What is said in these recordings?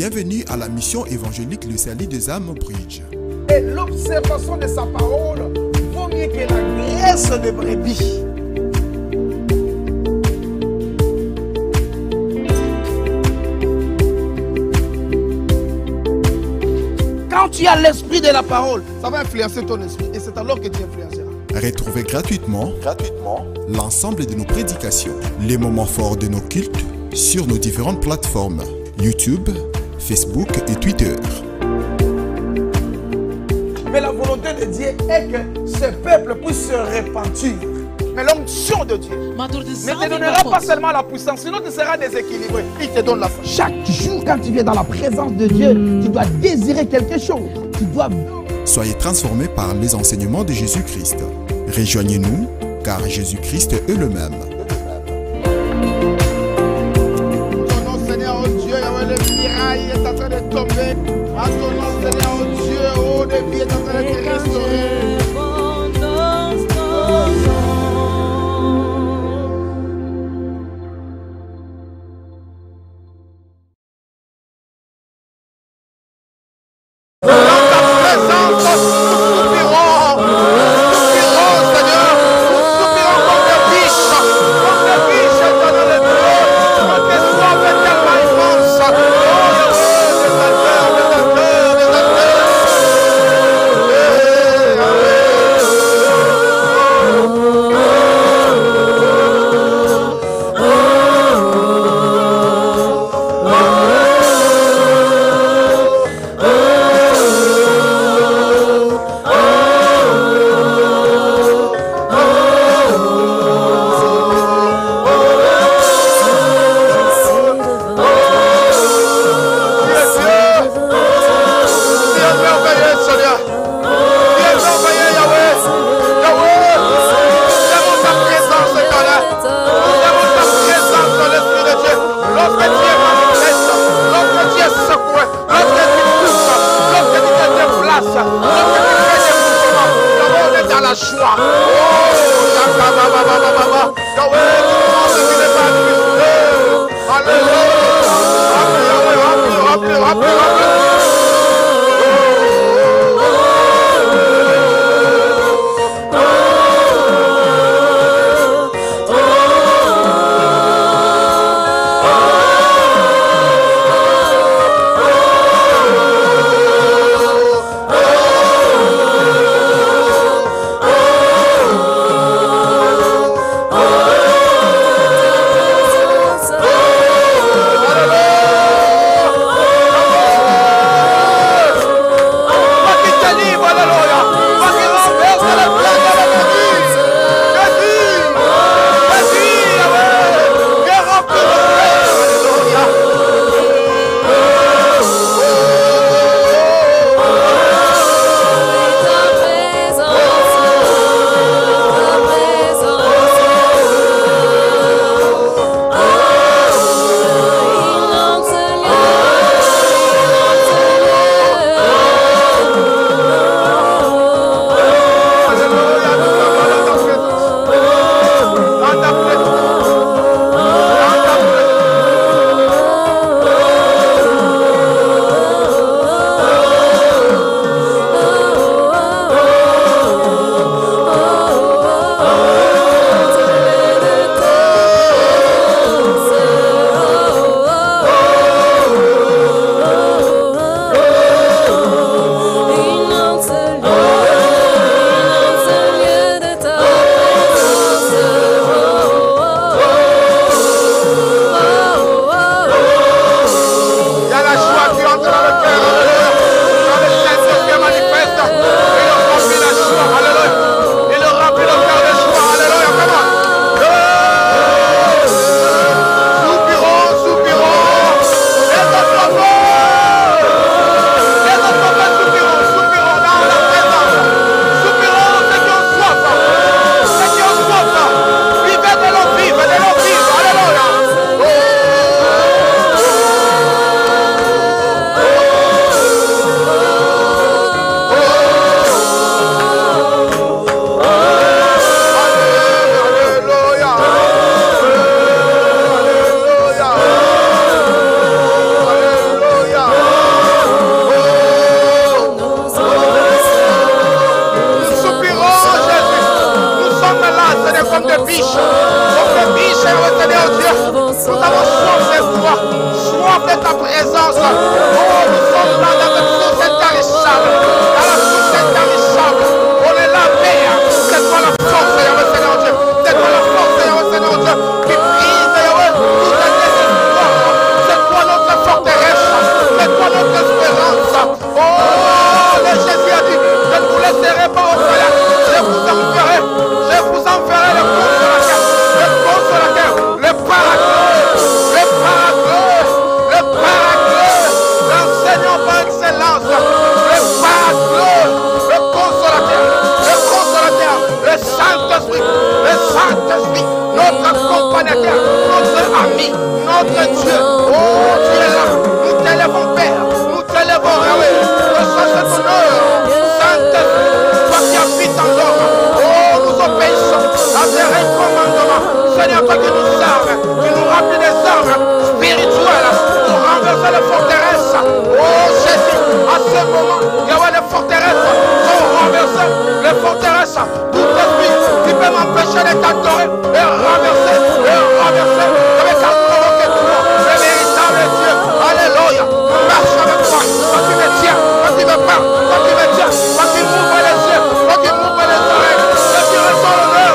Bienvenue à la mission évangélique Le Salut des âmes Bridge. Et l'observation de sa parole vaut mieux que la graisse de brebis. Quand tu as l'esprit de la parole, ça va influencer ton esprit et c'est alors que tu influenceras. Retrouvez gratuitement l'ensemble de nos prédications, les moments forts de nos cultes sur nos différentes plateformes YouTube, Facebook et Twitter. Mais la volonté de Dieu est que ce peuple puisse se répandir. Mais l'onction de Dieu ne te donnera pas seulement la puissance, sinon tu seras déséquilibré. Il te donne la foi. Chaque jour, quand tu viens dans la présence de Dieu, tu dois désirer quelque chose. Tu dois... Soyez transformés par les enseignements de Jésus-Christ. Rejoignez-nous, car Jésus-Christ est le même. Ton nom, Seigneur, oh Dieu, le miracle est en train de tomber. À ton nom, Seigneur, oh Dieu, oh, le vie est en train de te restaurer. fait ta présence. Oh, nous sommes là dans la source intarissable. Dans la source intarissable. On est là, Père. C'est toi la force, Seigneur Dieu. C'est toi la force, Seigneur Dieu. Qui prise, Seigneur, toute la désespoir. C'est toi notre forteresse. C'est toi notre espérance. Oh, le Jésus a dit, je ne vous laisserai pas au palais. Je vous en ferai le consolateur. Le consolateur. Le paraclet. Le Saint-Esprit, notre accompagnateur, notre ami, notre Dieu. Oh, tu es là. Nous t'élèvons, Père. Nous t'élèvons, Yahweh. Reçois cet honneur. Saint-Esprit, toi qui habites en l'homme. Oh, nous obéissons à tes recommandements. Seigneur, toi qui nous armes, qui nous rappelles des armes spirituelles pour renverser les forteresses. Oh, Jésus, à ce moment, Yahweh, les forteresses sont renversées. Les forteresses, tout esprit qui peut m'empêcher de t'adorer et renverser. Je vais t'adorer tout le monde, le véritable Dieu. Alléluia. Marche avec moi. Quand tu me tiens, quand tu me parles, quand tu me tiens, quand tu m'ouvres les yeux, quand tu m'ouvres les oreilles, quand tu ressens l'honneur.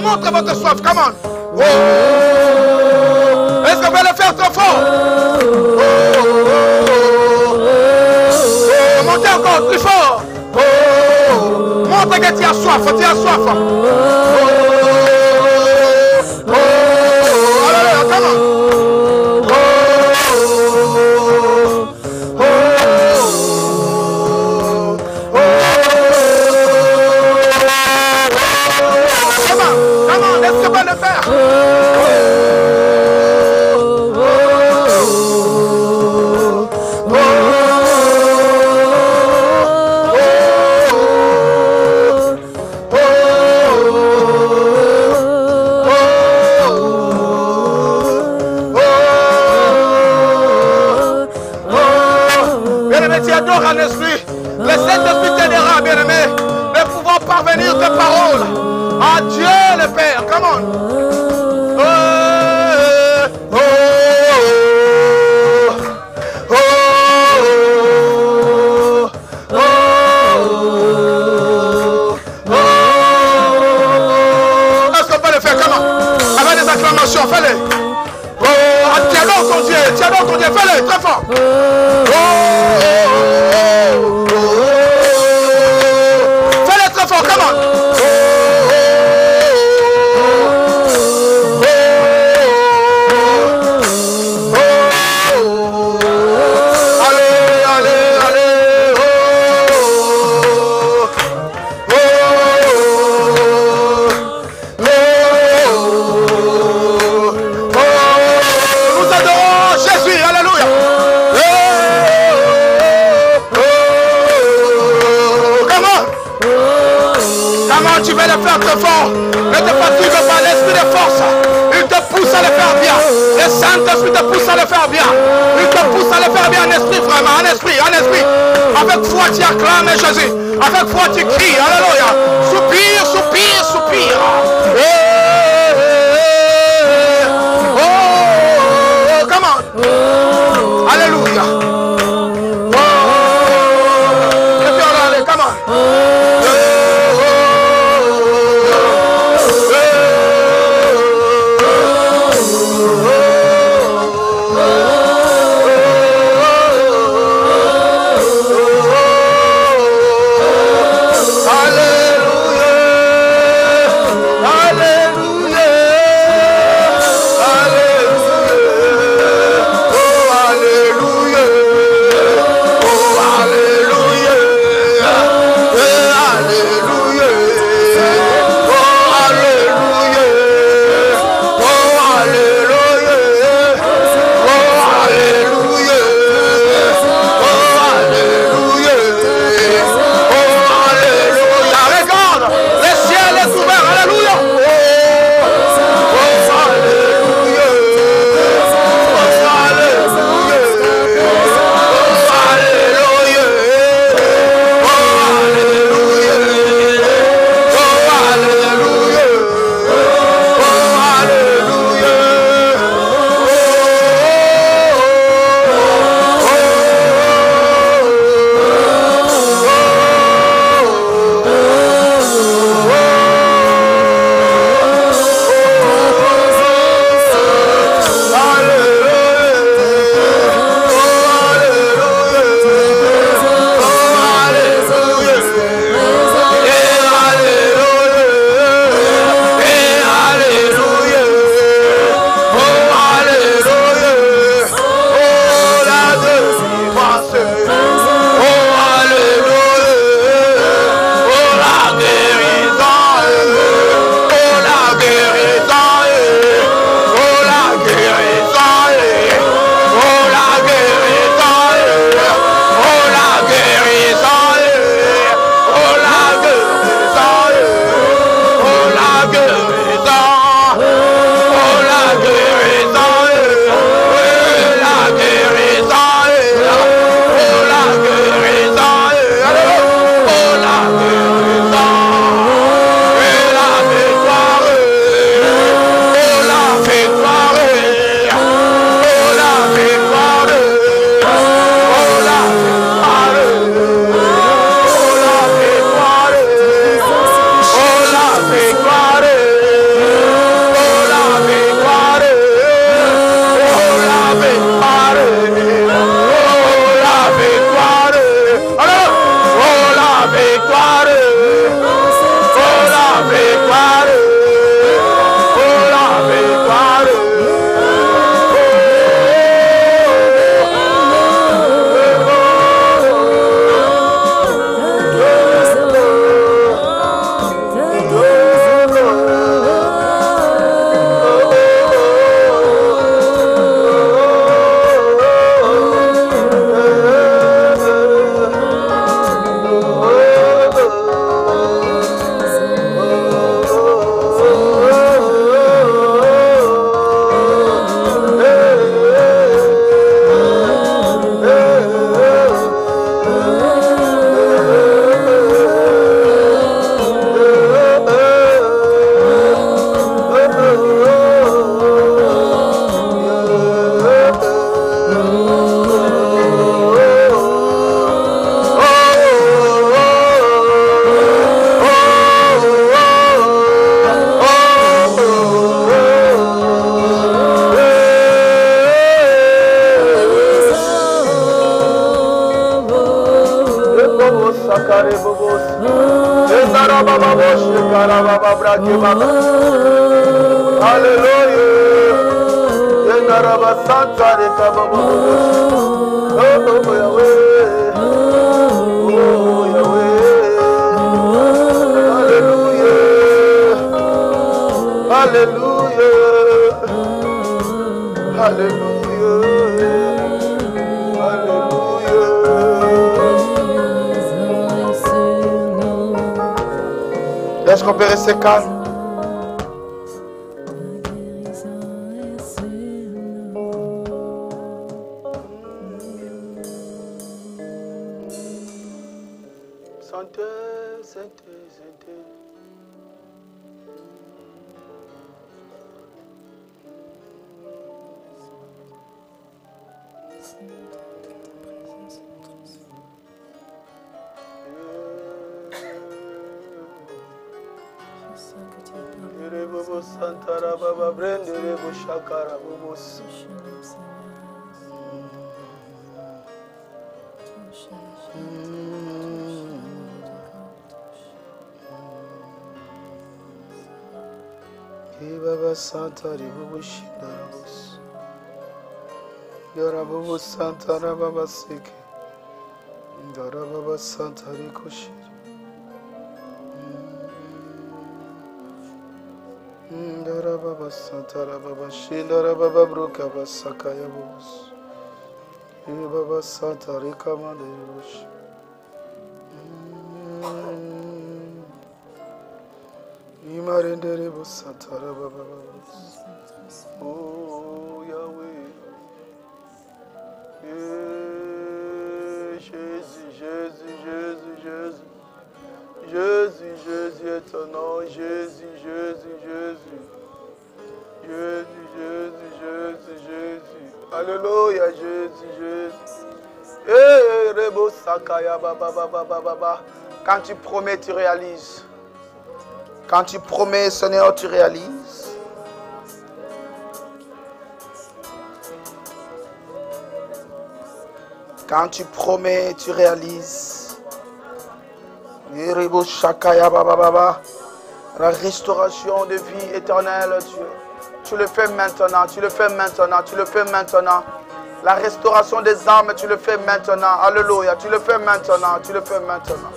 Montre votre soif, come on. Oh. Est-ce qu'on peut le faire trop fort? Oh. Montez encore plus fort. Oh. Montre que tu as soif, Alors, come on. Hallelujah! Hallelujah. Hallelujah. Est-ce qu'on peut rester calme? Santé, santé, santé. Ndara baba santara baba shindara baba bruka basakaya bus. Ni baba santari kamande bus. Ni marendere bus santara baba bus. Oh Yahweh. Jésus, Jésus, Jésus, Jésus. Jésus, Jésus est ton nom, Jésus, Jésus, Jésus. Jésus, Jésus, Jésus, Jésus. Alléluia, Jésus, Jésus. Eh, Rebo Sakaya, Baba, Baba, Baba, Baba. Quand tu promets, tu réalises. Quand tu promets, Seigneur, tu réalises. Quand tu promets, tu réalises. La restauration de vie éternelle, Dieu. Tu le fais maintenant, tu le fais maintenant, tu le fais maintenant. La restauration des âmes, tu le fais maintenant. Alléluia, tu le fais maintenant, tu le fais maintenant.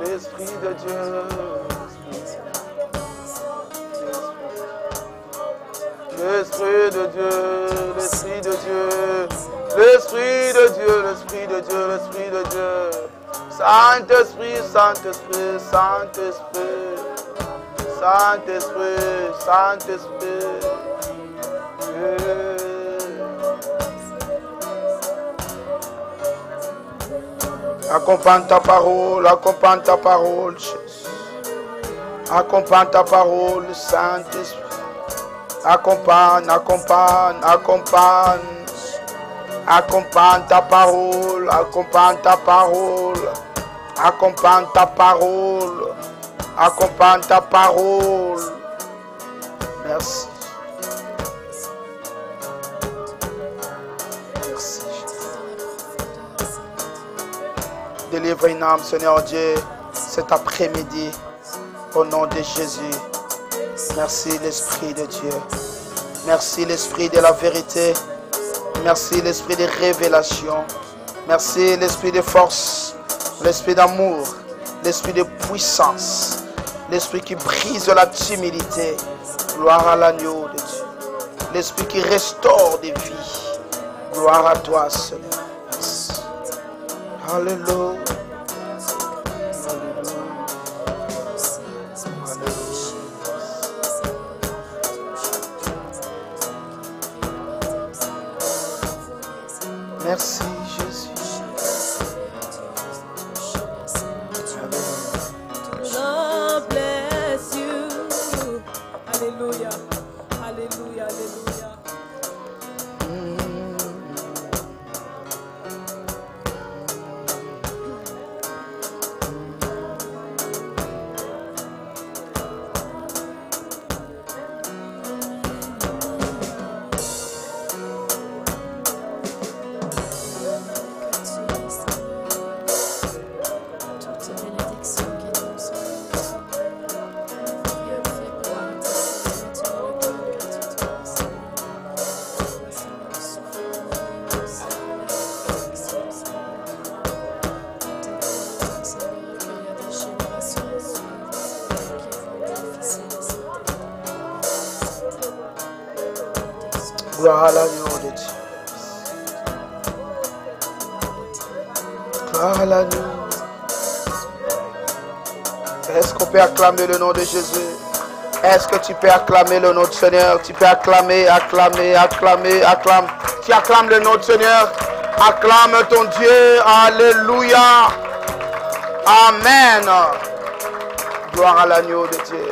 L'Esprit de Dieu, l'Esprit de Dieu, l'Esprit de Dieu, l'Esprit de Dieu, l'Esprit de Dieu. Saint-Esprit, Saint-Esprit, Saint-Esprit, Saint-Esprit, Saint-Esprit. Accompagne ta parole, Jésus. Accompagne ta parole, Saint-Esprit. Accompagne, accompagne, accompagne. Accompagne ta parole, accompagne ta parole. Accompagne ta parole, accompagne ta parole. Merci. Délivre une âme, Seigneur Dieu, cet après-midi, au nom de Jésus. Merci l'Esprit de Dieu. Merci l'Esprit de la vérité. Merci l'Esprit de révélation. Merci l'Esprit de force, l'Esprit d'amour, l'Esprit de puissance, l'Esprit qui brise la timidité. Gloire à l'agneau de Dieu. L'Esprit qui restaure des vies. Gloire à toi, Seigneur. Alléluia. Merci Jésus. Lord bless you. Alléluia. Alléluia. Alléluia. We are hallowed. Est-ce qu'on peut acclamer le nom de Jésus? Est-ce que tu peux acclamer le nom du Seigneur? Tu peux acclamer. Tu acclames le nom du Seigneur. Acclame ton Dieu. Alléluia. Amen. Gloire à l'agneau de Dieu.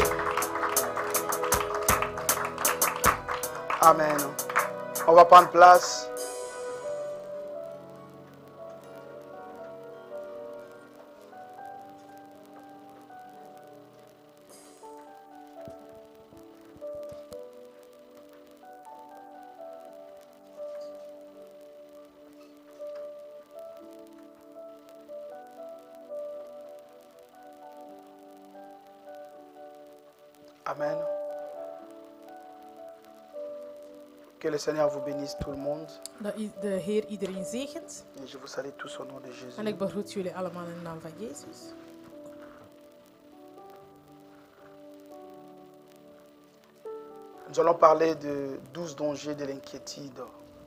Amen. On va prendre place. Amen. Que le Seigneur vous bénisse tout le monde. De Heer iedereen zegent. Et je vous salue tous au nom de Jésus. En ik begroet jullie allemaal in de naam van Jezus. Nous allons parler de 12 dangers de l'inquiétude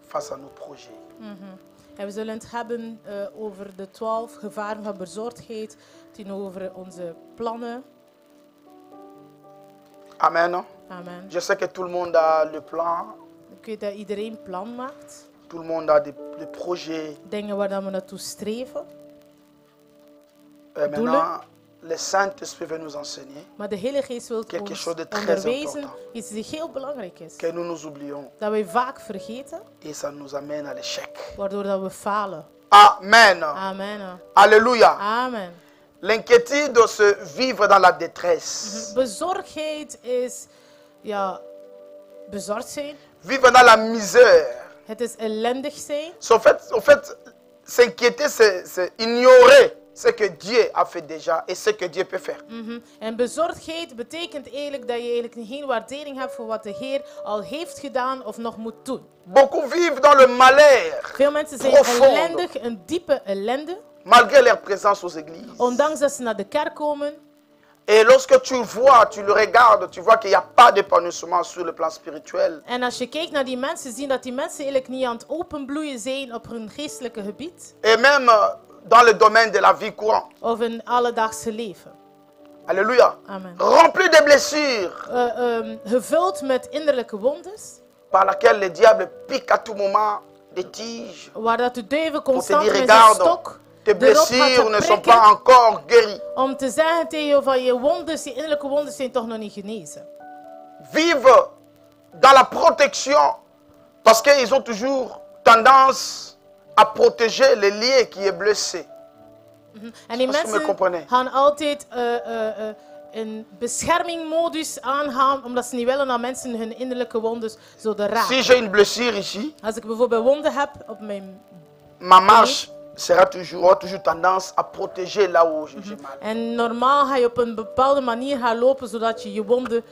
face à nos projets. En we zullen het hebben over de 12 gevaren van bezorgdheid tegenover onze plannen. Amen. Amen. Je sais que tout le monde a le plan. Que iedereen plan maakt. Tout le monde a des projets. Dingen waar we naartoe streven. Maintenant, le Saint-Esprit veut nous enseigner. Maar de Heilige Geest wil ons onderwijzen, iets die heel belangrijk is. Que nous nous oublions. Dat wij vaak vergeten. Et ça nous amène à l'échec. Waardoor dat we falen. Amen. Amen. Alléluia. Amen. L'inquiétude de se vivre dans la détresse. Bezorgdheid is, ja, bezorgd zijn. Vivre dans la misère. Het is ellendig zijn. So, en fait, s'inquiéter, c'est ignorer ce que Dieu a fait déjà et ce que Dieu peut faire. En bezorgdheid betekent eigenlijk dat je eigenlijk geen waardering hebt voor wat de Heer al heeft gedaan of nog moet doen. Beaucoup vivent dans le malheur. Veel mensen zijn ellendig, een diepe ellende. Malgré leur présence aux églises. Ondanks dat ze naar de kerk komen. Et lorsque tu vois, tu le regardes, tu vois qu'il n'y a pas d'épanouissement sur le plan spirituel. En als je kijkt naar die mensen, zien dat die mensen eigenlijk niet aan het openbloeien zijn op hun geestelijke gebied. Et même dans le domaine de la vie courante. Of in alledaagse leven. Alléluia. Amen. Rempli de blessures. Gevuld met innerlijke wondes. Par laquelle le diable pique à tout moment des tiges. Waar dat de duivel constant met zijn stok. Tes blessures ne sont pas encore guéries. Om te zeggen tegen je van je wondes, je innerlijke wondes zijn toch nog niet genezen. Vivre dans la protection, parce qu'ils ont toujours tendance à protéger le lien qui est blessé. En die mensen gaan altijd een beschermingmodus aangaan, omdat ze niet willen dat mensen hun innerlijke wondes zouden raken. Si j'ai une blessure ici, als ik bijvoorbeeld wonden heb op mijn marche. Aura toujours tendance à protéger là où j'ai mal. En normaal ga je op een bepaalde manier gaan lopen zodat je je wonden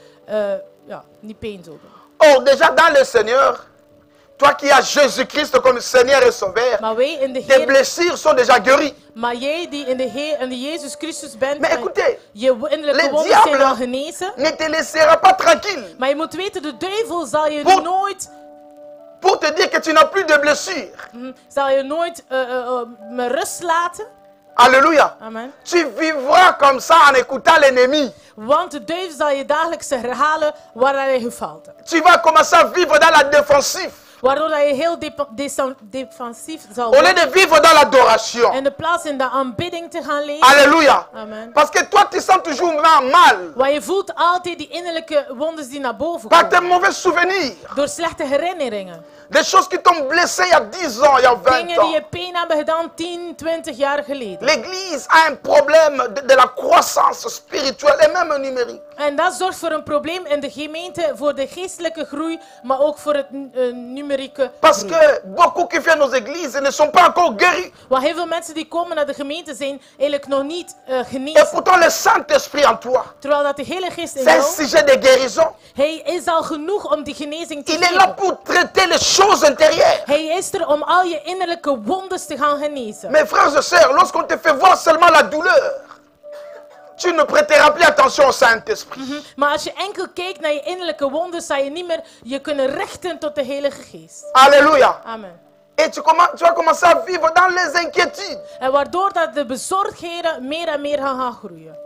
niet pijn doet. Oh, déjà dans le Seigneur, toi qui as Jésus-Christ comme Seigneur et Sauveur, tes blessures sont déjà guéries. Maar jij die in de Heer en de Jezus Christus bent, je innerlijke wonden zijn al genezen. Ne te laissera pas tranquille. Maar je moet weten, de duivel zal je nooit pour te dire que tu n'as plus de blessures. Zal je nooit me rust laten. Alléluia. Amen. Tu vivras comme ça en écoutant l'ennemi. Want de duivel zal je dagelijks herhalen waar hij gefaald hebt. Tu vas commencer à vivre dans la défensive. Waardoor je heel defensief zal worden. Au lieu de vivre dans l'adoration. En de plaats in de aanbidding te gaan leven. Alléluia. Amen. Parce que toi tu sens toujours mal. Want je voelt altijd die innerlijke wondes die naar boven komen. Par tes mauvais souvenirs. Door slechte herinneringen. Des choses qui t'ont blessé il y a 10 ans, il y a 20 ans. Dingen die je pijn hebben gedaan 10, 20 jaar geleden. L'église a un problème de la croissance spirituelle et même numérique. En dat zorgt voor een probleem in de gemeente voor de geestelijke groei, maar ook voor het numerieke. Parce que beaucoup qui viennent aux églises ne sont pas encore guéris. Want heel veel mensen die komen naar de gemeente zijn eigenlijk nog niet genezen. Et pourtant le Saint-Esprit en toi. Terwijl dat de Heilige Geest in jou. C'est un sujet de guérison. Hij is al genoeg om die genezing te geven. Il est là pour traiter les choses. Hij is er om al je innerlijke wondes te gaan genezen. Mes frères et sœurs, lorsqu'on te fait voir seulement la douleur, tu ne prêteras plus attention au Saint-Esprit. Maar als je enkel kijkt naar je innerlijke wonden, zal je niet meer je kunnen richten tot de Heilige Geest. Alléluia. Amen. Et tu vas commencer à vivre dans les inquiétudes. En waardoor dat de bezorgdheden meer en meer gaan groeien.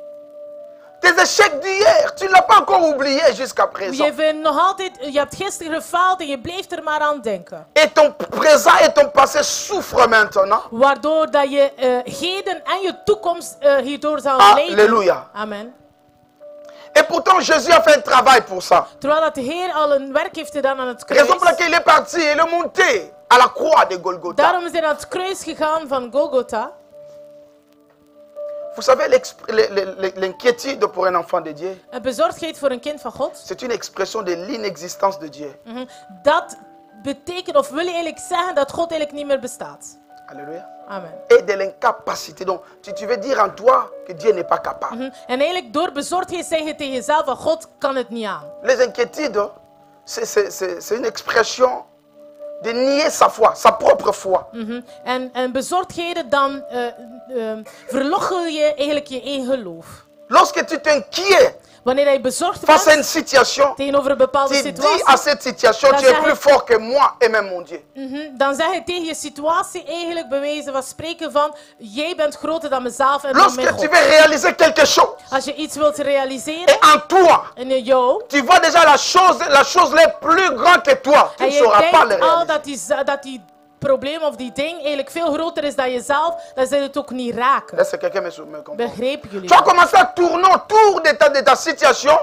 Tes échecs d'hier, tu ne l'as pas encore oublié jusqu'à présent. Je hebt gisteren gefaald en je bleef er maar aan denken. Et ton présent et ton passé souffrent maintenant. Waardoor dat je heden en je toekomst hierdoor zal lijden. Alléluia. Amen. Et pourtant Jésus a fait un travail pour ça. Terwijl dat de Heer al een werk heeft gedaan aan het kruis. Raison pour laquelle il est parti, il est monté à la croix de Golgotha. Daarom is hij naar het kruis gegaan van Golgotha. Vous savez, l'inquiétude pour un enfant de Dieu, c'est une expression de l'inexistence de Dieu. Dat betekent, of wil eigenlijk zeggen, dat God eigenlijk niet meer bestaat. Alléluia. Amen. Et de l'incapacité. Donc, tu veux dire en toi que Dieu n'est pas capable. En eigenlijk door bezorgdheid zeg je tegen jezelf, God kan het niet aan. Les inquiétudes, c'est une expression de nier sa foi, sa propre foi. En bezorgdheden dan verloochenen je eigenlijk je eigen geloof. Lorsque tu t'inquiètes face à une situation, tu dis à cette situation, tu es plus fort que moi et même mon Dieu. Dan zeg je tegen je situatie eigenlijk bewijzen van spreken van, jij bent groter dan mezelf en dan mijn God. Lorsque tu veux réaliser quelque chose, als je iets wilt realiseren, et en toi, en jou, tu vois déjà la chose la plus grande que toi, tu ne sauras pas le réaliser. Probleem of die ding eigenlijk veel groter is dan jezelf, dan zij het ook niet raken. Begrepen jullie? Tu vas commencer à tourner autour de ta situation,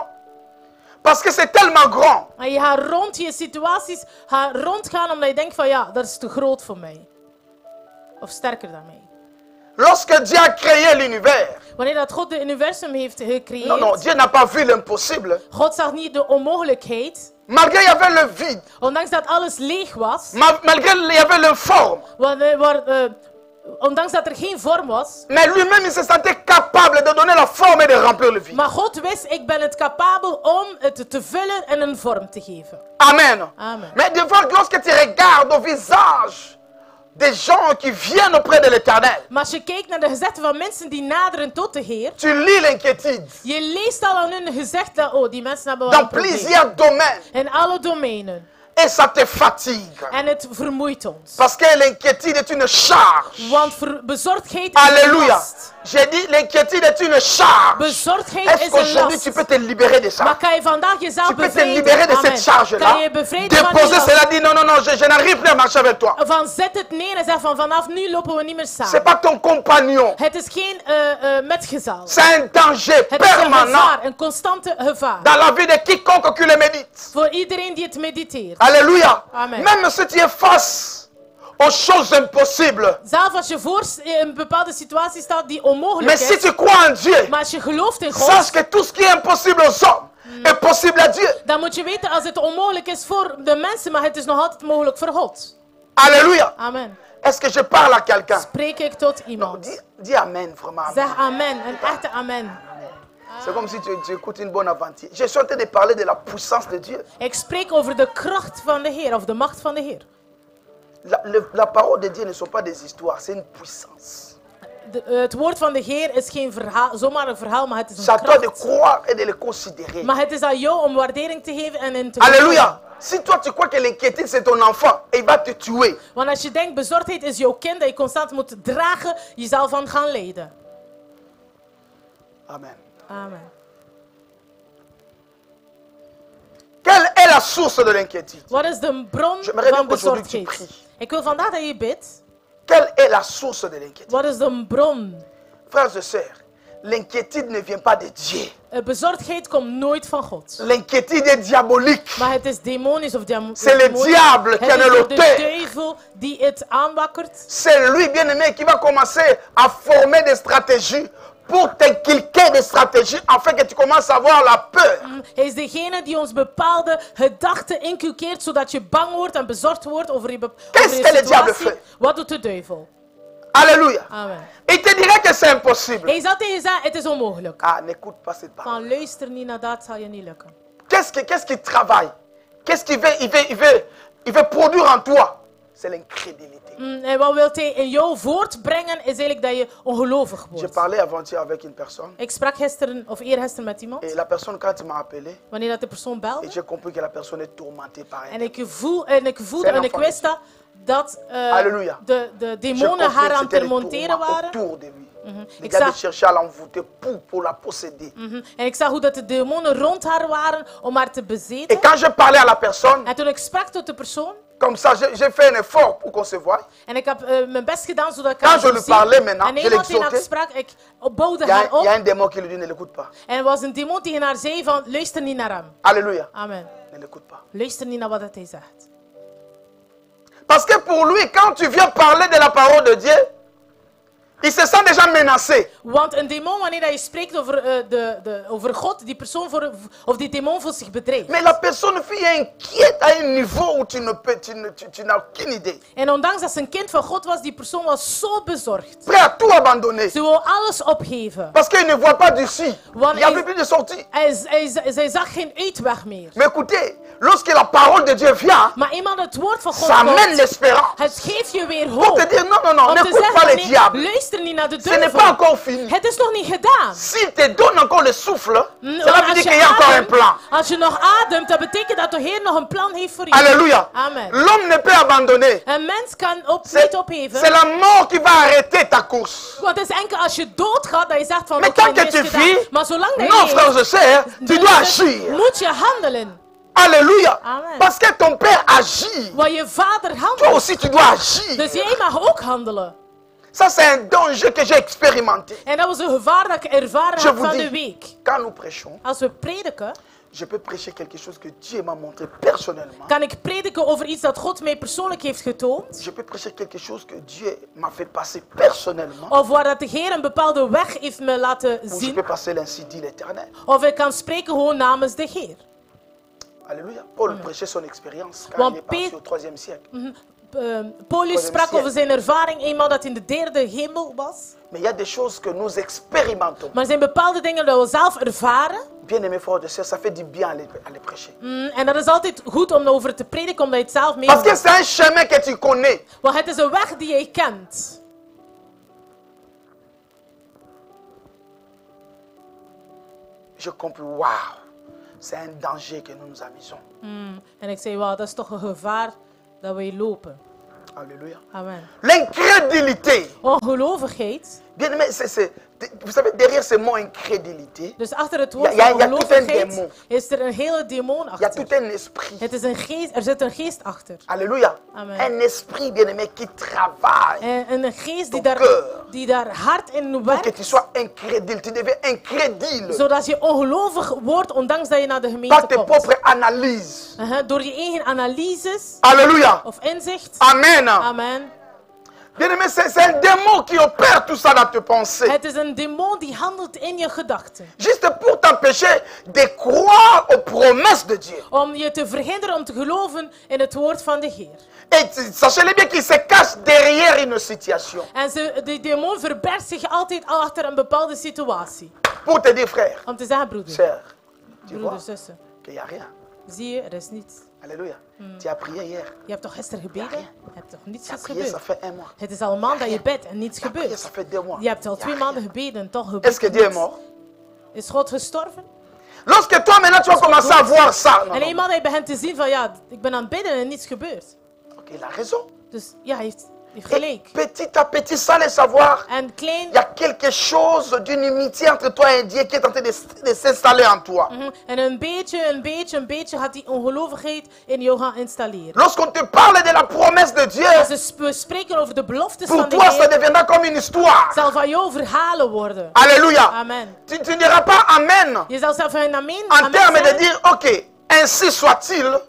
parce que c'est tellement grand. En je gaat rond je situaties rondgaan omdat je denkt van ja, dat is te groot voor mij, of sterker dan mij. Lorsque Dieu a créé l'univers, wanneer dat God de universum heeft gecreëerd, non, Dieu n'a pas vu l'impossible. God zag niet de onmogelijkheid. Malgré il y avait le vide, ondanks dat alles leeg was, malgré il y avait le forme, ondanks dat er geen vorm was, mais lui-même il se sentait capable de donner la forme et de remplir le vide. Maar God wist, ik ben het capabel om het te vullen en een vorm te geven. Amen. Amen. Mais de voir lorsque tu regardes au visage des gens qui viennent auprès de l'Éternel. Maar als je kijkt naar de gezichten van mensen die naderen tot de Heer. Tu lis l'inquiétude. Je leest al aan hun gezicht dat oh, die mensen hebben wel een probleem. Dans plusieurs domaines. In alle domeinen. Et ça te fatigue. En het vermoeit ons. Parce que l'inquiétude est une charge. Want bezorgdheid is een last. J'ai dit l'inquiétude est une charge. Est-ce qu'aujourd'hui tu peux te libérer de ça? Tu peux te libérer de cette charge-là. Déposer cela, dit non, je n'arrive plus à marcher avec toi. C'est pas ton compagnon. C'est un danger permanent dans la vie de quiconque qui le médite. Alléluia. Même si tu es face aux choses impossibles. Mais si tu crois en Dieu, sache que tout ce qui est impossible aux hommes est possible à Dieu. Dan moet je weten, als het onmogelijk is voor de mensen, maar het is nog altijd mogelijk voor God. Alléluia. Amen. Est-ce que je parle à quelqu'un? Spreek ik tot iemand? Dis amen, vraiment. Zeg amen, een echte amen. C'est comme si tu écoutes une bonne aventure. Je suis en train de parler de la puissance de Dieu. Ik spreek over de kracht van de Heer of de macht van de Heer. La parole de Dieu ne sont pas des histoires, c'est une puissance. Het woord van de Heer is geen verhaal, zomaar een verhaal, maar het is een kracht. De croire et de le considérer. Maar het is aan jou om waardering te geven en in te geven. Alléluia. Si toi tu crois que l'inquiétude c'est ton enfant, il va te tuer. Want als je denkt bezorgdheid is jouw kind dat je constant moet dragen, je zal van gaan lijden. Amen. Amen. Quelle est la source de l'inquiétude? Wat is de bron van bezorgdheid? Ik wil vandaag dat je bidt. Quelle est la source de l'inquiétude? Wat is de bron? Frères et sœurs, l'inquiétude ne vient pas de Dieu. Bezorgdheid komt nooit van God. L'inquiétude est diabolique. Maar het is demonisch of diabolisch. C'est le diable qui en est l'auteur. Het is de duivel die het aanwakkert. C'est lui, bien-aimé, qui va commencer à former des stratégies. Pour t'inculquer des stratégies afin que tu commences à avoir la peur. Hij is degene die ons bepaalde gedachten inculqueert zodat je bang wordt en bezorgd wordt over je situatie. Wat doet de duivel? Alléluia. Amen. Il te dirait que c'est impossible. Hij zal tegen zeggen, het is onmogelijk. Ah, n'écoute pas cette parole. Van luister niet naar dat, zal je niet lukken. Qu'est-ce qu'il travaille? Qu'est-ce qu'il veut produire en toi? c'est l'incrédulité. En wat wil hij in jouw woord brengen is eigenlijk dat je ongelovig wordt. Je parlais avant-hier avec une personne. Ik sprak gisteren of eergisteren met iemand. Et la personne quand il m'a appelé. Wanneer dat de persoon belde. Et j'ai compris que la personne est tourmentée par elle. En ik voelde en ik wist dat de demonen haar aan het tormenteren waren. Ik zag hoe dat de demonen rond haar waren om haar te bezeten. En toen ik sprak tot de persoon. Comme ça, j'ai fait un effort pour qu'on se voie. Quand je lui parlais maintenant, je l'exhortais. Il y a un démon qui lui dit ne l'écoute pas. Alléluia. Amen. Ne l'écoute pas. Parce que pour lui, quand tu viens parler de la parole de Dieu, il se sent déjà menacé. Want een demon wanneer hij spreekt over God, die persoon of die demon voelt zich bedreigd. Mais la personne fille est inquiète à un niveau où tu n'as aucune idée. En ondanks dat ze een kind van God was, die persoon was zo bezorgd. Prêt à tout abandonner. Ze wil alles opgeven. Parce qu'il ne voit pas d'issue. Il n'y avait plus de sortie. Hij zag geen uitweg meer. Mais écoutez, lorsque la parole de Dieu vient, maar eenmaal het woord van God komt, ça amène l'espérance. Het geeft je weer hoop. Pour te dire non, non, non, n'écoute pas le diable. Ce n'est pas encore fini. S'il te donne encore le souffle, cela veut dire qu'il y a encore un plan. Alléluia. L'homme ne peut abandonner. C'est la mort qui va arrêter ta course. Mais tant que tu vis, non frères et sœurs, tu dois agir. Alléluia. Amen. Parce que ton père agit. Toi aussi tu dois agir. Ça, c'est un danger que j'ai expérimenté. Je vous dis, quand nous prêchons, je peux prêcher quelque chose que Dieu m'a montré personnellement. Je peux prêcher quelque chose que Dieu m'a fait passer personnellement. Ou je peux passer l'ainsi dit l'Éternel. Alléluia. Paul prêchait son expérience quand il est parti au 3e siècle. Paulus sprak over zijn ervaring eenmaal dat in de derde hemel was. Mais il y a des choses que nous expérimentons. Maar er zijn bepaalde dingen dat we zelf ervaren. Bien-aimés frères et sœurs, ça fait du bien à les prêcher. En dat is altijd goed om over te prediken omdat je het zelf meemaakt. Parce que c'est un chemin que tu connais. Want het is een weg die je kent. Je comprends. Wow, c'est un danger que nous nous amusons. En ik zei, wow, dat is toch een gevaar. Dat wij lopen. Alléluia. Amen. L'incrédulité. Ongelovigheid. Bien, mais vous savez, derrière ce mot incrédulité, dus achter het woord ongelovigheid is er een hele demon achter. Il y a tout un esprit. Het is een geest, er zit een geest achter. Alléluia. Amen. Un esprit bien-aimé qui travaille. Een geest die daar hard in werkt. Que tu sois incrédule, tu deviens incrédule. Zodat je ongelovig wordt, ondanks dat je naar de gemeente komt. Par tes propres analyses. Door je eigen analyses. Alléluia. Of inzicht. Amen. Amen. Bien-aimé, c'est un démon qui opère tout ça dans tes pensées. Het is een demon die handelt in je gedachten. Juste pour t'empêcher de croire aux promesses de Dieu. Om je te verhinderen om te geloven in het woord van de Heer. Et sachez-le bien qu'il se cache derrière une situation. En de demon verbergt zich altijd achter een bepaalde situatie. Pour te dire frère. Om te zeggen broeder. Sœur. Tu vois qu'il y a rien. Zie je, er is niets. Alléluia. Tu as prié hier. Je hebt toch gisteren gebeden? Je hebt toch niets gebeurd? Het is al een maand dat je bedt en niets gebeurt. Je hebt al 2 maanden gebeden en toch gebeurd. Is God gestorven? Lorsque toi maintenant tu vas commencer à voir ça. En eenmaal dat je begint te zien van ja, ik ben aan het bidden en niets gebeurt. Oké, la raison. Dus ja, hij heeft. Et petit à petit, sans le savoir, il y a quelque chose d'une amitié entre toi et Dieu qui est en train de s'installer en toi. Lorsqu'on te parle de la promesse de Dieu, pour toi, ça deviendra comme une histoire. Alléluia. Amen. Tu ne diras pas amen en termes de dire, ok, ainsi soit-il,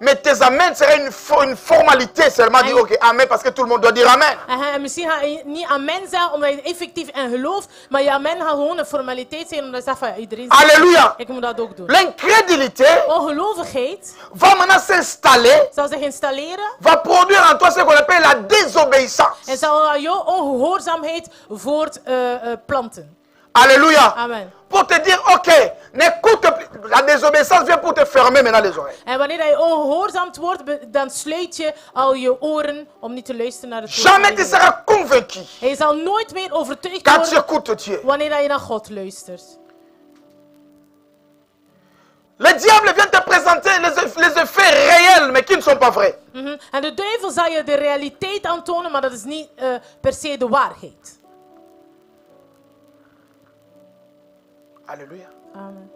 mais tes amens seraient une formalité seulement dire ok, amen, parce que tout le monde doit dire amen. Misschien ga je niet amen zeggen omdat je effectief in gelooft, maar je amen gaat gewoon een formaliteit zijn omdat je zegt van iedereen zegt, Alléluia. Ik moet dat ook doen. L'incrédulité, ongelovigheid, va maintenant s'installer, zal zich installeren, va produire en toi ce qu'on appelle la désobéissance. En zal jouw ongehoorzaamheid voortplanten. Alléluia. Amen. Pour te dire, ok, n'écoute plus. La désobéissance vient pour te fermer maintenant les oreilles. En wanneer je gehoorzamd word, dan sluit je al je oren om niet te luisteren naar het woord. Jamais tu seras convaincu. Je zal nooit meer overtuigd worden. Quand tu écoutes Dieu. Wanneer je naar God luistert. Le diable vient te présenter les effets réels, mais qui ne sont pas vrais. En de duivel zal je de realiteit aantonen, maar dat is niet per se de waarheid. Alléluia. Amen.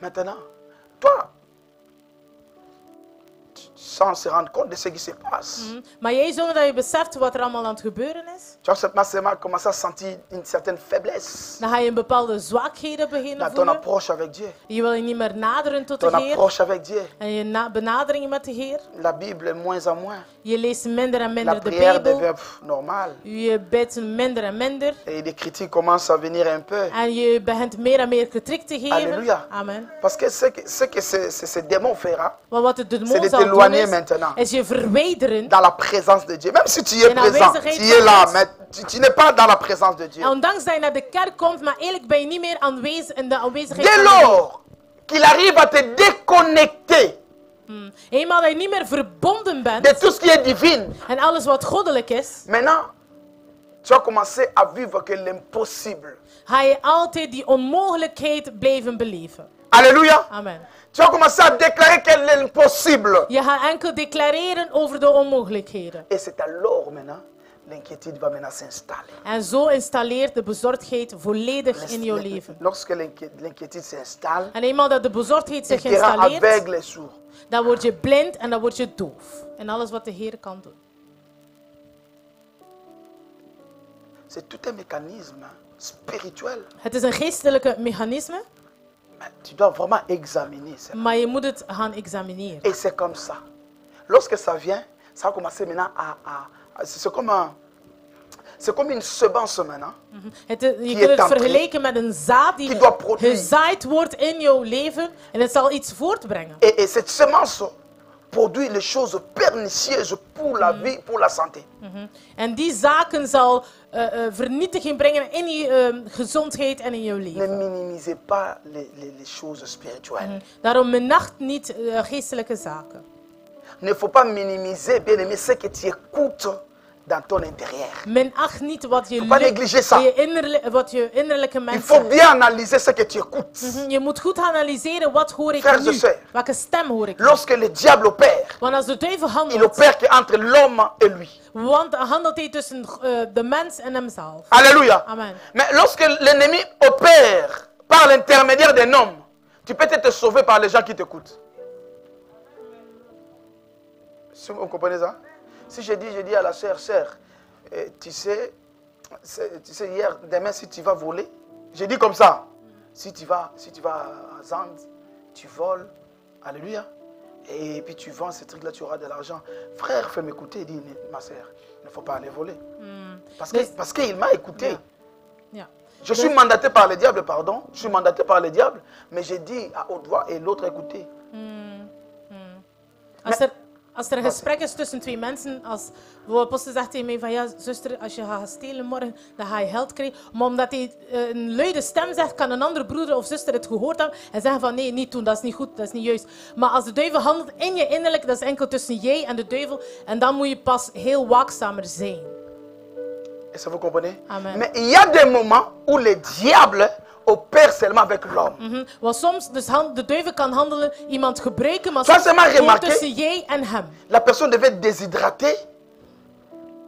Maintenant, toi, sans se rendre compte de ce qui se passe. Maar jij zonder dat je beseft wat allemaal aan het gebeuren is. Tu vas forcément commencer à sentir une certaine faiblesse. Dan ga je een bepaalde zwakheden beginnen voelen. Ton approche avec Dieu. Je wil je niet meer naderen tot de Heer. Ton approche avec Dieu. En je benadering met de Heer. La Bible moins en moins. Je leest minder en minder de Bijbel. La prière devient normale. Je bidt minder en minder. Et les critiques commencent à venir un peu. En je begint meer en meer kritiek te geven. Alléluia. Amen. Parce que ce que ce démon fera, c'est de t'éloigner. Maintenant, dans la présence de Dieu, même si tu es présent, tu es là, mais tu n'es pas dans la présence de Dieu. Dès lors qu'il arrive à te déconnecter de tout ce qui est divin, maintenant tu vas commencer à vivre que l'impossible. Alléluia. Amen. Tu vas commencer à déclarer qu'elle est impossible. Je ga enkel declareren over de onmogelijkheden. Et c'est alors maintenant l'inquiétude va maintenant s'installer. En zo installeert de bezorgdheid volledig in jouw leven. Lorsque l'inquiétude s'installe, en eenmaal dat de bezorgdheid zich installeert, dan word je blind en dan word je doof. En alles wat de Heer kan doen. C'est tout un mécanisme spirituel. Het is een geestelijke mechanisme. Tu dois vraiment examiner ça. Et c'est comme ça. Lorsque ça vient, ça va commencer maintenant à c'est comme une semence maintenant. Je peux le vergelijken met een zaad die gezaaid wordt in jouw leven en het zal iets voortbrengen. Et cette semence produit les choses pernicieuses pour la vie, pour la santé. En die zaken zal vernietiging brengen in je gezondheid en in jouw leven. Ne minimisez pas les choses spirituelles. Daarom minacht niet geestelijke zaken. Ne faut pas minimiser, bien aimé, ce que tu écoutes dans ton intérieur. Minacht niet wat je innerlijke mensen. Il faut bien analyser ce que tu écoutes. Je moet goed analyseren wat hoor ik nu. Welke stem hoor ik? Lorsque le diable opère, want als de duivel handelt, il opère que entre l'homme et lui. Want handelt hij tussen de mens en hemzelf. Alléluia. Amen. Mais lorsque l'ennemi opère par l'intermédiaire d'un homme, tu peux être sauvé par les gens qui t'écoutent. Si vous comprenez ça? Si je dis à la sœur, tu sais hier, demain si tu vas voler, je dis comme ça. Si tu vas à Zand, tu voles, alléluia. Et puis tu vends ces trucs-là, tu auras de l'argent. Frère, fais m'écouter, il dit, ma sœur, il ne faut pas aller voler. Parce qu'il m'a écouté. Yeah. Yeah. Je suis mandaté par le diable, pardon. Je suis mandaté par le diable, mais j'ai dit à haute voix et l'autre écouté. Als er een gesprek is tussen twee mensen, als de apostel zegt tegen mij van ja, zuster, als je gaat stelen morgen, dan ga je geld krijgen. Maar omdat hij een luide stem zegt, kan een andere broeder of zuster het gehoord hebben en zeggen van nee, niet doen, dat is niet goed, dat is niet juist. Maar als de duivel handelt in je innerlijk, dat is enkel tussen jij en de duivel en dan moet je pas heel waakzamer zijn. Is dat vous comprenez? Amen. Maar il y a des moments où le diable opère seulement avec l'homme. Want soms dus de duivel kan handelen, iemand gebruiken, maar soms tussen jij en hem. La personne devait déshydrater,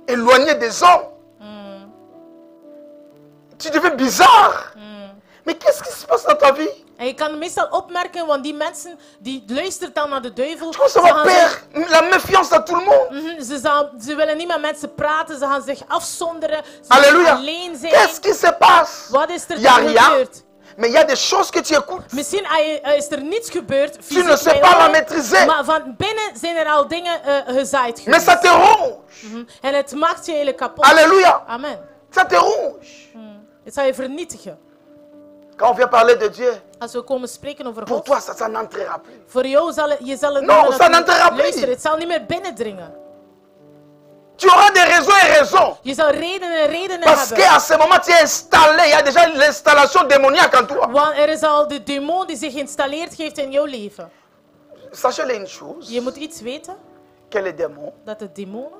éloigner des hommes. Tu deviens bizarre. Mais qu'est-ce qui se passe dans ta vie? En je kan meestal opmerken, want die mensen die luisteren dan naar de duivel. Ze gaan la méfiance à tout le monde. Ze willen niet met mensen praten, ze gaan zich afzonderen, ze gaan alleen zijn. Qu'est-ce qui se passe? Wat is er gebeurd? Mais il y a des choses que tu écoutes. Misschien is er niets gebeurd. Tu ne sais pas la maîtriser. Maar van binnen zijn er al dingen gezaaid geweest. Mais ça te ronge. En het maakt je hele kapot. Alléluia. Amen. Ça te ronge. Het zal je vernietigen. Quand on vient parler de Dieu, pour toi ça n'entrera plus. Non, ça n'entrera plus. Tu auras des raisons et raisons. Parce qu'à ce moment, tu es installé. Il y a déjà l'installation démoniaque en toi. Want er is al de demon die zich installeerd heeft in jouw leven. Sachez-le une chose. Je moet iets weten. Que les démons. Dat de démonen.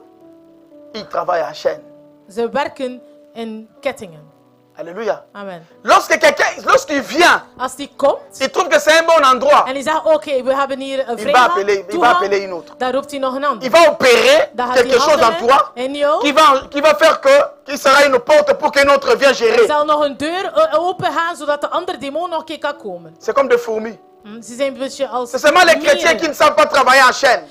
Ils travaillent en chaîne. Ze werken in kettingen. Alléluia. Amen. Lorsque quelqu'un, lorsqu'il vient, komt, il trouve que c'est un bon endroit. En zegt, okay, we hebben hier een il va appeler une autre. Il va opérer quelque chose en toi qui va faire que qui sera une porte pour qu'une autre vienne gérer. C'est comme des fourmis. C'est seulement les chrétiens qui ne savent pas travailler en chaîne.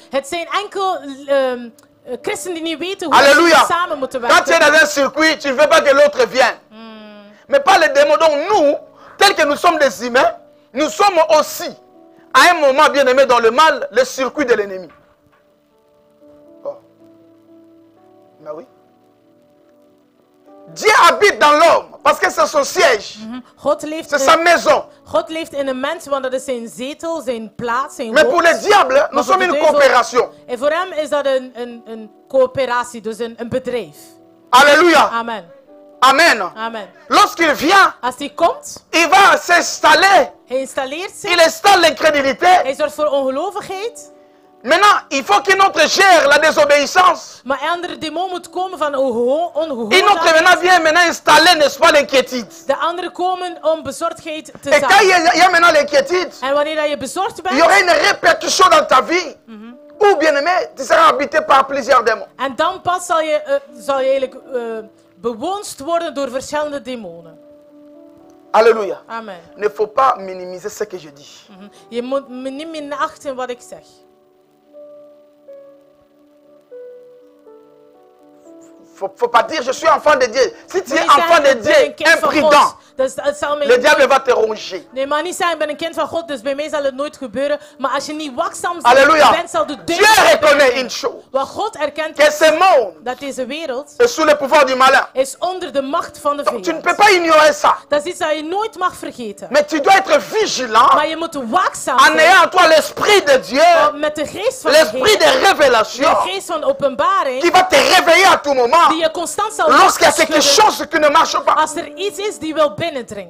Alléluia. Quand tu es dans un circuit, tu ne veux pas que l'autre vienne. Mais pas les démons. Donc nous, tels que nous sommes des humains, nous sommes aussi à un moment bien aimé dans le mal, le circuit de l'ennemi. Oh. Mais oui. Dieu habite dans l'homme parce que c'est son siège. C'est sa maison. God leeft in een mens, want dat is zijn zetel, zijn plaats, zijn woord. Mais pour le diable, nous sommes une coopération. Et pour hem is dat een coöperatie, dus een bedrijf. Alléluia. Amen. Amen. Amen. Lorsqu'il vient, komt, il va s'installer. Il installe l'incrédulité. Maintenant, il faut qu'une autre gère la désobéissance. Une autre maintenant vient maintenant installer, n'est-ce pas, l'inquiétude. Et quand il y a maintenant l'inquiétude, il y aura une répercussion dans ta vie. Ou bien aimé, tu seras habité par plusieurs démons. Et dan pas zal je eigenlijk bewoonst worden door verschillende demonen. Alléluia. Amen. Ne faut pas minimiser ce que je dis. Je moet niet minachten wat ik zeg. Faut pas dire je suis enfant de Dieu. Si tu es enfant de Dieu, imprudent, le diable va te ronger. Nee, maar niet zijn, ik ben een kind van God, dus bij mij zal het nooit gebeuren. Maar als je niet waakzaam bent, zal de duivel. Dieu reconnaît une chose. Wat God erkent, dat deze wereld is onder de macht van de vijand. Tu ne peux pas ignorer ça. Dat is iets dat je nooit mag vergeten. Mais tu dois être vigilant. Maar je moet waakzaam zijn. En ayant en toi l'esprit de Dieu, met de geest van l'esprit de révélation, de geest van openbaring, qui va te réveiller à tout moment. Lorsqu'il y a quelque chose qui ne marche pas.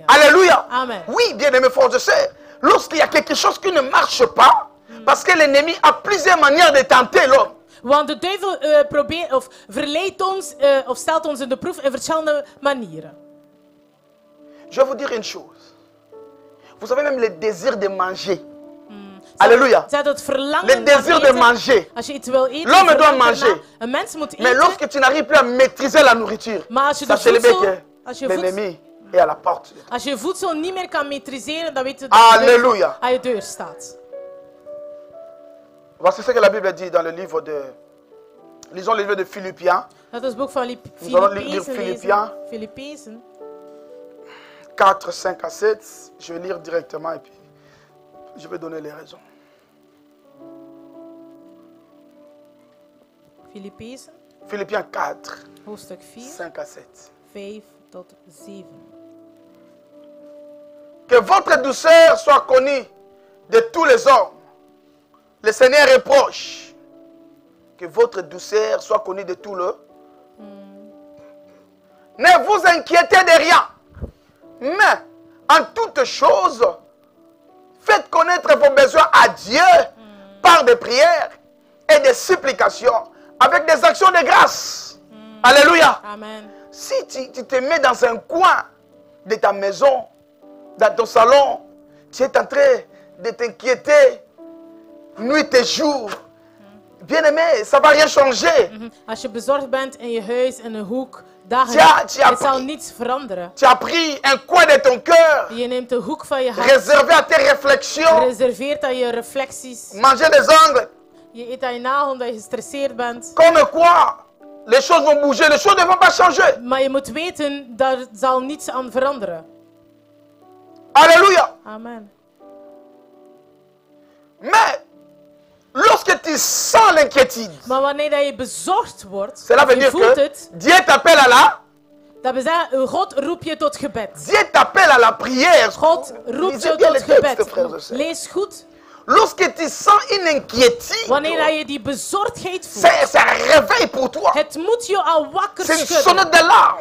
Alléluia. Amen. Oui, bien-aimés frères et sœurs, lorsqu'il y a quelque chose qui ne marche pas, parce que l'ennemi a plusieurs manières de tenter l'homme. Want de duivel probeert of verleidt ons of stelt ons in de proef in verschillende manieren. Je vais vous dire une chose. Vous savez même le désir de manger. Alléluia. Le désir de manger. L'homme doit manger. Mais lorsque tu n'arrives plus à maîtriser la nourriture, sachez-le bien que l'ennemi est à la porte. Alléluia. Voici ce que la Bible dit dans le livre de... Lisons le livre de Philippiens. Nous allons lire Philippiens 4, 5 à 7. Je vais lire directement et puis... Je vais donner les raisons. Philippiens 4, 5 à 7. Que votre douceur soit connue de tous les hommes. Le Seigneur est proche. Que votre douceur soit connue de tout le... Ne vous inquiétez de rien. Mais en toutes choses... Faites connaître vos besoins à Dieu par des prières et des supplications avec des actions de grâce. Alléluia. Amen. Si tu te mets dans un coin de ta maison, dans ton salon, tu es en train de t'inquiéter nuit et jour. Bien-aimé, ça ne va rien changer. Als je bezorgd bent in je huis, in een hoek, het zal niets veranderen. Tu as pris un coin de ton cœur. Je neemt de hoek van je hart. Réservé à tes réflexions. Gereserveerd aan je reflecties. Manger des ongles. Je eet aan je nagel omdat je gestresseerd bent. Comme quoi, les choses vont bouger, les choses ne vont pas changer. Maar je moet weten, daar zal niets aan veranderen. Alléluia. Amen. Mais lorsque tu sens l'inquiétude, cela veut dire que Dieu t'appelle à la... Dieu t'appelle à la prière. God roept je tot gebed. Lees goed. Lorsque tu sens une inquiétude, c'est un réveil pour toi. C'est une sonnette d'alarme.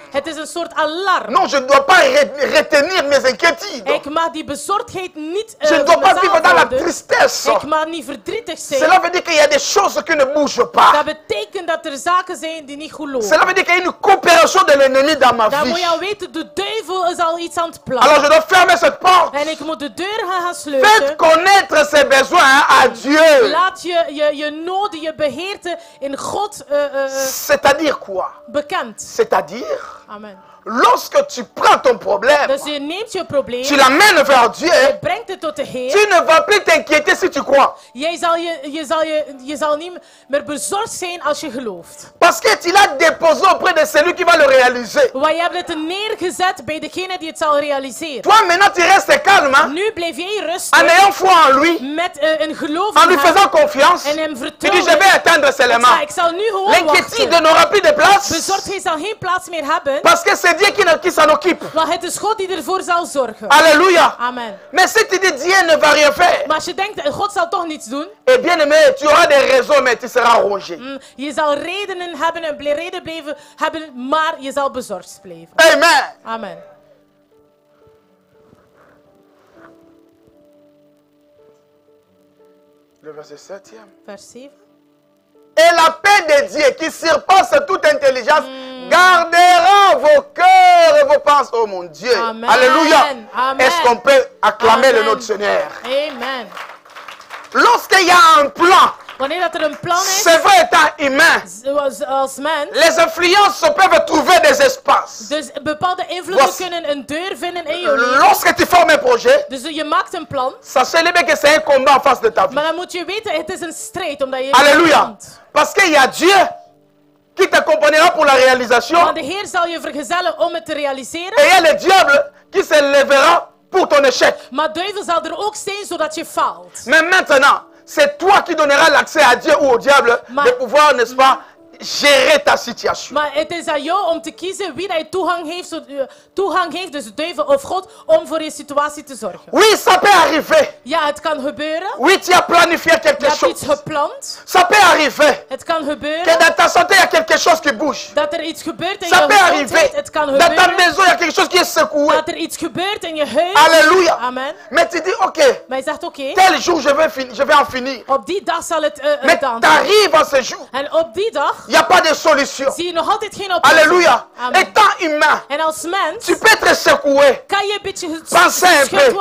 Non, je ne dois pas retenir mes inquiétudes. Je ne dois pas vivre dans la tristesse. Cela veut dire qu'il y a des choses qui ne bougent pas. Cela veut dire qu'il y a une coopération de l'ennemi dans ma vie. Alors je dois fermer cette porte. Faites connaître ces besoins à Dieu. C'est-à-dire quoi? C'est-à-dire, lorsque tu prends ton problème, tu l'amènes vers Dieu, tu ne vas plus t'inquiéter si tu crois. Parce que tu l'as déposé auprès de celui qui va le réaliser. Toi maintenant tu restes calme en ayant foi en lui, en lui faisant confiance. Tu dis je vais attendre seulement. L'inquiétude n'aura plus de place parce que c'est Dieu qui s'en occupe. Alléluia. Amen. Mais si tu dis Dieu ne va rien faire, et bien aimé, tu auras des raisons, mais tu seras rongé. Amen. Amen. Le verset 7. Et la paix de Dieu qui surpasse toute intelligence gardera vos cœurs et vos pensées. Oh mon Dieu. Amen. Alléluia. Est-ce qu'on peut acclamer le notre Seigneur? Amen. Lorsqu'il y a un plan, c'est vrai, état humain, les influences peuvent trouver des espaces. Lorsque tu formes un projet, sachez-le bien que c'est un combat en face de ta vie. Alléluia. Parce qu'il y a Dieu qui t'accompagnera pour la réalisation. Et il y a le diable qui se lèvera pour ton échec. Mais maintenant, c'est toi qui donneras l'accès à Dieu ou au diable de pouvoir, n'est-ce pas, gérer ta situation. Oui, ça peut arriver. Oui, tu as planifié quelque chose. Ça peut arriver. Que dans ta santé, il y a quelque chose qui bouge. Ça peut arriver. Dans ta maison, il y a quelque chose qui est secoué. Alléluia. Amen. Mais tu dis, ok, tel jour, je vais en finir. Mais tu arrives à ce jour. Il n'y a pas de solution. Alléluia. Étant humain, tu peux te secouer. Pensez un peu.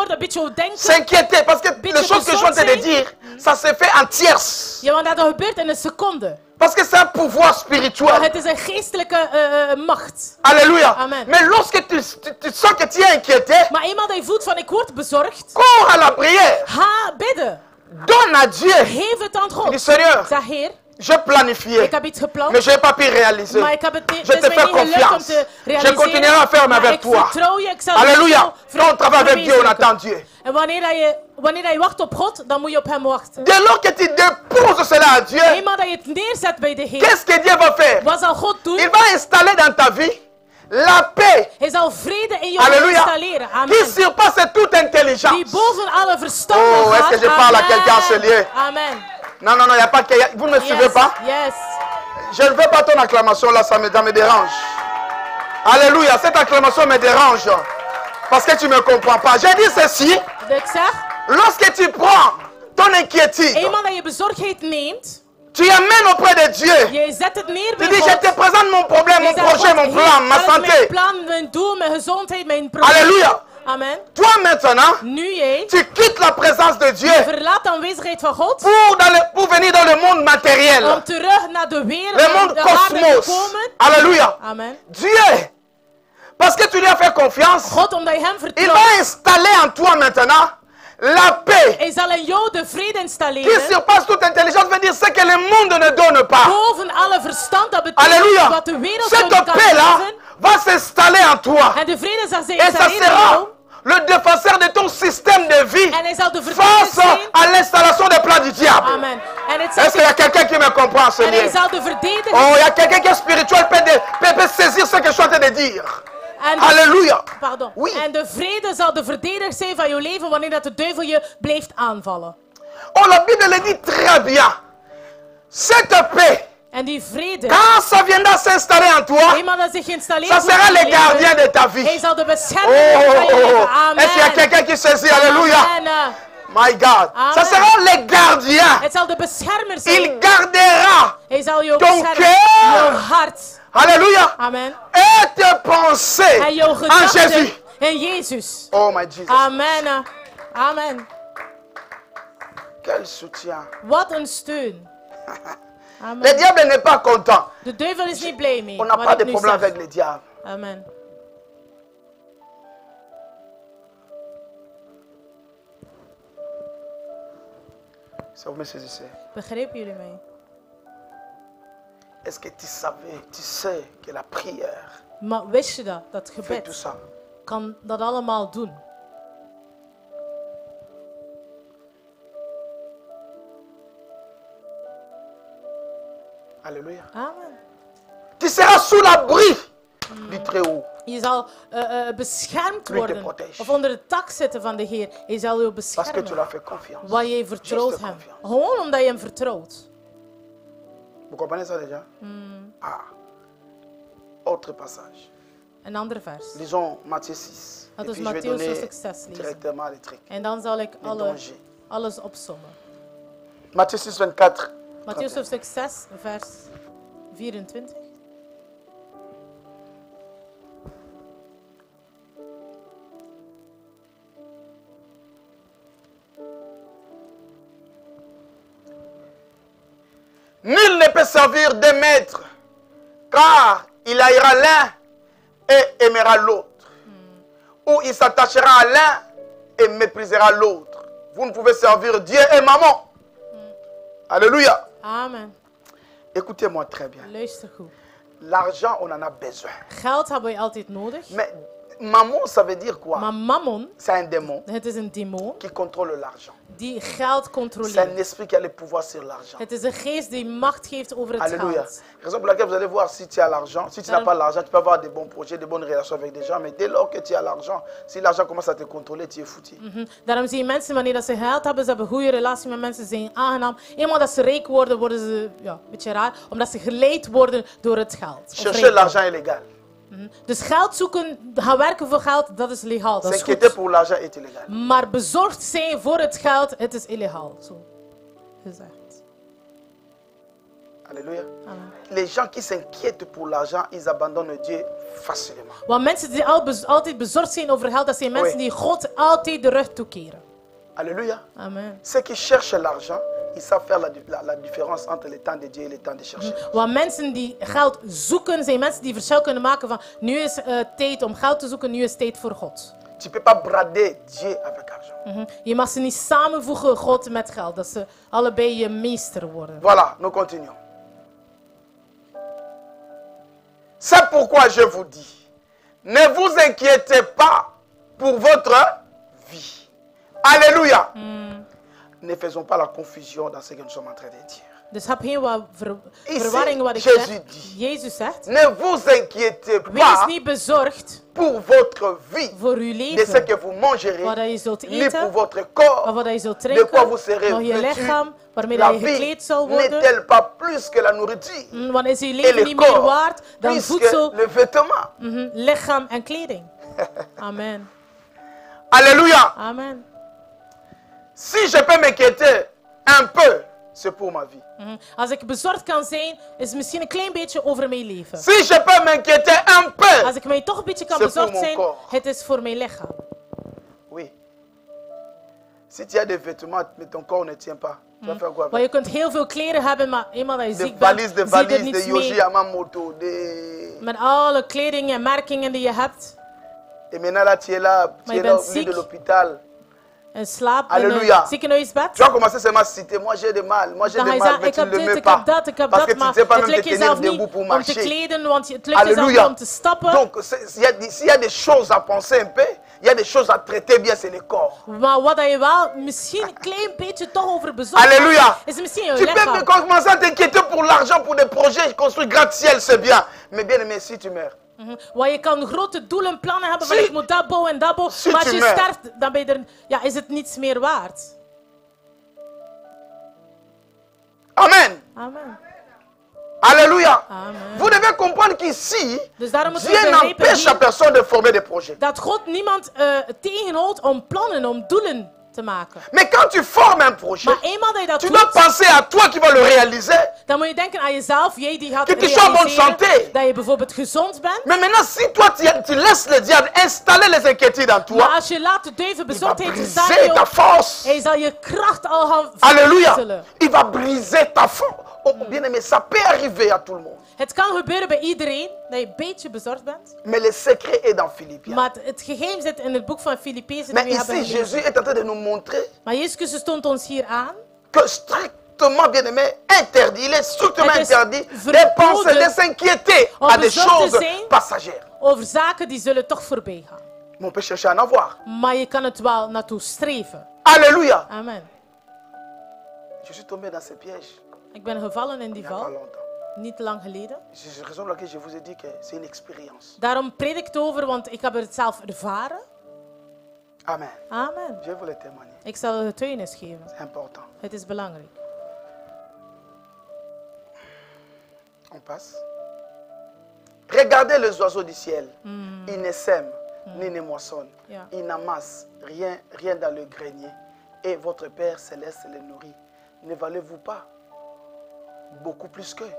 S'inquiéter parce que les choses que je viens de dire, ça se fait en tierce. Parce que c'est un pouvoir spirituel. Alléluia. Amen. Mais lorsque tu sens que tu es inquiété, cours à la prière. Donne à Dieu. Dis Seigneur, j'ai planifié, mais je n'ai pas pu réaliser. Je te fais confiance. Je continuerai à faire avec toi. Alléluia. Quand on travaille avec Dieu, on attend Dieu. Dès lors que tu déposes cela à Dieu, qu'est-ce que Dieu va faire? Il va installer dans ta vie la paix. Alléluia. Qui surpasse toute intelligence. Oh, est-ce que je parle à quelqu'un en ce lieu? Amen. Non, non, non, il n'y a pas de... Vous ne me suivez pas? Yes. Je ne veux pas ton acclamation là, ça me dérange. Alléluia, cette acclamation me dérange. Parce que tu ne me comprends pas. J'ai dit ceci. Lorsque tu prends ton inquiétude, tu amènes auprès de Dieu. Tu dis, je te présente mon problème, mon projet, mon plan, ma santé. Alléluia. Amen. Toi maintenant, tu quittes la présence de Dieu pour venir dans le monde matériel, le monde cosmos. Alléluia. Amen. Dieu, parce que tu lui as fait confiance, il va installer en toi maintenant la paix qui surpasse toute intelligence, veut dire ce que le monde ne donne pas. Alléluia. Cette paix-là va s'installer en toi. Et ça sera le défenseur de ton système de vie face à l'installation des plans du diable. Est-ce qu'il y a quelqu'un qui me comprend, Seigneur? Oh, il y a quelqu'un qui est spirituel peut saisir ce que je suis en train de dire. Halleluja. Pardon. Oui. En de vrede zal de verdediger zijn van je leven wanneer dat de duivel je blijft aanvallen. Oh, la Bible le dit très bien. Cette paix, quand ça viendra s'installer en toi, ça sera le gardien de ta vie. Oh. Est-ce qu'il y a quelqu'un qui saisit? Alléluia. My God. Amen. Ça sera le gardien. Il gardera ton cœur. Alléluia. Amen. Et tes pensées en Jésus. Oh my Jesus. Amen. Amen. Quel soutien. What a stone. Amen. Le diable n'est pas content. The devil is not blaming. On n'a pas de problème avec le diable. Amen. Ça vous me saisissez? Est-ce que tu savais, tu sais que la prière fait tout ça? Kan dat allemaal doen. Alléluia. Amen. Tu seras sous l'abri du Très-Haut. Je zal beschermd worden of onder het dak zitten van de Heer. Je zal je beschermen. Waar je vertrouwt hem. Gewoon omdat je hem vertrouwt. Vous comprenez ça déjà? Ah. Autre passage. Een ander vers. Lisons Matthieu 6. Dat is Mattheüs 6 lezen. En dan zal ik alles opsommen. Matthieu 6, 24. Mattheüs 6, vers 24. Nul ne peut servir deux maîtres, car il haïra l'un et aimera l'autre. Ou il s'attachera à l'un et méprisera l'autre. Vous ne pouvez servir Dieu et maman. Alléluia. Amen. Écoutez-moi très bien. L'argent, on en a besoin. Geld hebben we altijd nodig. Mais mammon, ça veut dire quoi? Maar mammon, c'est un démon. Het is een demon qui contrôle l'argent. Die geld controleert. C'est un esprit qui a le pouvoir sur l'argent. Het is een geest die macht geeft over het geld. Raison pour laquelle vous allez voir si tu as l'argent, si tu n'as pas l'argent, tu peux avoir des bons projets, des bonnes relations avec des gens, mais dès lors que tu as l'argent, si l'argent commence à te contrôler, tu es foutu. Daarom zie je mensen wanneer ze geld hebben, ze hebben goede relaties met mensen, ze zijn aangenaam. Eenmaal dat ze rijk worden, worden ze ja, een beetje raar, omdat ze geleid worden door het geld. Chercher l'argent illégal. Dus geld zoeken, gaan werken voor geld, dat is legaal. Dat is goed. Maar bezorgd zijn voor het geld, het is illegaal. Zo gezegd. Alléluia. Amen. Les gens qui s'inquiètent pour l'argent, ils abandonnent Dieu facilement. Want mensen die altijd bezorgd zijn over geld, dat zijn mensen die God altijd de rug toekeren. Alléluia. Amen. Ceux qui cherchent l'argent, ils savent faire la différence entre le temps de Dieu et le temps de chercher. Want mensen die geld zoeken, zijn mensen die verschil kunnen maken van nu is tijd om geld te zoeken, nu is tijd voor God. Tu peux pas brader Dieu avec l'argent. Je mag ze niet samenvoegen, God met geld, dat ze allebei je meester worden. Voilà, nous continuons. C'est pourquoi je vous dis, ne vous inquiétez pas pour votre vie. Alléluia. Ne faisons pas la confusion dans ce que nous sommes en train de dire. Ici, Jésus dit, ne vous inquiétez pas pour votre vie, de ce que vous mangerez, ni pour votre corps, de quoi vous serez vêtus. La vie n'est-elle pas plus que la nourriture et le corps, plus que le vêtement? Amen. Alléluia. Amen. Si je peux m'inquiéter un peu, c'est pour ma vie. Als ik bezorgd kan zijn, is misschien een klein beetje over mijn leven. Si je peux m'inquiéter un peu, als ik mij toch een beetje kan bezorgd zijn, het is voor mijn lichaam. Oui. Si tu as des vêtements, mais ton corps ne tient pas. Maar je kunt heel veel kleren hebben, maar eenmaal dat je ziek bent, zie je er niets mee. Met alle kleding en merkingen die je hebt. En maintenant là, tu es là, tu es là au milieu de l'hôpital. En slaap in een ziekenhuisbed. Tu vas commencer seulement à citer. Moi j'ai des mal. Moi j'ai des mal. Mais tu ne le mets pas. Parce que tu ne sais pas même te tenir debout pour marcher. Alléluia. Donc s'il y a des choses à penser un peu, il y a des choses à traiter bien, c'est le corps. Alléluia. Tu peux commencer à t'inquiéter pour l'argent, pour des projets construits gratte-ciel, c'est bien. Mais bien aimé, si tu meurs. Want je kan grote doelen en plannen hebben van ik moet dat bouwen en dat bouwen, maar als je sterft, dan ben je er, ja, is het niets meer waard. Amen. Amen. Alléluia. Amen. Vous devez comprendre qu'ici, dus Dieu n'empêche la personne de former des projets. Dat God niemand tegenhoudt om plannen, om doelen te maken. Mais quand tu formes un projet, tu dois penser à toi qui va le réaliser. Dan moet je denken aan jezelf, jij die gaat realiseren dat je bijvoorbeeld gezond bent. Mais maintenant, si toi tu laisses le diable installer les inquiétudes en toi, maar als je laat de duivel bezorgdheid installeren, hij zal je kracht al gaan verwisselen. Il va briser ta force. Oh, bien-aimé, ça peut arriver à tout le monde. Het kan gebeuren bij iedereen dat je een beetje bezorgd bent. Mais le secret est dans Philippiens. Maar het geheim zit in het boek van Filippezen die we hebben gelezen. Jésus est en train de nous montrer. Maar Jezus toont ons hier aan. Que strictement, bien-aimé, interdit. Il est strictement interdit de penser, de s'inquiéter à des choses passagères. Over zaken die zullen toch voorbij gaan. Mais on peut chercher à en avoir. Maar je kan het wel naartoe streven. Alléluia. Amen. Je suis tombé dans ce piège. Ik ben gevallen in die val, niet lang geleden. Daarom predik ik over, want ik heb het zelf ervaren. Amen. Amen. Ik zal een getuigenis geven. Het is belangrijk. On passe. Regardez les oiseaux du ciel. Ils ne sèment, ni ne moissonnent. Ils n'amassent rien dans le grenier. Et votre Père Céleste les nourrit. Ne valez-vous pas beaucoup plus qu'eux.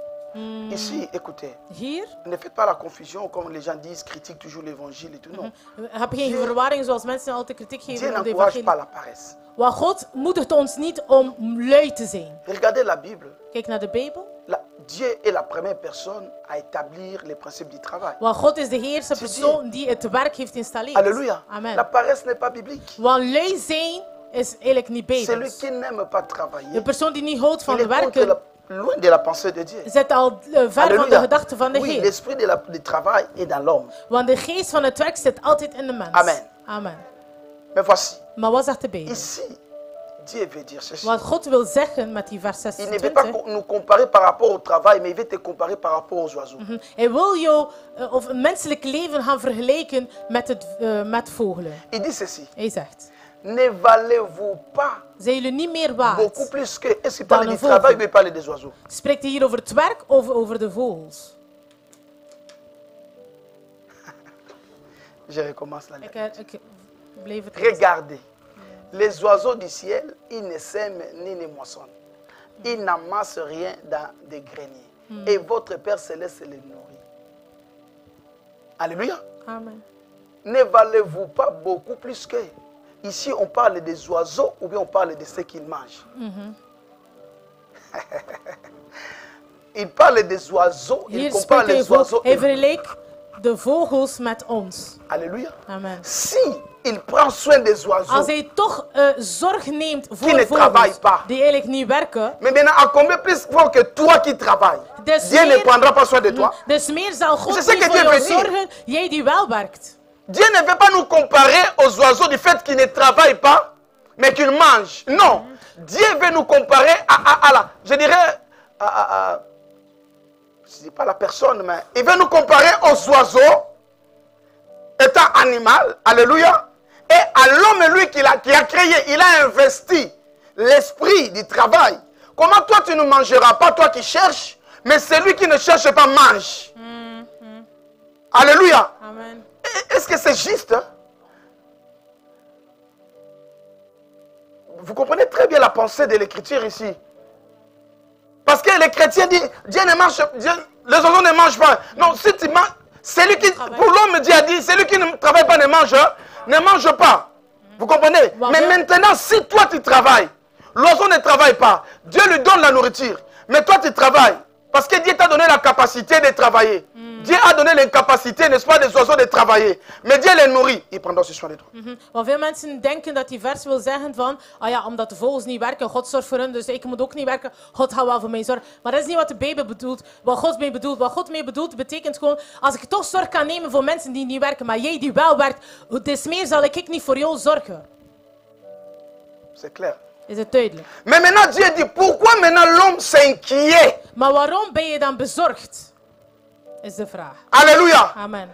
Ici, écoutez, hier? Ne faites pas la confusion comme les gens disent, critiquent toujours l'évangile et tout. Non. Dieu n'encourage pas la paresse. God moedigt ons niet om lui te zijn. Regardez la Bible. Kijk naar de Bijbel. Dieu est la première personne à établir les principes du travail. Want God is de eerste persoon die het werk heeft geïnstalleerd. Alléluia. Amen. La paresse n'est pas biblique. Want lui zijn is eigenlijk niet Bijbels. Celui qui n'aime pas travailler. De persoon die niet houdt van werken. Loin de la pensée de Dieu. Zet al ver van de gedachten van de Heer. Oui, l'esprit du travail est dans l'homme. Want de geest van het werk zit altijd in de mens. Amen. Amen. Mais voici. Maar wat zegt de Bijbel? Ici, Dieu veut dire ceci. Wat God wil zeggen met die vers 26. Il ne veut pas nous comparer par rapport au travail, mais il veut te comparer par rapport aux oiseaux. Hij wil jou of een menselijk leven gaan vergelijken met vogelen. Il dit ceci. Hij zegt. Ne valez-vous pas beaucoup plus que... Est-ce qu'il parle du travail ou il parle des oiseaux? Spreekt hij hier over het werk of over de vogels? Je recommence la lettre. Regardez. Les oiseaux du ciel, ils ne sèment ni ne moissonnent. Ils n'amassent rien dans des greniers. Et votre Père Céleste les nourrit. Alléluia. Amen. Ne valez-vous pas beaucoup plus que... Ici, on parle des oiseaux ou bien on parle de ceux qu'ils mangent. Il parle des oiseaux, il compare les oiseaux. Hij vergelijkt de vogels met ons. Alléluia. Amen. Si il prend soin des oiseaux, als hij toch zorg neemt voor de vogels die eigenlijk niet werken. Mais maintenant, à combien plus fort que toi qui travailles? Dieu ne prendra pas soin de toi. Dus meer zal God niet voor jou zorgen, jij die wel werkt. Dieu ne veut pas nous comparer aux oiseaux du fait qu'ils ne travaillent pas, mais qu'ils mangent. Non, Dieu veut nous comparer à je ne dis pas la personne, mais il veut nous comparer aux oiseaux, étant animal, alléluia, et à l'homme, lui, qui a créé, il a investi l'esprit du travail. Comment toi, tu ne mangeras pas, toi qui cherches, mais celui qui ne cherche pas mange. Alléluia. Amen. Est-ce que c'est juste? Vous comprenez très bien la pensée de l'Écriture ici. Parce que les chrétiens disent, Dieu ne mange pas, les oiseaux ne mangent pas. Non, si tu manges, celui qui, pour l'homme, Dieu a dit, celui qui ne travaille pas ne mange pas. Vous comprenez? Mais maintenant, si toi tu travailles, l'oiseau ne travaille pas, Dieu lui donne la nourriture, mais toi tu travailles. Parce que Dieu t'a donné la capacité de travailler. Dieu a donné l'incapacité, n'est-ce pas, des oiseaux de travailler. Mais Dieu les nourrit. Il prendra ce soin de toi. Want veel mensen denken dat die vers wil zeggen van, ah ja, omdat de vogels niet werken, God zorgt voor hen, dus ik moet ook niet werken. God gaat wel voor mij zorgen. Maar dat is niet wat de Bijbel bedoelt, wat God mee bedoelt. Wat God mee bedoelt betekent gewoon, als ik toch zorg kan nemen voor mensen die niet werken, maar jij die wel werkt, des meer zal ik niet voor jou zorgen. C'est clair. Is het duidelijk? Maar maintenant Dieu dit, pourquoi maintenant l'homme s'inquiète? Maar waarom ben je dan bezorgd? Is de vraag. Alléluia. Amen.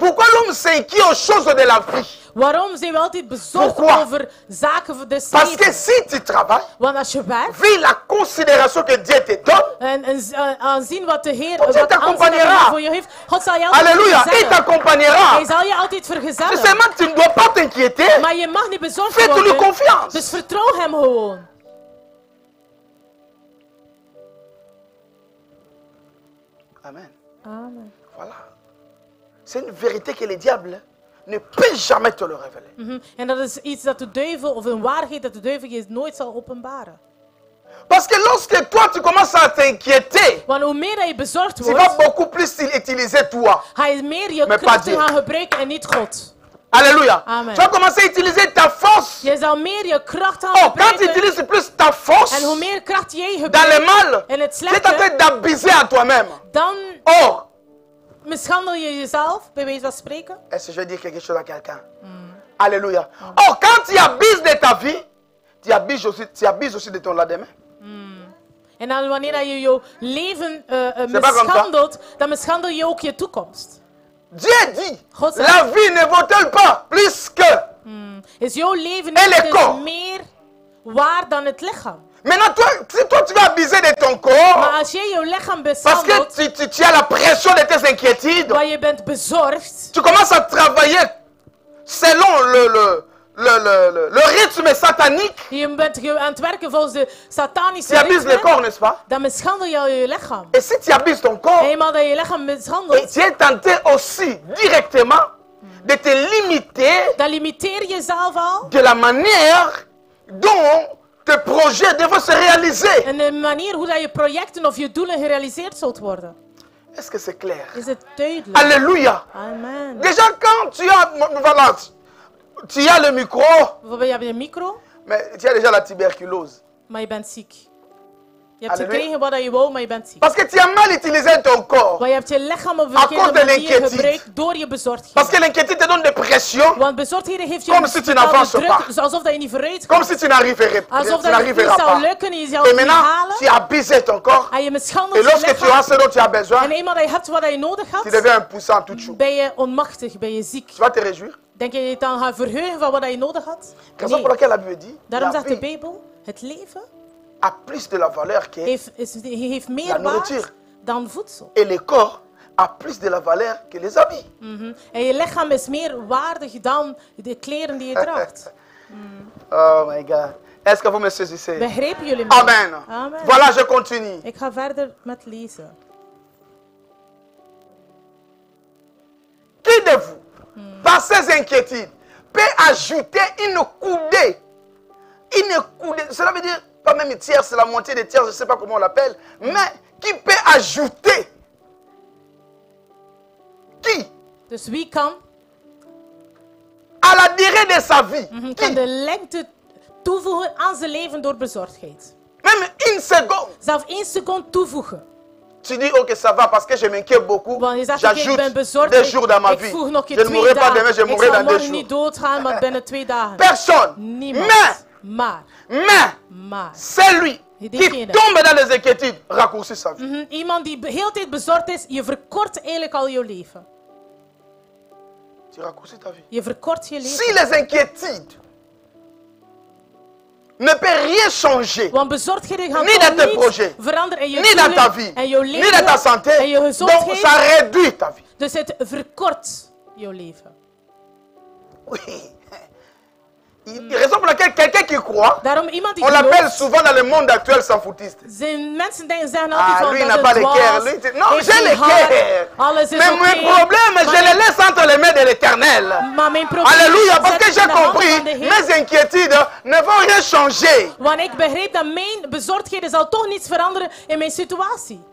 Pourquoi l'homme s'inquiète aux choses de la vie? Waarom zijn we altijd bezorgd over zaken van de ziel? Parce que si tu travailles, want als je werkt, vu la considération que Dieu te donne, en aanzien wat de Heer voor je heeft, God zal je altijd vergezellen. Hij zal je altijd vergezellen. Dus tu ne dois pas t'inquiéter. Maar je mag niet bezorgd worden. Dus vertrouw hem gewoon. Amen. Amen. Voilà. C'est une vérité que le diable ne peut jamais te le révéler. En dat is iets dat de duivel, of een waarheid dat de duivel je nooit zal openbaren. Parce que lorsque toi tu commences à t'inquiéter, want hoe meer je bezorgd wordt, tu vas beaucoup plus utiliser toi. Hij is meer je krachten gaan gebruiken en niet God. Alléluia. Amen. Tu vas commencer à utiliser ta force. Je zal meer je kracht gaan gebruiken. Quand tu utilises plus ta force, en hoe meer kracht jij gebruikt, dans le mal, en het slechte, tu es en train d'abuser à toi-même. Dan. Or, mishandel je jezelf, bij wijze van spreken? Est-ce que je vais dire quelque chose à quelqu'un? Alléluia. Oh, quand tu abuses de ta vie, tu abuses aussi de ton lendemain. En dan wanneer je je leven mishandelt, dan mishandel je ook je toekomst. Dieu dit, la vie ne vaut-elle pas plus que? Is jouw leven niet meer waard dan het lichaam? Maintenant, toi, si toi tu vas abuser de ton corps, parce que tu as la pression de tes inquiétudes, tu commences à travailler selon le rythme satanique. Tu abuses le corps, n'est-ce pas? Et si tu abuses ton corps, tu es tenté aussi directement de te limiter de la manière dont de projets devaient se réaliser. En de manier hoe dat je projecten of je doelen gerealiseerd zult worden. Est-ce que c'est clair? Is het duidelijk? Alléluia. Amen. Déjà quand tu as, voilà, tu as le micro. Je hebt een micro. Mais tu as déjà la tuberculose. Maar je bent ziek. Je hebt gekregen wat je wou, maar je bent ziek. Parce que tu as mal utilisé ton corps. Want je hebt je lichaam op verkeerde manier gebruikt door je bezorgdheid. Parce que l'inquiétude te donne de pression. Want bezorgdheden geeft je druk, alsof dat je niet vooruit komt. Comme si tu n'arriverais pas. Alsof dat je niet zou lukken, je zou niet halen. Tu abuses ton corps. En je mishandelt je lichaam. Et lorsque tu as ce dont tu as besoin. En eenmaal dat je hebt wat je nodig had. Tu deviens impuissant tout de suite. Ben je onmachtig, ben je ziek. Tu vas te réjouir. Denk je dan gaan verheugen van wat je nodig had? Nee. Daarom zegt de Bijbel, het leven a plus de la valeur que la nourriture. Et le corps a plus de la valeur que les habits. Et je lichaam is meer waardig dan de kleren die je draagt. Oh my God. Est-ce que vous me saisissez? Begrijpen jullie me? Amen. Amen. Voilà, je continue. Ik ga verder met lezen. Qui de vous, par ses inquiétudes, peut ajouter une coudée? Une coudée, cela veut dire pas même tiers, c'est la moitié des tiers, je ne sais pas comment on l'appelle, mais qui peut ajouter? Qui? Dus wie kan? À la durée de sa vie. Kan de lengte toevoegen aan zijn leven door bezorgdheid. Même une seconde. Zelfs 1 seconde toevoegen. Tu dis ok ça va parce que je m'inquiète beaucoup. J'ajoute 2 jours dans ma vie. Je ne mourrai pas demain, je mourrai dans 2 jours. Personne. Niemand. Maar celui qui tombe dans les inquiétudes raccourcit sa vie. Iemand die heel tijd bezorgd is, je verkort eigenlijk al je leven. Tu raccourcis ta vie. Je verkort je leven. Si les inquiétudes ne peut rien changer, want bezorgdheden gaan niet veranderen in je leven, niet in ta vie, en je leven, niet in ta santé, en je gezondheid. Donc ça réduit ta vie. Dus het verkort je leven. Oui. Raison pour laquelle quelqu'un qui croit, on l'appelle souvent dans le monde actuel sans foutiste. Ah, lui n'a pas le cœur. Non, j'ai le cœur. Mais mon problème, je le laisse entre les mains de l'Éternel. Alléluia, parce que j'ai compris, mes inquiétudes ne vont rien changer. Want ik begreep dat mijn bezorgdheden zal toch niets veranderen in mijn situatie.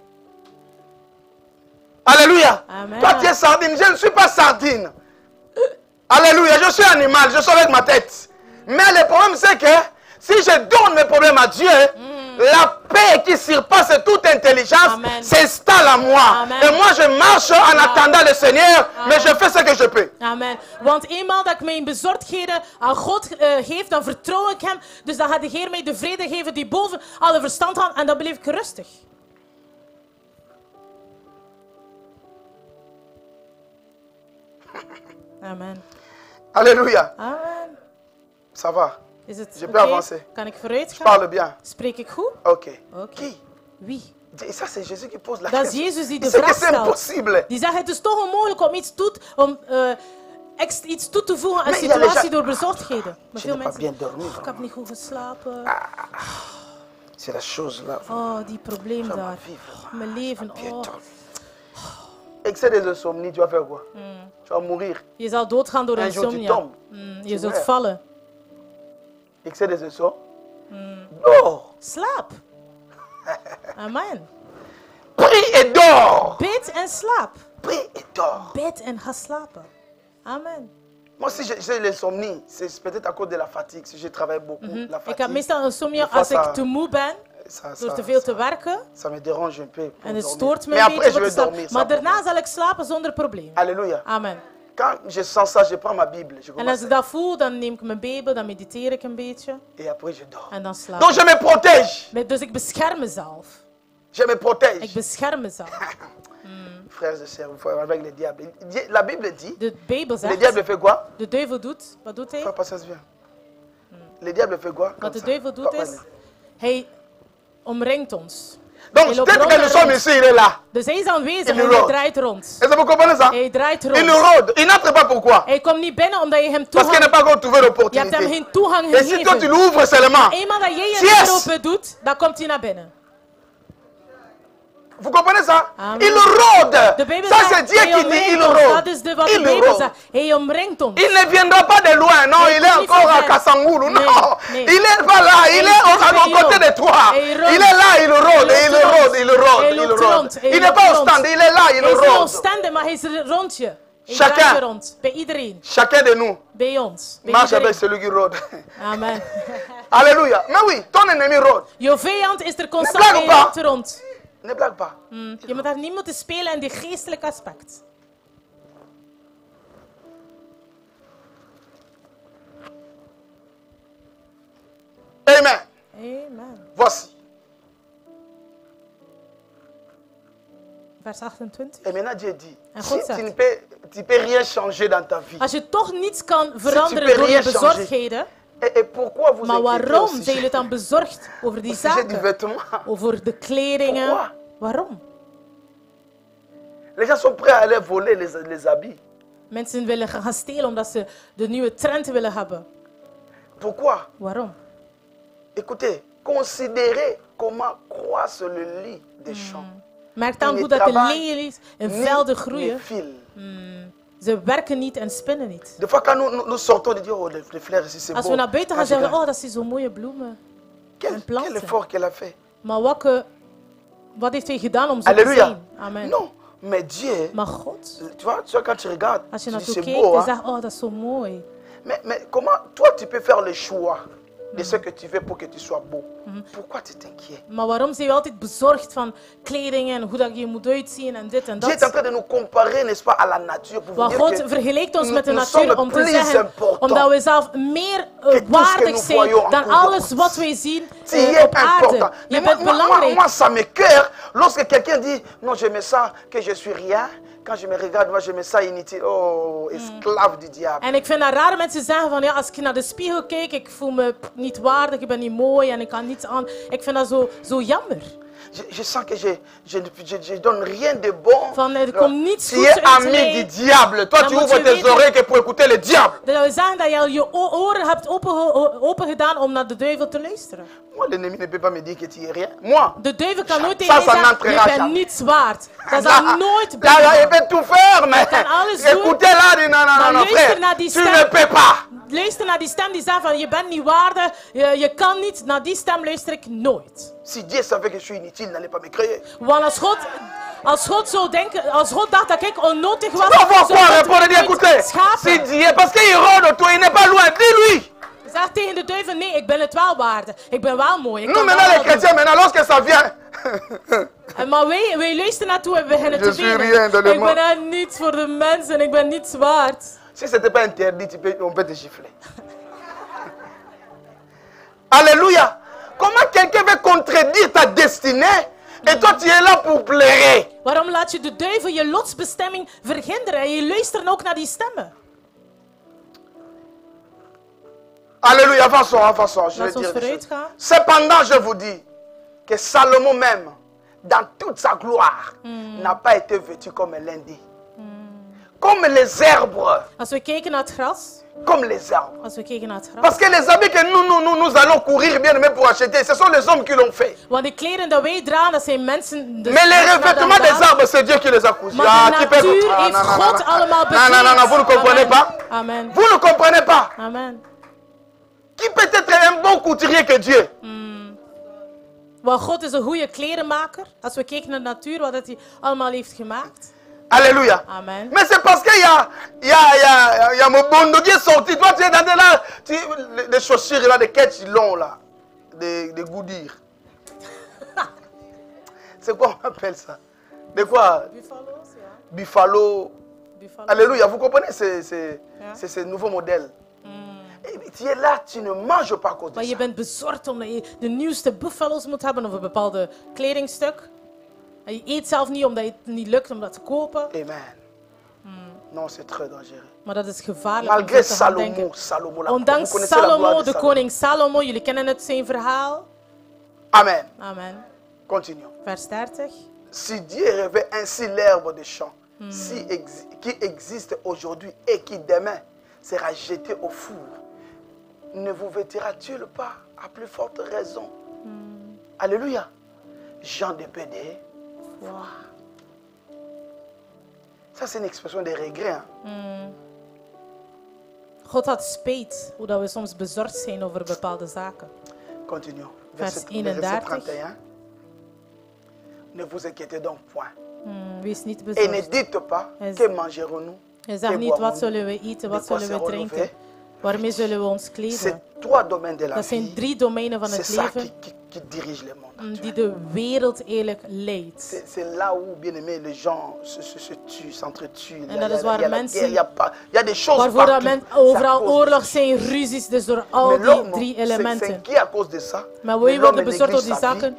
Alléluia. Toi tu es sardine, je ne suis pas sardine. Alléluia, je suis animal, je suis avec ma tête. Mais le problème c'est que si je donne mes problèmes à Dieu, la paix qui surpasse toute intelligence s'installe à moi. Amen. Et moi je marche en attendant le Seigneur, mais je fais ce que je peux. Amen. Want eenmaal dat ik mijn bezorgdheden aan God geef, dan vertrouw ik hem. Dus dan gaat de Heer mij de vrede geven die boven alle verstand gaat en dan blijf ik rustig. Amen. Alléluia. Amen. Ça va? Je peux avancer? Je parle bien? Ok. Qui? Oui. Et ça, c'est Jésus qui pose la question. C'est que c'est impossible. Iets toe te voegen aan de situatie door bezorgdheden. Maar veel mensen. Ik heb niet goed geslapen. Oh, die probleem daar. Mijn leven. Oh. Excès des insomnies, tu vas faire quoi? Tu vas mourir. Je zal doodgaan door insomnie. Je zult vallen. Excès des insomnies. Dors. Slaap. Amen. Prie en dors. Bid en slaap. Prie en dors. Bid en ga slapen. Amen. Moi, si j'ai l'insomnie, c'est peut-être à cause de la fatigue. Si je travaille beaucoup, la fatigue. Ik heb meestal insomnie als ik te moe ben, door te veel te werken. Ça me dérange un peu. En het stoort me een beetje om te slapen. Maar daarna zal ik slapen zonder probleem. Alléluia. Amen. Quand je sens ça, je prends ma Bible. En als ik dat voel, dan neem ik mijn Bijbel, dan mediteer ik een beetje. Et après je dors. En dan slaap. Donc je me protège. Dus ik bescherm mezelf. Je me protège. Ik bescherm mezelf. Frères et sœurs, avec le diable. La Bible dit, le diable fait quoi? Le diable doet. Wat doet hij? Pas pas bien. Le diable fait quoi? Wat de duivel doet is, hij omringt ons. Donc, dès que nous sommes ici, il est là. Dus hij is aanwezig en hij draait rond. Et vous comprenez ça? Hij draait rond. Il nous rôde. Il n'entre pas pourquoi? Hij komt niet binnen omdat je hem toegang. Parce qu'il n'a pas encore trouvé l'opportunité. Je hebt hem geen toegang gegeven. Et si toi tu l'ouvres seulement, eenmaal dat jij je open doet, dan komt hij naar binnen. Vous comprenez ça? Amen. Il rôde. Ça c'est Dieu qui dit il rôde. Il rôde. Il ne viendra pas de loin. Non, il est encore à Kassangoulou. Non, il n'est pas là. Il est à côté de toi. Il est là, il rôde. Il rôde, il rôde, il rôde. Il n'est pas au stand, il est là, il rôde. Chacun de nous marche avec celui qui rôde. Amen. Alléluia. Mais oui, ton ennemi rôde. Ne blague pas. Ne blague pas. Je moet daar niet moeten spelen in die geestelijke aspect. Amen. Amen. Voici. Vers 28. Et maintenant Dieu dit, si tu ne peux rien changer dans ta vie. Als je toch niets kan veranderen door je bezorgdheden. Maar waarom zijn jullie dan bezorgd over die zaken? Over de kledingen? Waarom? Mensen willen gaan stelen omdat ze de nieuwe trend willen hebben. Waarom? Merk dan goed dat de lelies in velden groeien. Ze werken niet en spinnen niet. Als we naar buiten gaan zeggen, oh, dat zijn zo'n mooie bloemen en planten. Maar wat heeft hij gedaan om ze te zien? Amen. Maar God, als je naartoe kijkt en zegt, oh, dat is zo mooi. Maar waarom zijn we altijd bezorgd van kleding en hoe dat je moet uitzien en dit en dat? Want God vergelijkt ons met de natuur om te zeggen, omdat we zelf meer waardig zijn dan alles wat wij zien op aarde. Je bent belangrijk. Moi, ça me cœur lorsque quelqu'un dit, non, je me sens que je suis rien. Quand je me regarde, moi je me sens inutile. Oh, esclave du diable. En ik vind dat rare mensen zeggen van ja, als ik naar de spiegel kijk, ik voel me niet waardig, ik ben niet mooi en ik kan niets aan. Ik vind dat zo jammer. Je sens que je donne rien de bon. Van er komt niets goeds uit. Tu es ami du diable. Toi tu ouvres tes oreilles pour écouter le diable. Dat wil zeggen dat je je oren hebt open gedaan om naar de duivel te luisteren. Moi, l'ennemi ne peut pas me dire que tu es rien. Moi, de duivel kan nooit tegen mij zeggen, je bent niets waard. Dat zal nooit blijven. Daar je bent tout faire, mais. Écoutez là, non, frère. Tu ne peux pas. Luister naar die stem die zegt van je bent niet waardig, je kan niet. Naar die stem luister ik nooit. Si Dieu savait que je suis inutile, n'allait pas me créer. Want als God zou denken, als God dacht dat ik onnodig was, si Dieu, parce que il rôde autour, il n'est pas loin, dis-lui. Zeg tegen de duivel, nee, ik ben het wel waardig, ik ben wel mooi. Nous maintenant les chrétiens, maintenant lorsque ça vient. Maar wij luisteren naartoe en beginnen te denken. Ik ben niets voor de mensen, ik ben niets waard. Si c'était pas interdit, on peut te gifler. Alléluia. Comment quelqu'un veut contredire ta destinée et toi tu es là pour pleurer? Waarom laat je de duivel je lotsbestemming verhinderen en je luistert ook naar die stemmen? Alléluia, va s'en, je vais dire. Cependant, je vous dis que Salomon même, dans toute sa gloire, n'a pas été vêtu comme lundi. Comme les herbes. Comme les arbres. Parce que les habits que nous allons courir bien même pour acheter, ce sont les hommes qui l'ont fait. Mais les revêtements des arbres, c'est Dieu qui les a cousus. Ah, non, vous ne comprenez pas. Amen. Vous ne comprenez pas. Amen. Qui peut être un bon couturier que Dieu? Well, God is een goede klerenmaker. Als we kijken naar de natuur, wat hij allemaal heeft gemaakt. Alléluia. Amen. Mais c'est parce qu'il y a mon bondo qui est sorti. Toi, tu es dans des chaussures, là, des ketch longs, là, des goudires. C'est quoi on appelle ça? De quoi? Buffalo. Alléluia. Vous comprenez ces nouveaux modèles? Tu es là, tu ne manges pas à cause de ça. Mais je bent bezorgd omdat je de nieuwste buffalo's moet hebben of een bepaalde kledingstuk. En je eet zelf niet omdat het niet lukt om dat te kopen. Amen. Non, c'est très dangereux. Maar dat is gevaarlijk. Malgré Salomon, ondanks Salomo, de koning Salomo, jullie kennen het zijn verhaal. Amen. Amen. Continuons. Vers 30. Si Dieu revêt ainsi l'herbe des champs, qui existe aujourd'hui et qui demain sera jetée au four, ne vous vêtira-t-il pas à plus forte raison? Alléluia. Jean de Bédé. Wow. Ça, c'est une expression de regret. Hein? God had spijt hoe dat we soms bezorgd zijn over bepaalde zaken. Continuons. Vers 31. Ne vous inquiétez donc point. Wees niet bezorgd. Et ne dites pas que mangerons-nous. En zeg niet wat zullen we eten, wat zullen we drinken. Waarmee zullen we ons kleden? Dat zijn drie domeinen van het leven die de wereld eigenlijk leidt. En dat is waar mensen, waarvoor overal oorlog zijn, ruzies, dus door al die drie elementen. Maar we worden bezorgd door die zaken,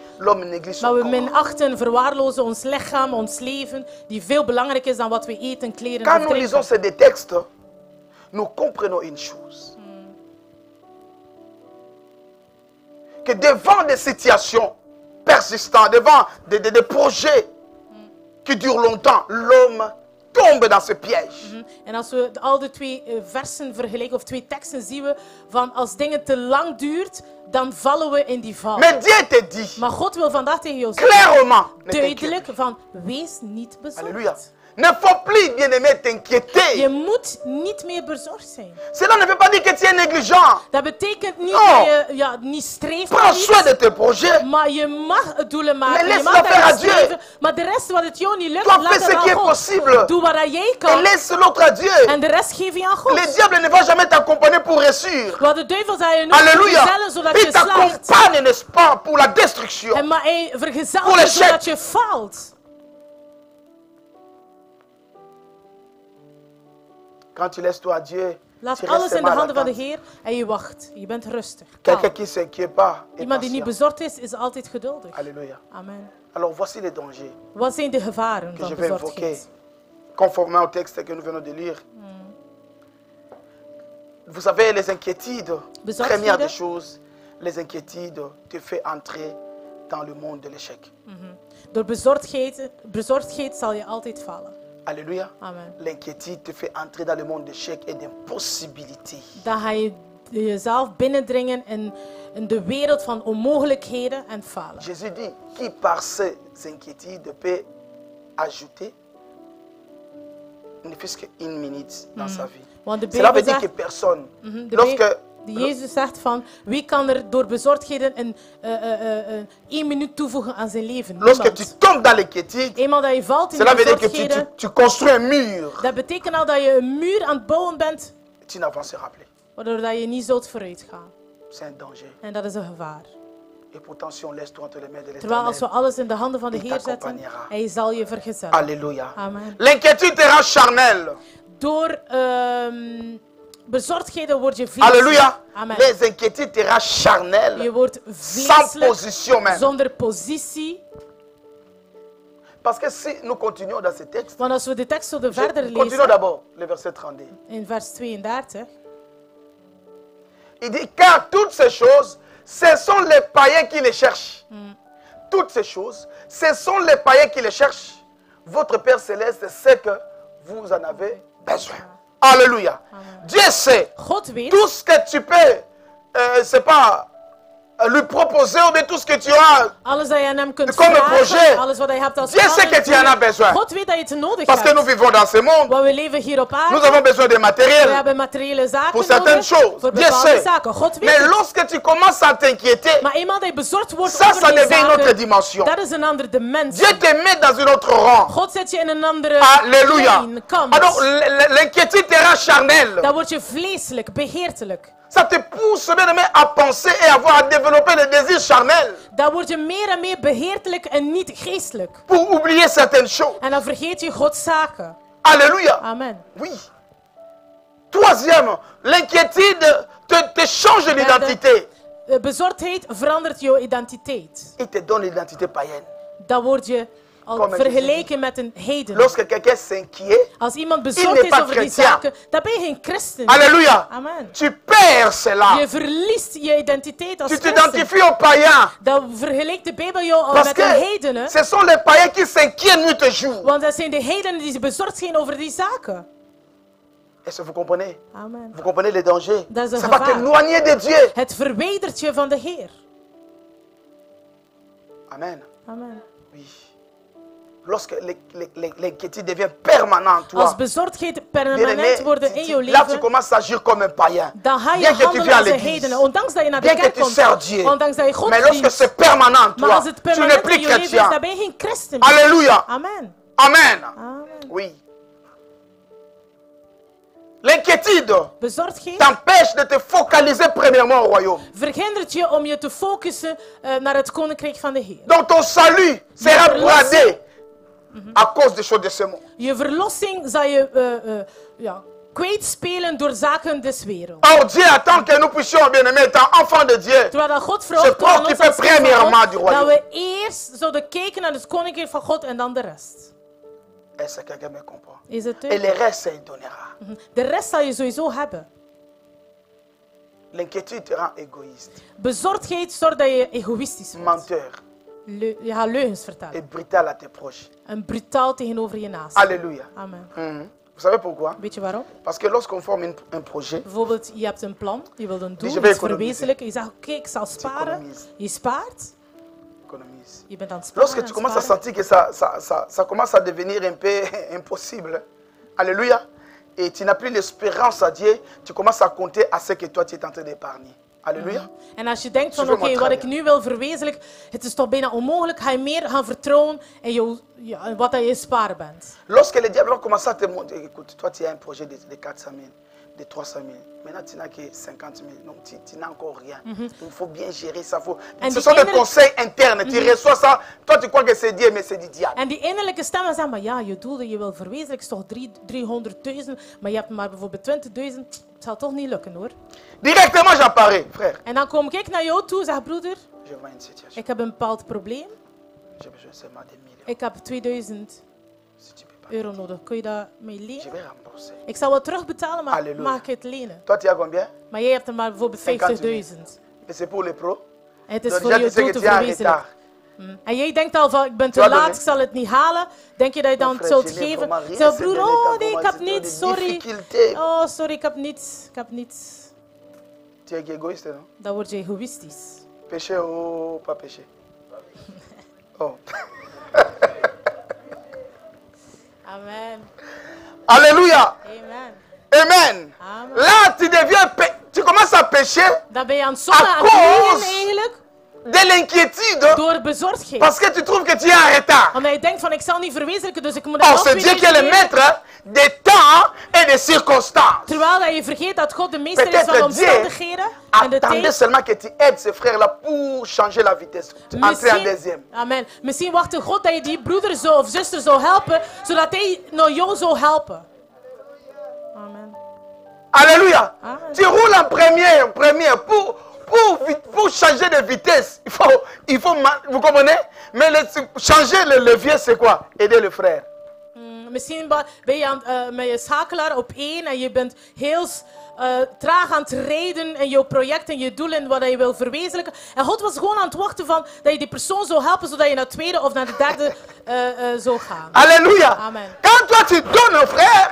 maar we minachten, verwaarlozen ons lichaam, ons leven, die veel belangrijker is dan wat we eten, kleden en drinken. Nous comprenons une chose. Que devant des situations persistantes, devant des projets qui durent longtemps, l'homme tombe dans ce piège. En als we al de twee versen vergelijken, of twee teksten, zien we van als dingen te lang duurt, dan vallen we in die val. Mais Dieu te dit, maar God wil vandaag tegen jou zeggen, duidelijk van wees niet bezorgd. Alléluia. Ne faut plus, bien-aimé, t'inquiéter. Je moet niet meer bezorgd zijn. Cela ne veut pas dire que tu es négligent. Dat betekent niet dat je niet streeft. Prends soin de tes projets. Maar je mag doelen maken. Mais laisse-le faire à Dieu. Maar de rest wat het jou niet lukt, laat het aan God. Doe wat jij kan. Laisse l'autre à Dieu. En de rest geef je aan God. Le diable ne va jamais t'accompagner pour réussir. Want de duivel zal je nooit vergezellen zodat je slaagt. Alléluia. Il t'accompagne, n'est-ce pas, pour la destruction. En maar hij vergezelt je zodat je faalt. Quand tu laisses toi à Dieu, laat alles in de handen van de Heer en je wacht. Je bent rustig. Iemand die niet bezorgd is, is altijd geduldig. Alléluia. Amen. Alors voici les dangers. Wat zijn de gevaren van bezorgdheid? Conformément au texte que nous venons de lire. Vous savez, les inquiétudes, première des choses, les inquiétudes te fait entrer dans le monde de l'échec. Door bezorgdheid zal je altijd vallen. Alléluia. L'inquiétude te fait entrer dans le monde d'échecs et d'impossibilités. Dan ga je jezelf binnendringen in de wereld van onmogelijkheden en falen. Jésus dit, qui par ces inquiétudes peut ajouter ne fût-ce qu'une minute dans sa vie. Cela veut dire que personne, lorsque Jezus zegt van, wie kan er door bezorgdheden één minuut toevoegen aan zijn leven? Eenmaal dat je valt in de bezorgdheden, dat betekent al dat je een muur aan het bouwen bent, waardoor je niet zult vooruit gaan. En dat is een gevaar. Terwijl als we alles in de handen van de Heer zetten, Hij zal je vergezellen. Alleluia. Amen. L'inquiétude sera charnelle. Door bezorgdheden word je vleeselijk. Alléluia. Amen. Les inquiétudes sera charnel. Je wordt vleeselijk, zonder positie. Parce que si nous continuons dans ce texte, want als we de tekst zo verder lezen, continuons d'abord le verset 32. In vers 32. Il dit, car toutes ces choses, ce sont les païens qui les cherchent. Toutes ces choses, ce sont les païens qui les cherchent. Votre Père Céleste sait que vous en avez besoin. Alléluia. Dieu sait tout ce que tu peux, c'est pas... lui proposer ou bien tout ce que tu as comme projet. Dieu sait que tu en as besoin. Parce que nous vivons dans ce monde. Nous avons besoin de matériel pour certaines choses. Dieu sait. Mais lorsque tu commences à t'inquiéter, ça devient une autre dimension. Dieu te met dans une autre rang. Alléluia. Alors l'inquiétude sera charnelle. Ça te pousse bien à penser et à développer des désirs charnels. Pour oublier certaines choses. Alléluia. Amen. Oui. Troisième, l'inquiétude te change l'identité. Il te donne l'identité païenne. Vergeleken met een heden. Als iemand bezorgd is over die zaken, dan ben je geen christen. Alleluia. Amen. Je verliest je identiteit als christen. Dan vergelijkt de Bijbel jou met de hedenen. Want dat zijn de hedenen die bezorgd zijn over die zaken. Est-ce que vous comprenez? Amen. Vous comprenez les dangers? Ça va t'éloigner de Dieu. Het verwijdert je van de Heer. Amen. Amen. Oui. Lorsque l'inquiétude devient permanente, toi, là tu commences à agir comme un païen. Bien que tu viens à l'église, bien que tu sers Dieu, mais lorsque c'est permanent, toi, tu n'es plus chrétien. Alléluia. Amen. Amen. Oui. L'inquiétude t'empêche de te focaliser premièrement au royaume. Donc ton salut sera bradé. À cause des choses de ce monde. Je verlossing zal je kwijtspelen door zaken des wereld. Or Dieu attend que nous puissions bien aimer étant enfants de Dieu. Se préoccuper premièrement du royaume. Dat we eerst zouden kijken naar het koninkrijk van God en dan de rest. Est-ce que quelqu'un me comprend? Et le reste il donnera. De rest zal je sowieso hebben. L'inquiétude te rend égoïste. Bezorgdheid zorgt dat je egoïstisch wordt. Menteur. Je gaat leugens vertellen. Et brutal à tes proches. En brutaal tegenover je naast. Alléluia. Amen. Vous savez pourquoi? Weet je waarom? Parce que lorsqu'on forme un projet. Bijvoorbeeld, je hebt een plan, je wilt een doel, iets verwezenlijken. Je zegt, oké, ik zal sparen. Je spaart. Je bent aan het sparen. Lorsque tu commences à sentir que ça commence à devenir un peu impossible. Alléluia. Et tu n'as plus l'espérance à Dieu, tu commences à compter à ce que toi tu es en train d'épargner. Halleluja. En als je denkt van oké, wat ik nu wil verwezenlijken, het is toch bijna onmogelijk, ga je meer gaan vertrouwen in wat je sparen bent. Lorsque le diable commence à te montrer, écoute, toi tu as un projet de 400 000, de 300 000. Maintenant tu n'as que 50 000, donc tu n'as encore rien. Il faut bien gérer ça. Ce sont des conseils internes. Tu reçois ça, toi tu crois que c'est Dieu, mais c'est du diable. En die innerlijke stemmen zeggen, maar ja, je doel dat je wil verwezenlijken is toch 300.000, maar je hebt maar bijvoorbeeld 20.000. Het zal toch niet lukken hoor. Directement j'apparais, frère. En dan kom ik naar jou toe, zeg broeder. Ik heb een bepaald probleem. Ik heb 2000 euro nodig. Kun je dat mij lenen? Ik zal wel terugbetalen, maar mag ik het lenen? Maar jij hebt er maar bijvoorbeeld 50.000. Het is voor je doel te verwezenlijken. En jij denkt al van, ik ben te laat, ik zal het niet halen. Denk je dat je dan zult geven? Zeg broer, oh nee, ik heb niets, sorry. Oh, sorry, ik heb niets, ik heb niets. Dan word je egoïstisch. Péché ou pas péché? Oh. Amen. Alléluia. Amen. Amen. Là, tu deviens, tu commences à pécher à cause de l'inquiétude, parce que tu trouves que tu es en retard. Or, c'est Dieu qui est le maître des temps et des circonstances. Peut-être Dieu attendait seulement que tu aides ce frère-là pour changer la vitesse, entrer en deuxième. Amen. Misschien wachtte God dat je die broeder of zuster zou helpen, zodat hij nou jou zou helpen. Amen. Alléluia. Tu roules en premier pour changer de vitesse, il faut vous comprenez? Mais changer le levier, c'est quoi? Aider le frère. misschien ben je met je schakelaar op één en je bent heel traag aan het reden in jouw project en je doel en wat je wil verwezenlijken. En God was gewoon aan het wachten van dat je die persoon zou helpen, zodat je naar de tweede of naar de derde zou gaan. Alléluia. Amen. Quand toi tu donnes au frère,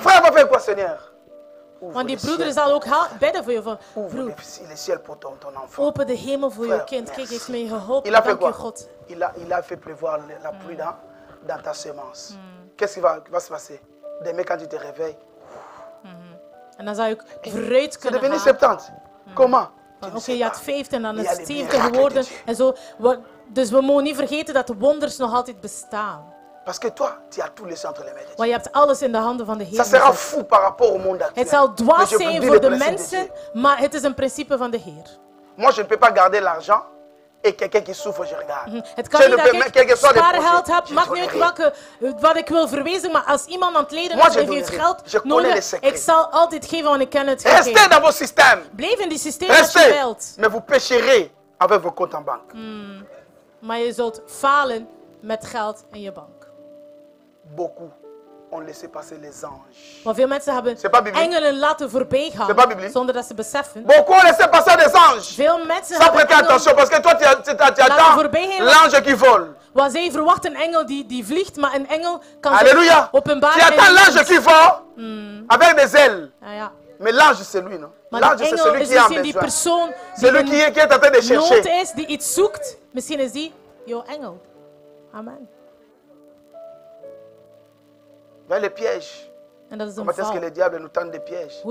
frère va faire quoi, Seigneur? Want die broeder zal ook bidden voor je. Van, broer, open de hemel voor je kind. Kijk, heeft mij geholpen. Dank je God. Il a fait pleuvoir la pluie dans ta semence. Qu'est-ce qui va se passer? Demain, quand tu te réveilles. En dan zou ik vooruit kunnen gaan. C'est devenu 70. Comment? Oké, je had 50 en dan is het 70 geworden. En zo. Dus we mogen niet vergeten dat de wonders nog altijd bestaan. Parce que toi, tu as tous les centres les mains. Want je hebt alles in de handen van de Heer. Ça sera fou par rapport au monde actuel. Het zal dwaas zijn voor de mensen, maar het is een principe van de Heer. Moi, je ne peux pas garder l'argent et quelqu'un qui souffre, je regarde. Het kan niet dat ik spaargeld heb, mag niet wat ik wil verwezen, maar als iemand aan het leden is en heeft geld nodig, ik zal altijd geven, want ik ken het gegeven. Restez dans vos systèmes. Blijf in die systeem als je wilt. Mais vous pécherez avec vos comptes en banque. Maar je zult falen met geld in je bank. Beaucoup ont laissé passer les anges. Want veel mensen hebben engelen laten voorbij gaan zonder dat ze beseffen. Beaucoup ont laissé passer des anges. Veel mensen hebben laten voorbij gaan. L'ange qui vole. Want zij verwacht een engel die vliegt, maar een engel kan openbaren. Tu attends l'ange qui vole avec des ailes. Mais l'ange c'est lui, non? L'ange c'est celui qui a besoin. Celui qui est en train de chercher. Nood is die iets zoekt. Misschien is die jouw engel. Amen. Vers les pièges. Comment est-ce que le diable nous tente des pièges?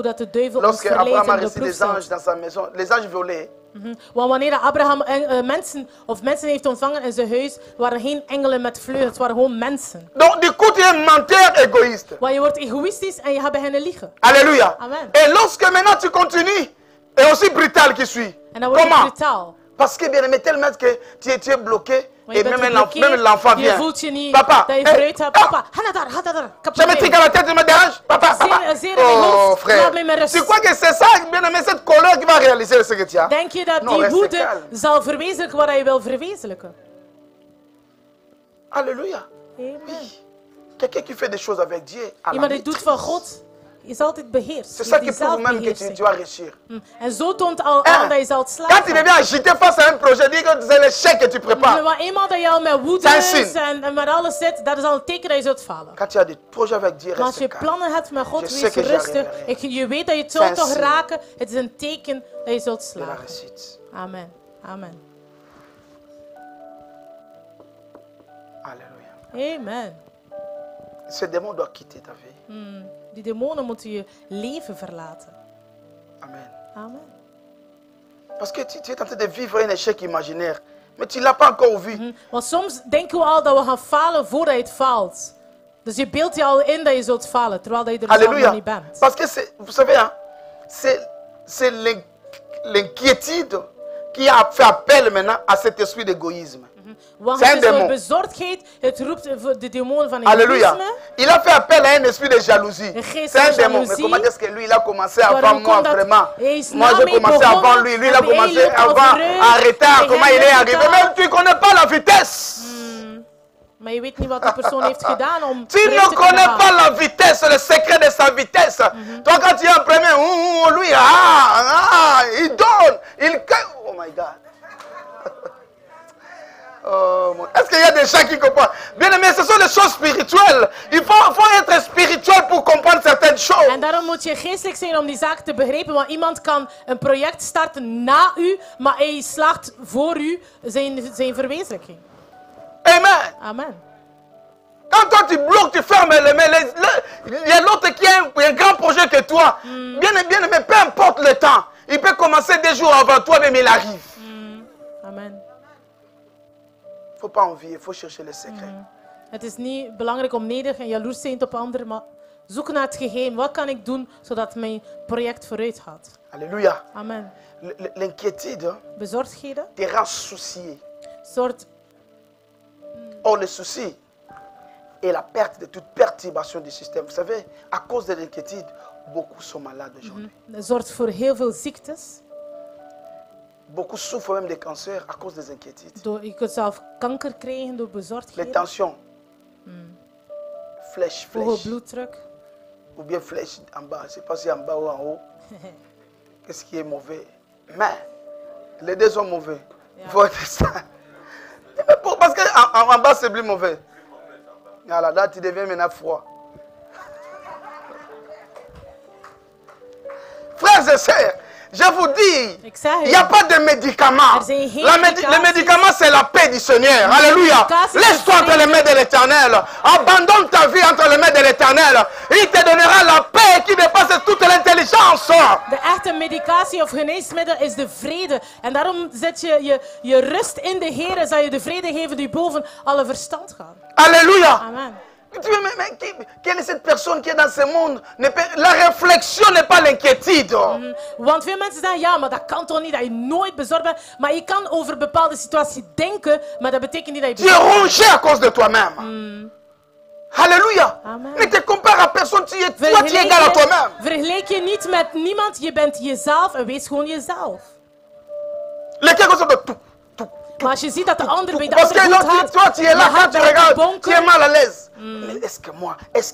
Lorsque Abraham a reçu les anges dans sa maison, les anges violaient. Want wanneer Abraham mensen heeft ontvangen in zijn huis, waren geen engelen met vleugels, het waren gewoon mensen. Donc du coup tu es menteur égoïste. Want je wordt egoïstisch en je gaat beginnen liegen. Alléluia. Amen. Et lorsque maintenant tu continues, et aussi brutal qui suit. En dan word je brutaal. Parce que bien aimé, tellement que tu es bloqué. Et même l'enfant vient. Papa, papa, je me tire la tête, je me dérange. Papa, papa. Oh frère, tu crois que c'est ça, bien aimé, cette colère qui va réaliser ce que tu as? Denk je dat die woede zal verwezenlijken wat je wil verwezenlijken? Alléluia. Oui. Quelqu'un qui fait des choses avec Dieu. Iemand die doet van God is altijd beheerst. C'est ça qui prouve même que tu dois réussir. En zo toont al aan dat je zal slagen. Quand tu deviens agité face à un projet, dis que c'est l'échec que tu prépares. Maar eenmaal dat je al met woede en met alles zit, dat is al een teken dat je zult falen. Quand tu as des projets avec Dieu, als je plannen hebt met God, wees rustig. Je weet dat je het zult toch raken. Het is een teken dat je zult slagen. Amen. Amen. Alléluia. Amen. Ce démon doit quitter ta vie. Die demonen moeten je leven verlaten. Amen. Amen. Parce que tu es tenté de vivre un échec imaginaire, mais tu l'as pas encore vu. Want soms denken we al dat we gaan falen voordat je het faalt. Dus je beeldt je al in dat je zult falen, terwijl dat je er zelf nog niet bent. Parce que vous savez, c'est l'inquiétude qui a fait appel maintenant à cet esprit d'égoïsme. Want het is door bezorgdheid, het roept de demon van egoïsme. Il a fait appel à un esprit de jalousie. C'est un démon. Mais comment est-ce que lui, il a commencé avant moi vraiment? Moi, j'ai commencé avant lui. Lui, il a commencé avant en retard. Comment il est arrivé? Même tu ne connais pas la vitesse. Maar je weet niet wat die persoon heeft gedaan om te kunnen halen. Tu ne connais pas la vitesse, le secret de sa vitesse. Toi, quand tu es en premier, lui, il donne, il caille. Oh my God. Oh, est-ce qu'il y a des gens qui comprennent? Bien aimé, ce sont des choses spirituelles. Il faut être spirituel pour comprendre certaines choses. En daarom moet je geestelijk zijn om die zaak te begrijpen. Want iemand kan een project starten na u, maar hij slaagt voor u zijn verwezenlijking. Amen. Amen. Quand toi tu bloques, tu fermes les mains, il y a l'autre qui a un grand projet que toi. Bien aimé, peu importe le temps. Il peut commencer 2 jours avant toi, mais il arrive. Amen. Il ne faut pas envier, il faut chercher le secret. Het is niet belangrijk om nederig en jaloers te zijn op anderen, maar zoek naar het geheim. Wat kan ik doen zodat mijn project vooruit gaat? Alléluia. Amen. L'inquiétude, bezorgdheden, te rend soucieux. Soort. Oh, le souci et la perte de toute perturbation du système. Vous savez, à cause de l'inquiétude, beaucoup sont malades aujourd'hui. Zorgt voor heel veel ziektes. Beaucoup souffrent même des cancers à cause des inquiétudes. Je peux zelf kanker krijgen door bezorgdheid. Les tensions. flèche. Blue truck. Ou bien flèche en bas. Je ne sais pas si en bas ou en haut. Qu'est-ce qui est mauvais? Mais les deux sont mauvais. Yeah. Vous voyez ça? Parce qu'en bas, c'est plus mauvais. Voilà, là, tu deviens maintenant froid. Frères et sœurs, je vous dis, il n'y a pas de médicaments. Le médicament, c'est la paix du Seigneur. Alléluia. Laisse-toi entre les mains de l'Éternel. Abandonne ta vie entre les mains de l'Éternel. Il te donnera la paix qui dépasse toute l'intelligence. De echte medicatie of geneesmiddel is de vrede. En daarom zet je rust in de Heer en zal je de vrede geven die boven alle verstand gaat. Alléluia. Amen. Mais quelle est cette personne qui est dans ce monde? La réflexion n'est pas l'inquiétude. Want veel mensen zeggen, ja, maar dat kan toch niet, dat je nooit bezorgd bent. Maar je kan over bepaalde situaties denken, maar dat betekent niet dat je... Tu es rongé à cause de toi-même. Alléluia. Ne te compare à personne, tu es toi, tu es égal à toi-même. Vergelijk je niet met niemand, je bent jezelf en wees gewoon jezelf. Lekker was dat toe. Maar als je ziet dat de ander bij de ander goed houdt, je es mal à l'aise. Est-ce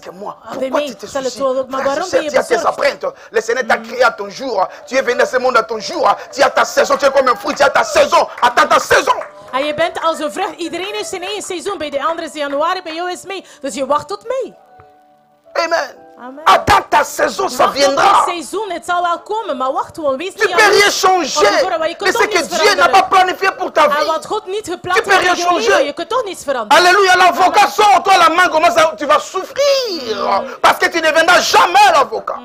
que moi, pourquoi tu te soucies? Frère, tu as tes empreintes, le Seigneur t'a créé à ton jour, tu es venu dans ce monde à ton jour, tu as ta saison, tu es comme un fruit, tu as ta saison, attends ta saison. En je bent als een vrucht, iedereen heeft zijn eigen seizoen, bij de ander is januari, bij jou is mei, dus je wacht tot mei. Amen. Amen. Attends ta saison, ça viendra. Tu ne peux rien changer de ce que Dieu n'a pas planifié pour ta vie. Tu ne peux rien changer. Alléluia, l'avocat sort en toi la main, comment ça, tu vas souffrir parce que tu ne deviendras jamais l'avocat.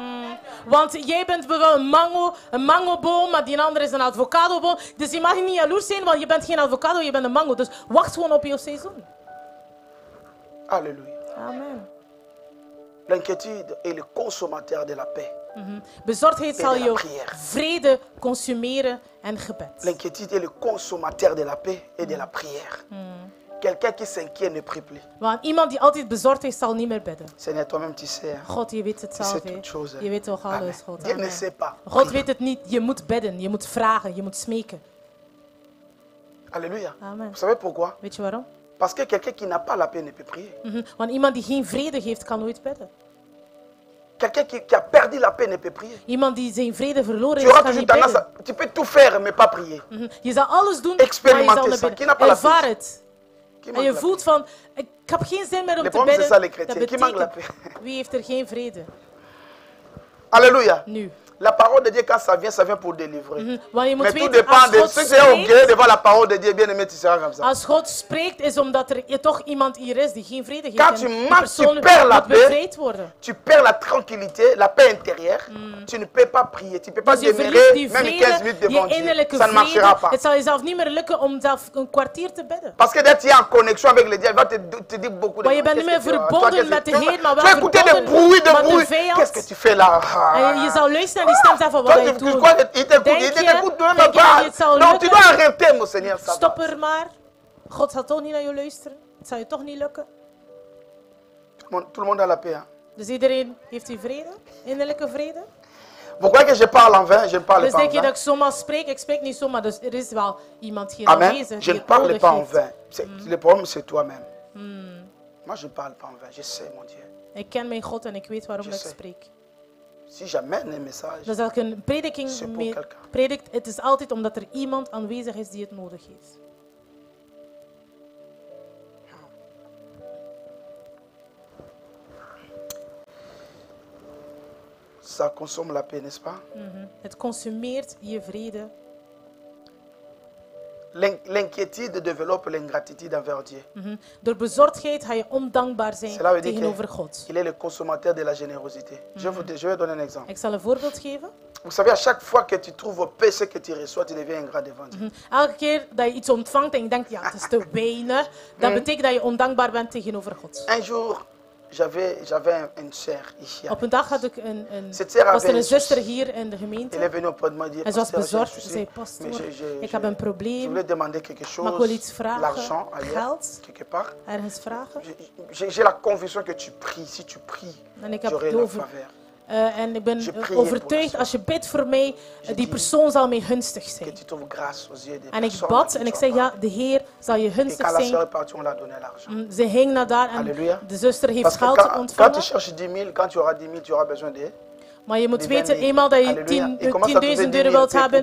Want jij bent bijvoorbeeld een mangoboom, maar die andere is een avocadoboom. Dus je mag niet jaloers zijn, want je bent geen avocado, je bent een mango. Dus wacht gewoon op jouw seizoen. Alléluia. Amen. L'inquiétude est le consommateur de la paix. Bezorgdheid zal jouw vrede consumeren en gebed. L'inquiétude est le consommateur de la paix et de la prière. Quelqu'un qui s'inquiète ne prie plus. Want iemand die altijd bezorgd is zal niet meer bidden. Seigneur, toi-même tu sais. God, je weet het zelf. Je weet toch alles, God. Dieu ne sait pas. God weet het niet. Je moet bidden, je moet vragen, je moet smeken. Alléluia. Amen. Vous savez pourquoi? Weet je waarom? Parce que quelqu'un qui n'a pas la paix ne peut prier. Want iemand die geen vrede heeft kan nooit bidden. Quelqu'un qui a perdu la paix ne peut prier. Iemand die zijn vrede verloren heeft kan niet bidden. Tu peux tout faire mais pas prier. Je zal alles doen, maar je zal niet bidden. Ervaar het. En je voelt van, ik heb geen zin meer om te bidden. Dat betekent, wie heeft er geen vrede? Alléluia. Nu. La parole de Dieu, quand ça vient pour délivrer. Mais tout dépend de ce que c'est au gré devant la parole de Dieu, bien aimé, tu seras comme ça. Als God spreekt is omdat er toch iemand hier is die geen vrede heeft. Quand tu manques, tu perds la paix, tu perds la tranquillité, la paix intérieure. Tu ne peux pas prier, tu ne peux pas demeurer même 15 minutes devant Dieu. Ça ne marchera pas. Het zal jezelf niet meer lukken om zelf een kwartier te bidden. Parce que d'être en connexion avec le Dieu, il va te dire beaucoup de choses. Je ben niet meer verbonden met de Heer, maar wel verbonden met de vijand. Qu'est-ce que tu fais là? Je zal luisteren. Non, tu dois arrêter, mon Seigneur. Stop er maar. God zal toch niet naar je luisteren. Het zal je toch niet lukken. Tout le monde a la paix. Dus iedereen heeft die vrede, innerlijke vrede. Dus denk je dat ik zomaar spreek? Ik spreek niet zomaar. Dus er is wel iemand hier aanwezig die het nodig heeft. Le problème c'est toi-même. Moi je ne parle pas en vain. Je sais, mon Dieu. Ik ken mijn God en ik weet waarom ik spreek. Si j'amène un message, dus als ik een prediking predik, het is altijd omdat er iemand aanwezig is die het nodig heeft. Ça consomme la paix, n'est-ce pas? Het consumeert je vrede. L'inquiétude développe l'ingratitude envers Dieu. Door bezorgdheid ga je ondankbaar zijn tegenover God. Il est le consommateur de la générosité. Je vais donner un exemple. Ik zal een voorbeeld geven. Vous savez, à chaque fois que tu trouves peu ce que tu reçois, tu deviens ingrat devant Dieu. Elke keer dat je iets ontvangt en je denkt, ja, het is te weinig, dat betekent dat je ondankbaar bent tegenover God. Un jour, j'avais une sœur ici. Op een dag had ik een zuster hier in de gemeente. En ze was bezorgd. Ze zei, pastoor, ik heb een probleem. Maar ik wil iets vragen. Geld. Ergens vragen. En ik heb het over. En ik ben overtuigd, als je bidt voor mij, die persoon zal mij gunstig zijn. En ik bad en ik zei, ja, de Heer zal je gunstig zijn. Ze ging naar daar en de zuster heeft geld ontvangen. Maar je moet weten, eenmaal dat je 10.000 euro wilt hebben,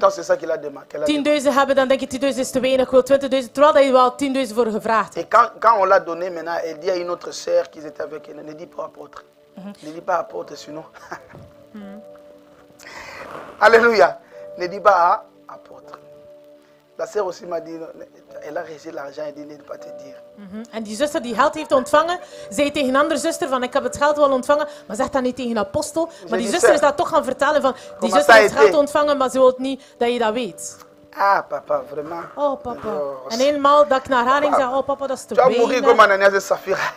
10.000 hebben, dan denk je 10.000 is te weinig, ik wil 20.000, terwijl je wel 10.000 voor gevraagd hebt. En quand on l'a donné maintenant, elle dit à une autre sœur qui était avec elle, ne dit pas apôtre. Ne dis pas apôtre, sinon. Alléluia. Ne dis pas apôtre. La sœur aussi m'a dit, elle a reçu l'argent, elle dit, ne pas te dire. En die zuster die geld heeft ontvangen, zei tegen een andere zuster van, ik heb het geld wel ontvangen, maar zegt dat niet tegen een apostel. Maar die zuster is dat toch gaan vertellen van, die zuster heeft geld ontvangen, maar ze wil niet dat je dat weet. Ah, papa, vraiment. Oh, papa. En helemaal dat ik naar haar ging, zei, oh, papa, dat is te weinig. Tu vas mourir comme Ananias et Saphira.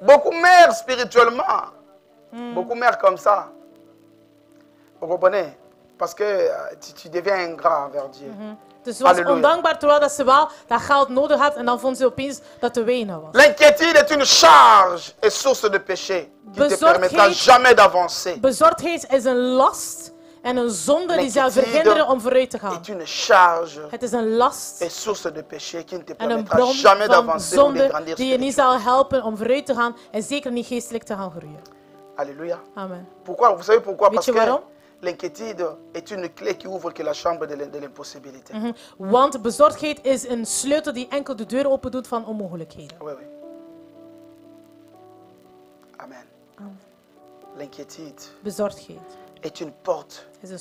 Beaucoup meurent spirituellement. Beaucoup meurent comme ça. Vous comprenez? Parce que tu deviens ingrat envers Dieu. Dus ze was ondankbaar terwijl ze wel dat geld nodig had en dan vond ze opeens dat te weinig was. L'inquiétude est une charge et source de péché qui ne te permettra jamais d'avancer. Bezorgdheid is een last en een zonde die jou verhinderen om vooruit te gaan. Het is een last en een bron van zonde die je niet zal helpen om vooruit te gaan en zeker niet geestelijk te gaan groeien. Alléluia. Amen. Pourquoi? Vous savez pourquoi? Weet je waarom? L'inquiétude est une clé qui ouvre que la chambre de l'impossibilité. Want bezorgdheid is een sleutel die enkel de deur open doet van onmogelijkheden. Oui, oui. Amen. L'inquiétude. Bezorgdheid. Est une porte qui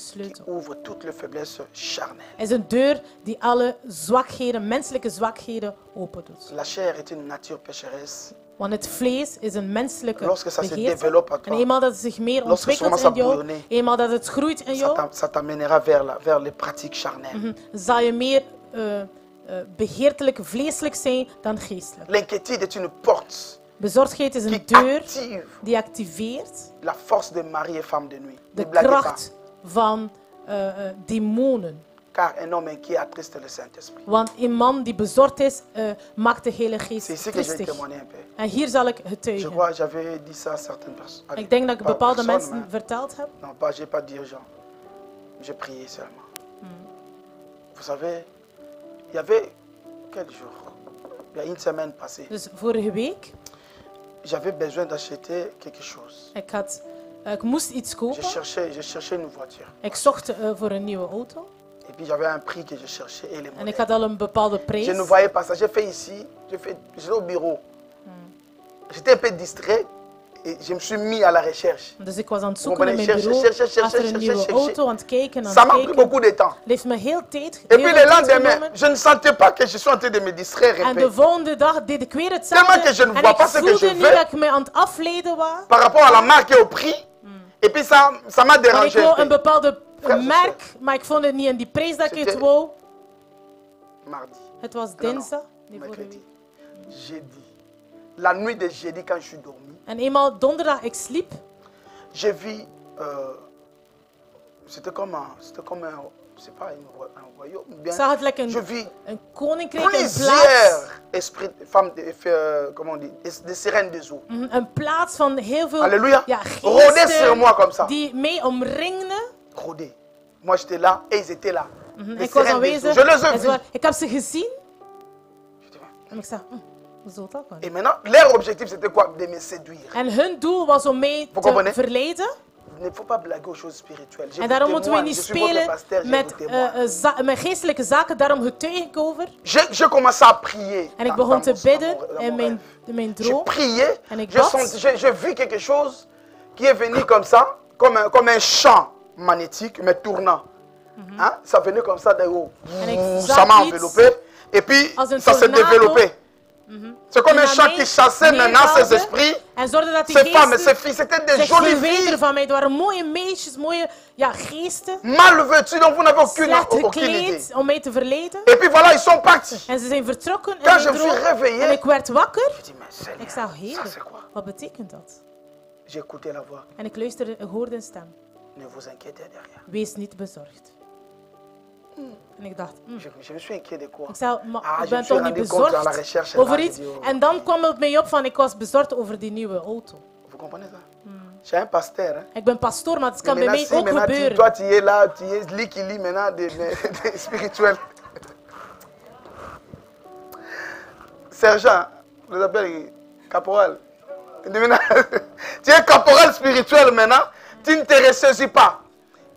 ouvre toutes les faiblesses charnelles. Is een deur die alle zwakheden, menselijke zwakheden, opent. La chair est une nature pécheresse. Want het vlees is een menselijke begeerte. En eenmaal dat het zich meer ontwikkelt in jou, eenmaal dat het groeit in jou, zal je meer begeertelijk, vleeselijk zijn dan geestelijk. L'inquiétude est une porte. Bezorgdheid is een deur die activeert de kracht van demonen. Want een man die bezorgd is, maakt de Heilige Geest christig. En hier zal ik getuigen. Ik denk dat ik bepaalde mensen verteld heb. Vous savez, il y avait quel jour? Il y a une semaine passée. Dus vorige week. J'avais besoin d'acheter quelque chose. Ik moest iets kopen. Je cherchais une voiture. Ik zocht voor een nieuwe auto. Et puis j'avais un prix que je cherchais et les modèles. En ik had al een bepaalde prijs. Je ne voyais pas ça. J'ai fait ici. J'étais au bureau. J'étais un peu distrait et je me suis mis à la recherche. Dus ik was aan het zoeken in mijn bureau. Achter een nieuwe auto aan het kijken. Ça m'a pris beaucoup de temps. Heeft me heel tijd. Et puis le lendemain, je ne sentais pas que je suis en train de me distraire. En de volgende dag deed ik weer hetzelfde. Tellement que je ne vois pas ce que je veux. Dat ik me aan het afleiden was. Par rapport à la marque et au prix. Et puis ça m'a dérangé. Ik wil een bepaalde merk, maar ik vond het niet in die prijs dat ik het wou. Het was dinsdag. Jeudi. La nuit de jeudi quand je suis dormi. En eenmaal donderdag ik sliep. J'ai vu, c'était comme un, c'est pas un royaume, bien. Ça had like een koninkrijk, een plaats. Esprit, femme, comment on dit, des sirènes des eaux. Een plaats van heel veel. Alléluia. Ja, geesten die mee omringden. Rodé. Moi j'étais là et ils étaient là. Les sirènes des eaux. Je les ai vus. Ik heb ze gezien. En ik zei. Et maintenant, leur objectif c'était quoi? De me séduire. En hun doel was om mij te verleiden. Ne faut pas blaguer aux choses spirituelles. En daarom moeten we niet spelen met geestelijke zaken. Daarom getuig ik over. Je commençais à prier. En ik begon te bidden in mijn droom. Je priais. En ik bad. J'ai vu quelque chose qui est venu comme ça, comme un champ magnétique, mais tournant. Ça venait comme ça de haut. Ça m'a enveloppé. Et puis ça s'est développé. C'est comme un chat qui chassait maintenant ses esprits, ses femmes, ses filles. C'était des jolies filles. Mal vêtues, donc vous n'avez aucune idée. Et puis voilà, ils sont partis. Quand je me suis réveillé, je dis, mais Seigneur, ça c'est quoi? J'écoutais la voix. Ne vous inquiétez de rien. Wees niet bezorgd. En ik dacht, ik zei, maar ik ben toch niet bezorgd over iets. En dan kwam het mij op van ik was bezorgd over die nieuwe auto. J'ai un pasteur. Hein? Avec un pasteur m'a dit quand même si, toi tu es là, tu es lui qui lit maintenant des spirituels. Sergent, on les appelle caporal. Tu es caporal spirituel maintenant, tu ne te ressaisis pas.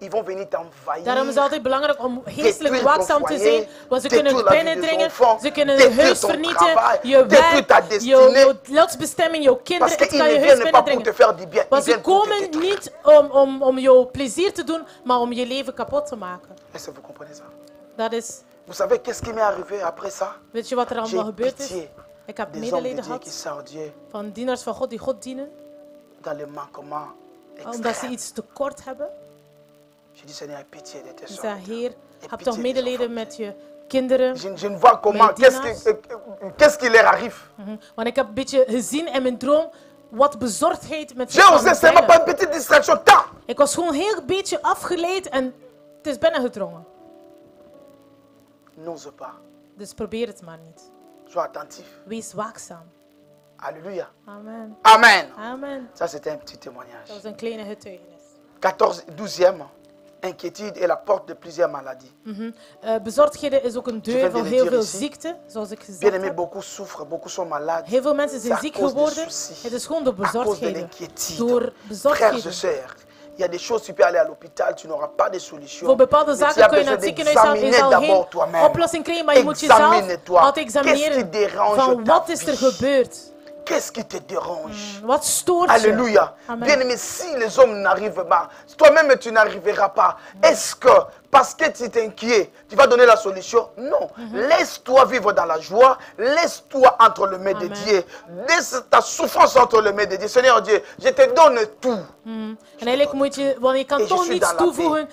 Ils vont venir t'envahir. Daarom is het altijd belangrijk om geestelijk waakzaam te zijn, want ze kunnen binnendringen, ze kunnen je huis vernietigen, je werk, je lotsbestemming, je kinderen, het kan je huis binnendringen. Want ze komen niet om jou plezier te doen, maar om je leven kapot te maken. Dat is. Vous savez qu'est-ce qui m'est arrivé après ça? Weet je wat er allemaal gebeurd is? Ik heb medelijden gehad van dienaars van God die God dienen, omdat ze iets tekort hebben. Je dis Seigneur, pitié de tes soeurs. Heer, heb toch medelijden met je kinderen. Je ne vois comment, qu'est-ce qui leur arrive? Want ik heb een beetje gezien in mijn droom wat bezorgdheid met je kinderen. Ik was gewoon heel beetje afgeleid en het is binnengedrongen. N'ose pas. Dus probeer het maar niet. Sois attentif. Wees waakzaam. Alléluia. Amen. Amen. Amen. Ça c'était un petit témoignage. Dat was een kleine getuigenis. 12e. Inquiétude est la porte de plusieurs maladies. Bezorgdheden is ook een deur van heel veel ziekten, zoals ik gezegd heb. Beaucoup sont malades. Heel veel mensen zijn ziek geworden. Het is gewoon door bezorgdheden. Door bezorgdheden. Il y a des choses, tu peux aller à l'hôpital, tu n'auras pas de solution. Voor bepaalde zaken kun je naar het ziekenhuis gaan, je zal geen oplossing krijgen, maar je moet jezelf altijd examineren van wat is er gebeurd. Qu'est-ce qui te dérange? Wat stoort je? Alléluia. Bien-aimé, si les hommes n'arrivent pas, toi-même tu n'arriveras pas. Est-ce que parce que tu t'inquiètes, tu vas donner la solution? Non. Laisse-toi vivre dans la joie. Laisse-toi entre les mains de Dieu. Laisse ta souffrance entre les mains de Dieu. Seigneur Dieu, je te donne tout. En eigenlijk moet je, want je kan toch niets toevoegen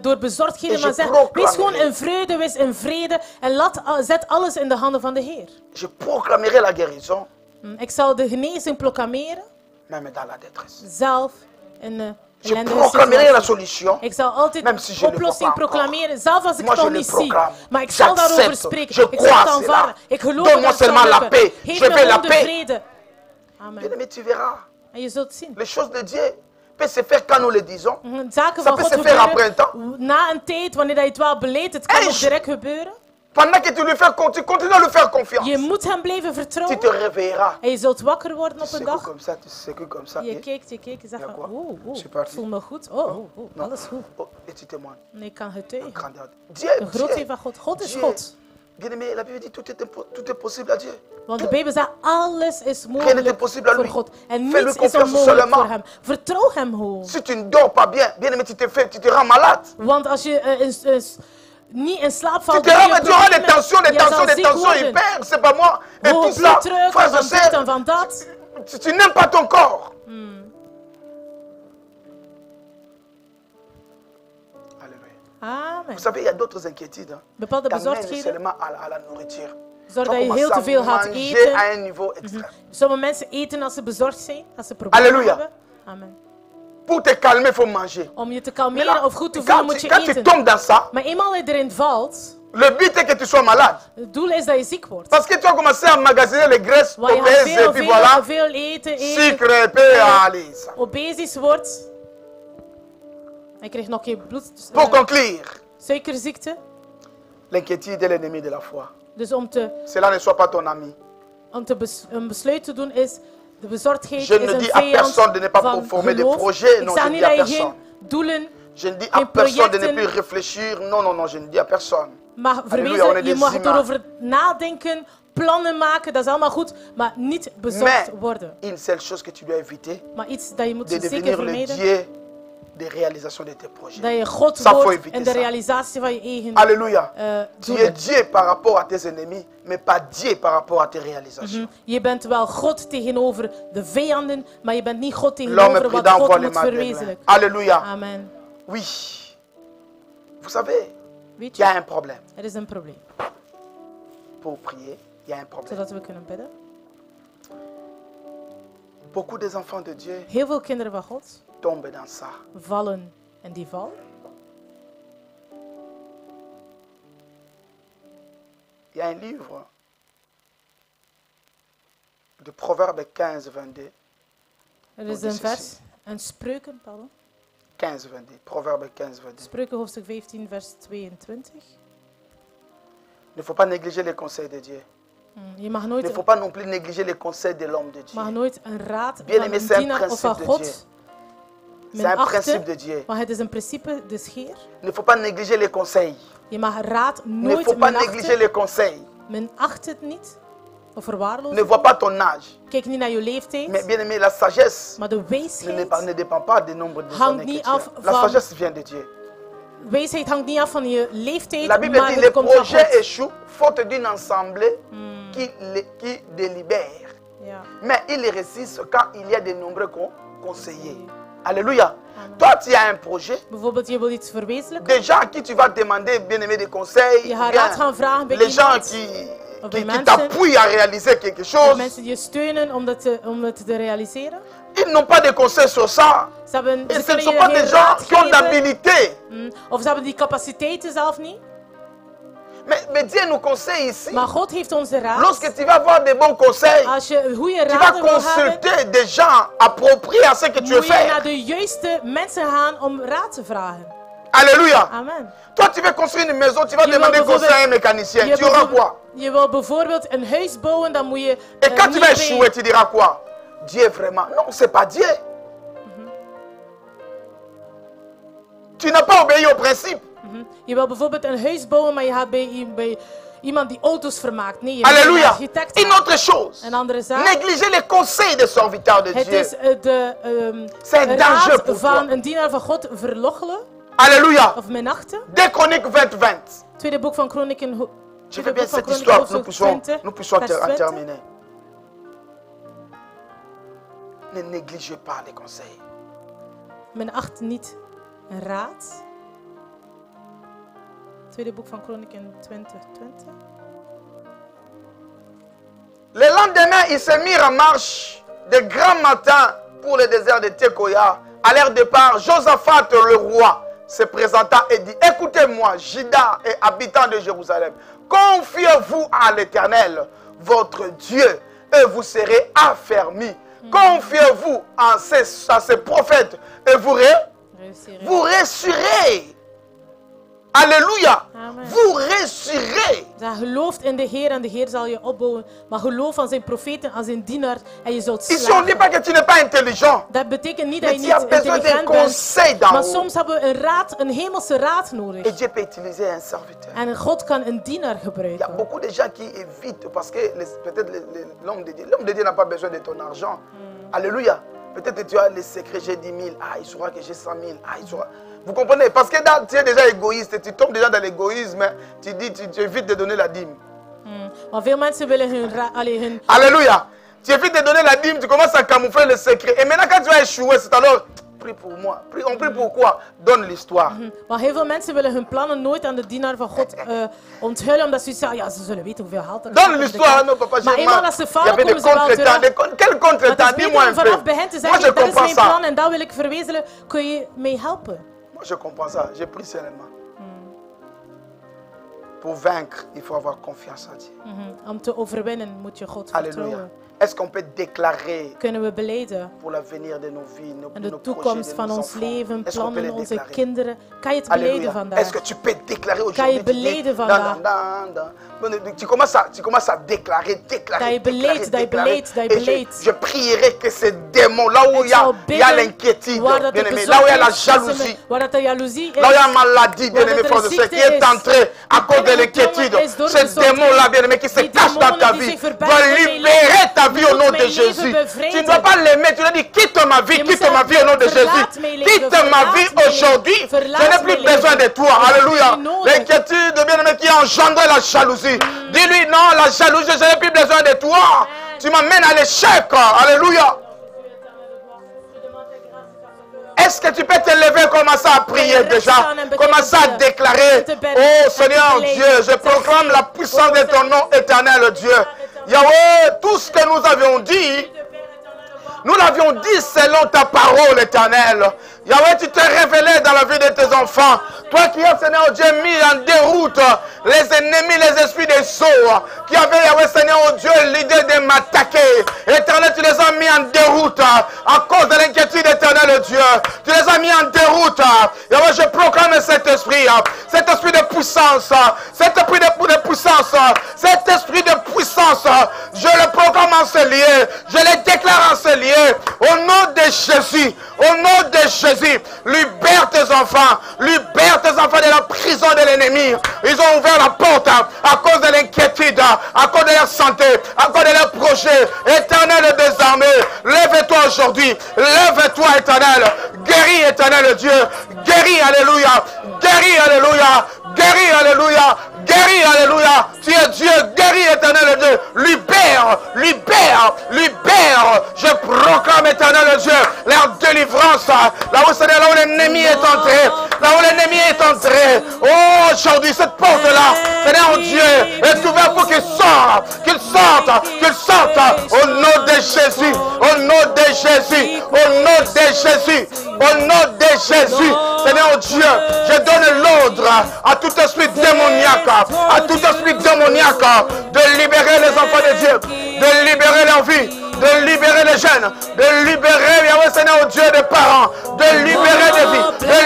door bezorgdheden, maar zeg, wees gewoon in vrede, wees in vrede en zet alles in de handen van de Heer. Je proclamerai la guérison. Ik zal de genezing proclameren. Zelf in de solution. Ik zal altijd de oplossing proclameren, zelfs als ik het nog niet zie. Maar ik zal daarover spreken. Ik zal het aanvaarden. Ik geloof dat het zal lukken. Geef me gewoon de vrede. Amen. En je zult zien. Peut se faire quand nous le disons. Zaken van God gebeuren na een tijd, wanneer je het wel beleeft, het kan ook direct gebeuren. Pendant que tu lui fais, tu continues à lui faire confiance. Je moet hem blijven vertrouwen. Tu te réveilleras. En je zult wakker worden op een dag. Comme ça. Je kijkt, je zegt van, ik voel me goed. Alles goed. Et tu témoignes. Ik kan getuigen. De grootheid van God. God is God. Bien-aimé, la Bible dit tout est possible à Dieu. Want de Bijbel zegt alles is mogelijk voor God. En niets is onmogelijk voor hem. Vertrouw hem hoor. Si tu ne dors pas bien, bien-aimé, tu te rends malade. Want als je niet in slaap valt. Tu auras des tensions, il perd, c'est pas moi. Et tout ça, frères et sœurs, tu n'aimes pas ton corps. Alléluia. Vous savez, il y a d'autres inquiétudes. T'amènes seulement à la nourriture. Zorg dat je heel te veel gaat eten. Sommige mensen eten als ze bezorgd zijn, als ze problemen hebben. Amen. Pour te calmer, faut manger. Om je te kalmeren of goed te voelen moet je eten. Maar eenmaal je erin valt. Le but est que tu sois malade. Het doel is dat je ziek wordt. Parce que tu as commencé à magasiner les graisses obèses et puis voilà. Sucre, péalis. Obesisch wordt. Hij kreeg nog geen bloed. Pour conclure. Suikerziekte. L'inquiétude est l'ennemi de la foi. Dus om te. Cela ne soit pas ton ami. Om te een besluit te doen is. De bezorgdheid is een vijand van geloof. Ik zeg niet dat je geen doelen, geen projecten. Maar verwezen, je mag erover nadenken, plannen maken, dat is allemaal goed, maar niet bezorgd worden. Maar iets dat je moet zeker vermijden. De réalisation de tes projets. Ça faut éviter ça. Alléluia. Tu es Dieu par rapport à tes ennemis, mais pas Dieu par rapport à tes réalisations. Je bent wel God tegenover de vijanden, maar je bent niet God tegenover wat God moet verwezenlijken. Alléluia. Amen. Oui. Vous savez, il y a un problème. Er is een probleem. Pour prier, il y a un problème. Zodat we kunnen bidden. Beaucoup des enfants de Dieu. Heel veel kinderen van God. Tomben dans ça. Vallen en die val. Il y a un livre de Proverbes 15, 22. Er is een vers En Spreuken, pardon. 15 van die, Proverbe 15 van die. Spreuken hoofdstuk 15, vers 22. Ne faut pas négliger les conseils de Dieu. Je mag nooit, ne faut pas non plus négliger les conseils de l'homme de Dieu. Mag nooit een raad van een dienaar of van God. C'est un principe de Dieu. Maar het is een principe des Heer. Ne faut pas négliger les conseils. Je mag raad nooit. Ne faut pas négliger les conseils. Men acht het niet. Ne vois pas ton âge. Mais bien aimé, la sagesse ne dépend pas du nombre de années que tu as. La sagesse vient de Dieu. La Bible dit que les projets échouent faute d'une assemblée qui délibère. Mais ils réussissent quand il y a de nombreux conseillers. Alléluia. Toi, tu as un projet. Des gens à qui tu vas demander, bien aimé, des conseils. Les gens qui t'appuient à réaliser quelque chose. Ils n'ont pas de conseils sur ça. Et ce ne sont pas des gens qui ont d'habilité. Mais Dieu nous conseille ici. Lorsque tu vas avoir des bons conseils, tu vas consulter des gens appropriés à ce que tu veux faire. Alléluia. Amen. Toi, tu veux construire une maison, tu vas demander conseil à un mécanicien. Tu auras quoi? Je wil bijvoorbeeld een huis bouwen, dan moet je. Et quand tu vas échouer, tu diras quoi? Dieu vraiment? Non, c'est pas Dieu. Tu n'as pas obéi au principe. Je wil bijvoorbeeld een huis bouwen, maar je gaat bij iemand die auto's vermaakt. Nee, alléluia. Une autre chose. Négliger les conseils de serviteur de Dieu. C'est un danger pour toi. Van een dienaar van God verloochenen. Alléluia. Of minachten. 2 Chroniques 20:20. Tweede boek van Kronieken. Je veux bien cette histoire, nous puissions en terminer. Ne négligez pas les conseils. Men acht niet een raad. Tweede boek van Kronieken 20:20. Le lendemain, ils se mirent en marche de grand matin pour le désert de Tekoa. À leur départ, Josaphat le roi se présenta et dit, écoutez-moi, Juda et habitants de Jérusalem, confiez-vous à l'Éternel, votre Dieu, et vous serez affermis. Confiez-vous à ces prophètes, et vous réussirez. Alléluia. Amen. Vous réussirez. Gelooft in de Heer en de Heer zal je opbouwen. Maar geloof aan zijn profeten, aan zijn dienaar en je zult slagen. Ici on dit pas que tu n'es pas intelligent. Dat betekent niet dat je niet intelligent bent. Maar soms hebben we een raad, een hemelse raad nodig. Et Dieu peut utiliser un serviteur. En God kan een dienaar gebruiken. Il y a beaucoup de gens qui évitent parce que peut-être l'homme de Dieu n'a pas besoin de ton argent. Alléluia. Peut-être tu as les secrets, j'ai 10 000, ah, il saura que j'ai 100 000, ah, il saura. Vous comprenez? Parce que là, tu es déjà égoïste, tu tombes déjà dans l'égoïsme, tu dis, tu évites de donner la dîme. Alléluia! Tu évites de donner la dîme, tu commences à camoufler le secret. Et maintenant, quand tu vas échouer, c'est alors, prie pour moi. On prie pour quoi? Donne l'histoire. Maar heel veel mensen willen hun plannen nooit aan de dienaar van God onthullen, omdat ze zeggen, ja, ze zullen weten hoeveel geld er is. Donne l'histoire, non, papa, j'ai mal. Il y avait des contre-temps. Quel contre-temps? Dis-moi un peu. Moi, je comprends ça. En daar wil ik verwezenlijken, kun je mee helpen? Je comprends ça, j'ai pris seulement. Pour vaincre, il faut avoir confiance en Dieu. Om te overwinnen moet je God vertrouwen. Est-ce qu'on peut déclarer pour l'avenir de nos vies, nos projets, de nos enfants? Est-ce qu'on peut les déclarer? Alléluia. Est-ce que tu peux déclarer aujourd'hui? Tu commences à déclarer. Et je prierai que ces démons, là où il y a l'inquiétude, là où il y a la jalousie, là où il y a la maladie, bien aimé, frère, ce qui est entré à cause de l'inquiétude, ce démon-là, bien aimé, qui se cache dans ta vie, doit libérer ta vie au nom de Jésus. Tu ne dois pas l'aimer, tu dois dire quitte ma vie au nom de Jésus. Quitte ma vie aujourd'hui, je n'ai plus besoin de toi. Alléluia. L'inquiétude, bien aimé, qui engendre la jalousie. Dis-lui non, la jalousie, je n'ai plus besoin de toi. Tu m'amènes à l'échec. Alléluia. Est-ce que tu peux te lever, commencer à prier déjà, commencer à déclarer, oh Seigneur Dieu, je proclame la puissance de ton nom éternel, Dieu. Yahweh, tout ce que nous l'avions dit selon ta parole éternelle. Yahweh, tu t'es révélé dans la vie de tes enfants. Toi qui as, Seigneur Dieu, mis en déroute les ennemis, les esprits des sots qui avaient, Yahweh, Seigneur Dieu, l'idée de m'attaquer. Éternel, tu les as mis en déroute à cause de l'inquiétude, éternel Dieu. Tu les as mis en déroute. Yahweh, je proclame cet esprit de puissance, cet esprit de puissance, cet esprit de puissance. Je le proclame en ce lieu, je le déclare en ce lieu. Au nom de Jésus, au nom de Jésus, libère tes enfants, libère tes enfants de la prison de l'ennemi. Ils ont ouvert la porte à cause de l'inquiétude, à cause de leur santé, à cause de leur projet. Éternel des armées, lève-toi aujourd'hui, lève-toi éternel, guéris éternel Dieu, guéris, alléluia, guéris, alléluia, guéris, alléluia, guéris, alléluia. Tu es Dieu, guéris éternel Dieu, libère, libère, libère. Je proclame éternel Dieu leur délivrance, là où c'est là où l'ennemi est entré, là où l'ennemi est entré. Oh, aujourd'hui, cette porte-là, Seigneur Dieu, est ouverte pour qu'il sorte, qu'il sorte, qu'il sorte. Au nom de Jésus, au nom de Jésus, au nom de Jésus, au nom de Jésus. Seigneur Dieu, je donne l'ordre à tout esprit démoniaque, à tout esprit démoniaque, de libérer les enfants de Dieu, de libérer leur vie, de libérer les jeunes, de libérer, Yahweh Seigneur Dieu, des parents, de libérer des vies, de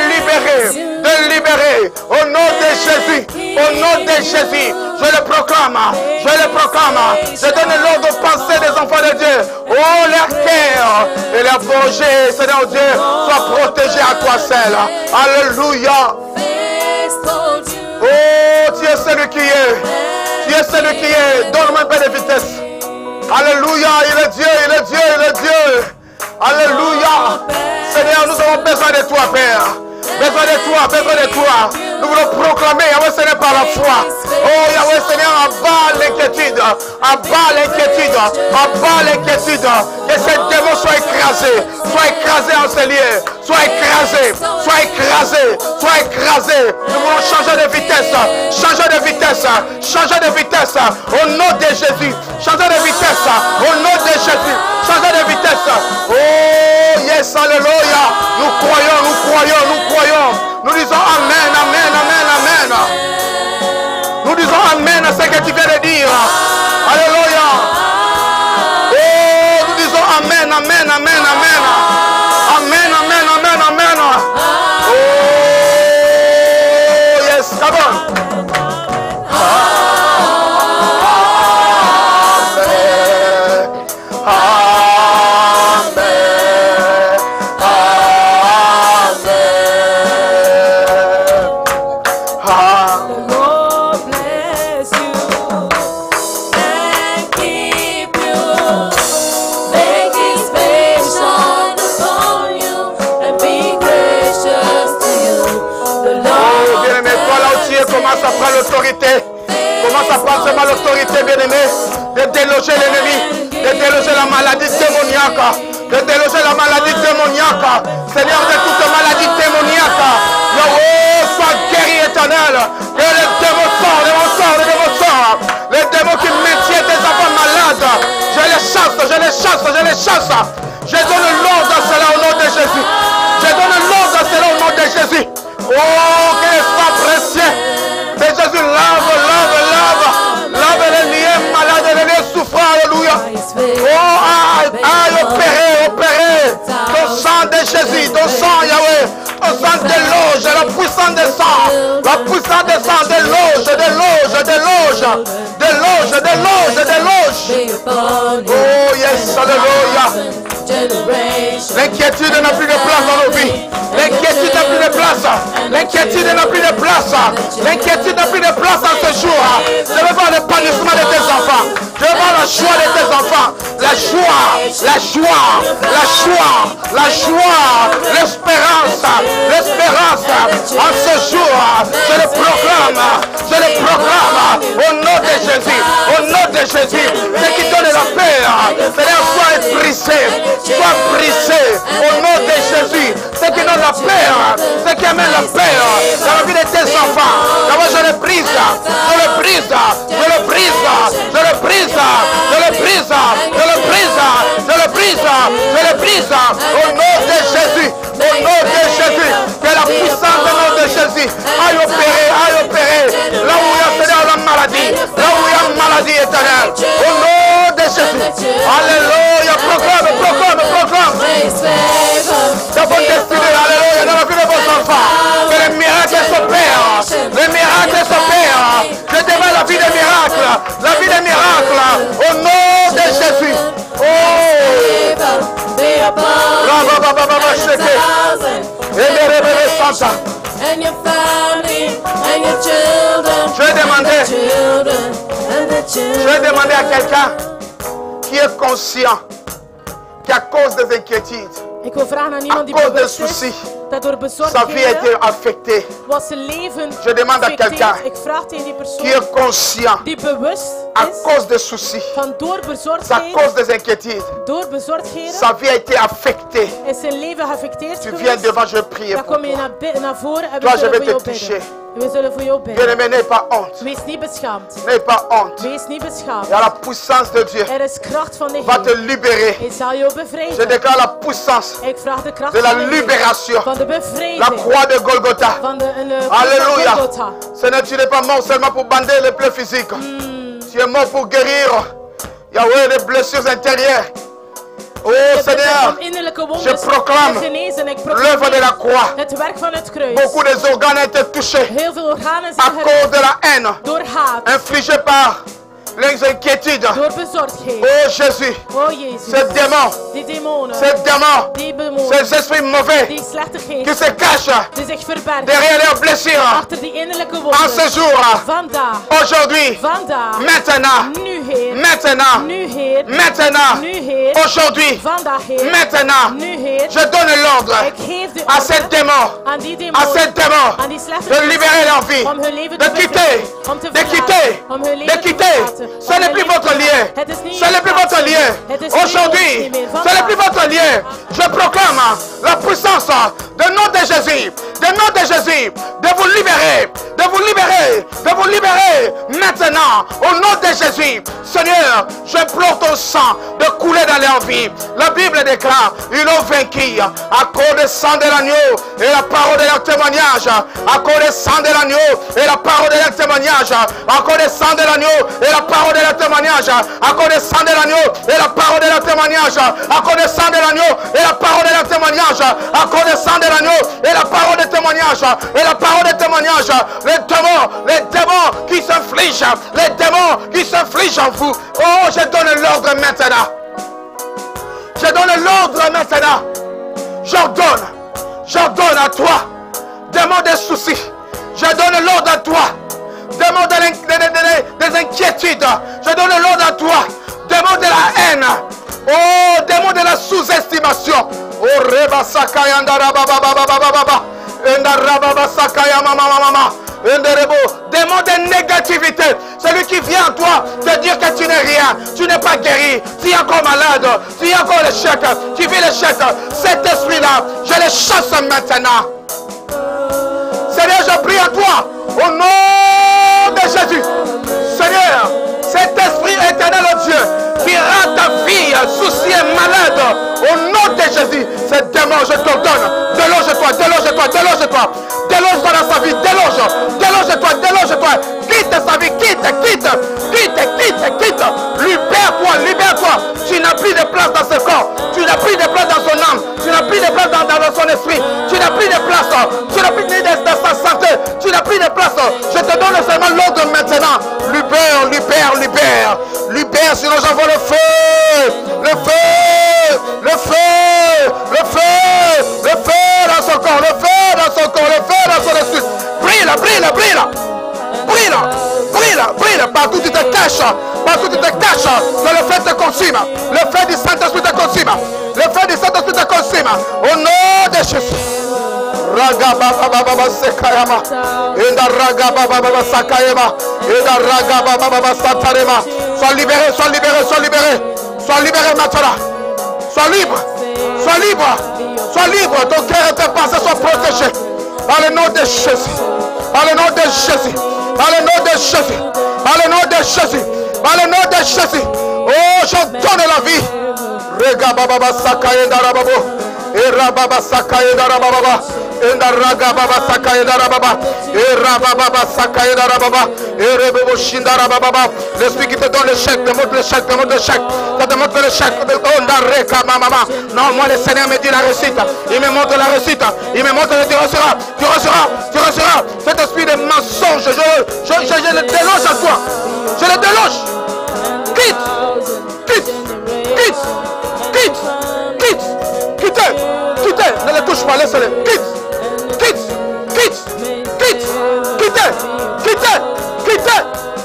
libérer, au nom de Jésus, au nom de Jésus. Je le proclame, je le proclame. Je donne l'ordre aux pensées des enfants de Dieu. Oh, leur cœur et leur projet, Seigneur Dieu, soient protégés à toi seul. Alléluia. Oh, tu es celui qui est. Tu es celui qui est. Donne-moi un peu de vitesse. Alléluia. Il est Dieu, il est Dieu, il est Dieu. Alléluia. Seigneur, nous avons besoin de toi, Père. Besoin de toi, besoin de toi. Nous voulons proclamer, Yahweh Seigneur, par la foi. Oh Yahweh Seigneur, abat l'inquiétude, abat l'inquiétude, abat l'inquiétude. Que ces démons soient écrasés en ce lieu, soient écrasés, soient écrasés, soient écrasés. Nous voulons changer de vitesse, changer de vitesse, changer de vitesse. Au nom de Jésus, changer de vitesse, au nom de Jésus, changer de vitesse. Oh yes, alléluia. Nous croyons, nous croyons, nous croyons. Nous disons amen, amen, amen, amen. Nous disons amen à ce que tu viens de dire. Alléluia. Oh, nous disons amen, amen, amen, amen. Amen, amen, amen, amen. Oh, yes, come on. De déloger l'ennemi, de déloger la maladie démoniaque, de déloger la maladie démoniaque, Seigneur de toute maladie démoniaque. Oh, sois guéri éternel, que les démons sortent, les démons sortent, les démons sortent, les démons qui maintiennent tes enfants malades, je les chasse, je les chasse, je les chasse. Je donne l'ordre à cela au nom de Jésus, je donne l'ordre à cela au nom de Jésus. Oh, que les femmes précieuses de Jésus lave, lave, lave. Oh, opérez, opérez. Ton sang de Jésus, ton sang, Yahweh, ton sang déloge, la puissance des sangs, la puissance des sangs, déloge, déloge, déloge, déloge, déloge, déloge. Oh, yes, alléluia. L'inquiétude n'a plus de place dans nos vies. L'inquiétude n'a plus de place. L'inquiétude n'a plus de place. L'inquiétude n'a plus de place en ce jour. Je veux voir l'épanouissement de tes enfants. Je veux voir la joie de tes enfants. La joie, la joie, la joie, la joie, l'espérance, l'espérance. En ce jour, je le proclame au nom de Jésus, au nom de Jésus. Ce qui donne la paix, Seigneur, sois brisé au nom de Jésus. Ce qui donne la paix, ce qui amène la paix dans la vie de tes enfants. D'abord, je le brise, je le brise, je le brise, je le brise, je le brise, je le brise, je le brise, je le brise, au nom de Jésus, au nom de Jésus, que la puissance au nom de Jésus la vie éternelle. Au nom de Jésus. Alléluia. Proclame, proclame, proclame. Dans votre destinée, alléluia, dans la vie de vos enfants. Que les miracles s'opèrent. Les miracles s'opèrent. Je demande la vie des miracles. La vie des miracles. Au nom de Jésus. Oh. And your family and your children. Je vais demander. Je vais demander à quelqu'un qui est conscient qu'à cause des inquiétudes, à cause des soucis, sa vie a été affectée. Je demande à quelqu'un qui est conscient à cause des soucis, à cause des inquiétudes, sa vie a été affectée. Tu viens devant, je prie pour toi. Toi, je vais te toucher. Bien-aimé, n'aie pas honte. N'aie pas honte. Il y a la puissance de Dieu. Va te libérer. Je déclare la puissance de la libération. La croix de Golgotha. Alléluia. Seigneur, tu n'es pas mort seulement pour bander les plaies physiques. Tu es mort pour guérir. Yahweh, les blessures intérieures. Oh Seigneur, je proclame l'œuvre de la croix. Beaucoup des organes ont été touchés à cause de la haine infligée par les inquiétudes. Oh Jésus, ces démons, ces esprits mauvais qui se cachent derrière leurs blessures, en ce jour, aujourd'hui, maintenant, aujourd'hui, maintenant, je donne l'ordre à ces démons, de libérer leur vie, de quitter. Ce n'est plus votre lien. Aujourd'hui, ce n'est plus votre lien. Je proclame la puissance du nom de Jésus. De vous libérer. Maintenant. Au nom de Jésus. Seigneur, je prends ton sang de couler dans leur vie. La Bible déclare, ils ont vaincu à cause du sang de l'agneau et la parole de leur témoignage. À cause du sang de l'agneau et la parole de leur témoignage. À cause du sang de l'agneau et la parole de leur témoignage. À cause du sang de l'agneau et la parole de leur témoignage. À cause du sang de l'agneau et la parole de leur témoignage. À cause du sang de l'agneau et la parole de témoignage. Et la parole de témoignage. Les démons qui s'infligent. Les démons qui s'infligent en vous. Oh, je donne l'ordre maintenant. Je donne l'ordre maintenant. J'ordonne à toi. Demande des soucis. Je donne l'ordre à toi. Demande des inquiétudes. Je donne l'ordre à toi. Demande de la haine. Oh, demande de la sous-estimation. Oh, Reba Sakayanda Rababababababa. Demande de négativité. Celui qui vient à toi te dire que tu n'es rien, tu n'es pas guéri, tu es encore malade, tu es encore l'échec, tu vis l'échec. Cet esprit-là, je le chasse maintenant. Seigneur, je prie à toi au nom de Jésus. Seigneur, cet esprit éternel de Dieu qui rend ta vie soucieuse, malade, au nom de Jésus, c'est démon, je t'ordonne. Déloge-toi dans sa vie, déloge-toi. Quitte sa vie, quitte. Libère-toi. Tu n'as plus de place dans ce corps. Tu n'as plus de place dans son âme. Tu n'as plus de place dans son esprit. Tu n'as plus de place. Tu n'as plus de place dans sa santé. Tu n'as plus de place. Je te donne seulement l'ordre maintenant. Libère. Libère, sinon j'envoie le feu. Le feu dans son corps. Brille. Partout tu te caches, que le feu te consume. Le feu du Saint-Esprit te consume. Au nom de Jésus. Sois libéré maintenant. Sois libre. Ton cœur et tes pensées soient protégés. Dans le nom de Jésus. Oh, je donne la vie. Rega baba sakaye darababo. Era baba sakaye darababa. Endaraga baba sakaye darababa. Eraba baba sakaye darababa. Erebo shindara baba. L'esprit qui te donne l'échec, démontre l'échec, démontre l'échec. Ça te montre l'échec. Ondareka mama. Non, moi le Seigneur me dit la réussite. Il me montre la réussite. Il me montre que tu recevras. Tu recevras. Tu recevras. Cet esprit de mensonge, je le déloge à toi. Je le déloge. Quitte. Quitte. Quitte. Quitte. Quitte. Quitte. Ne le touche pas, laisse-le. Quitte, quitte, quitte, quitte, quittez, quittez, quittez,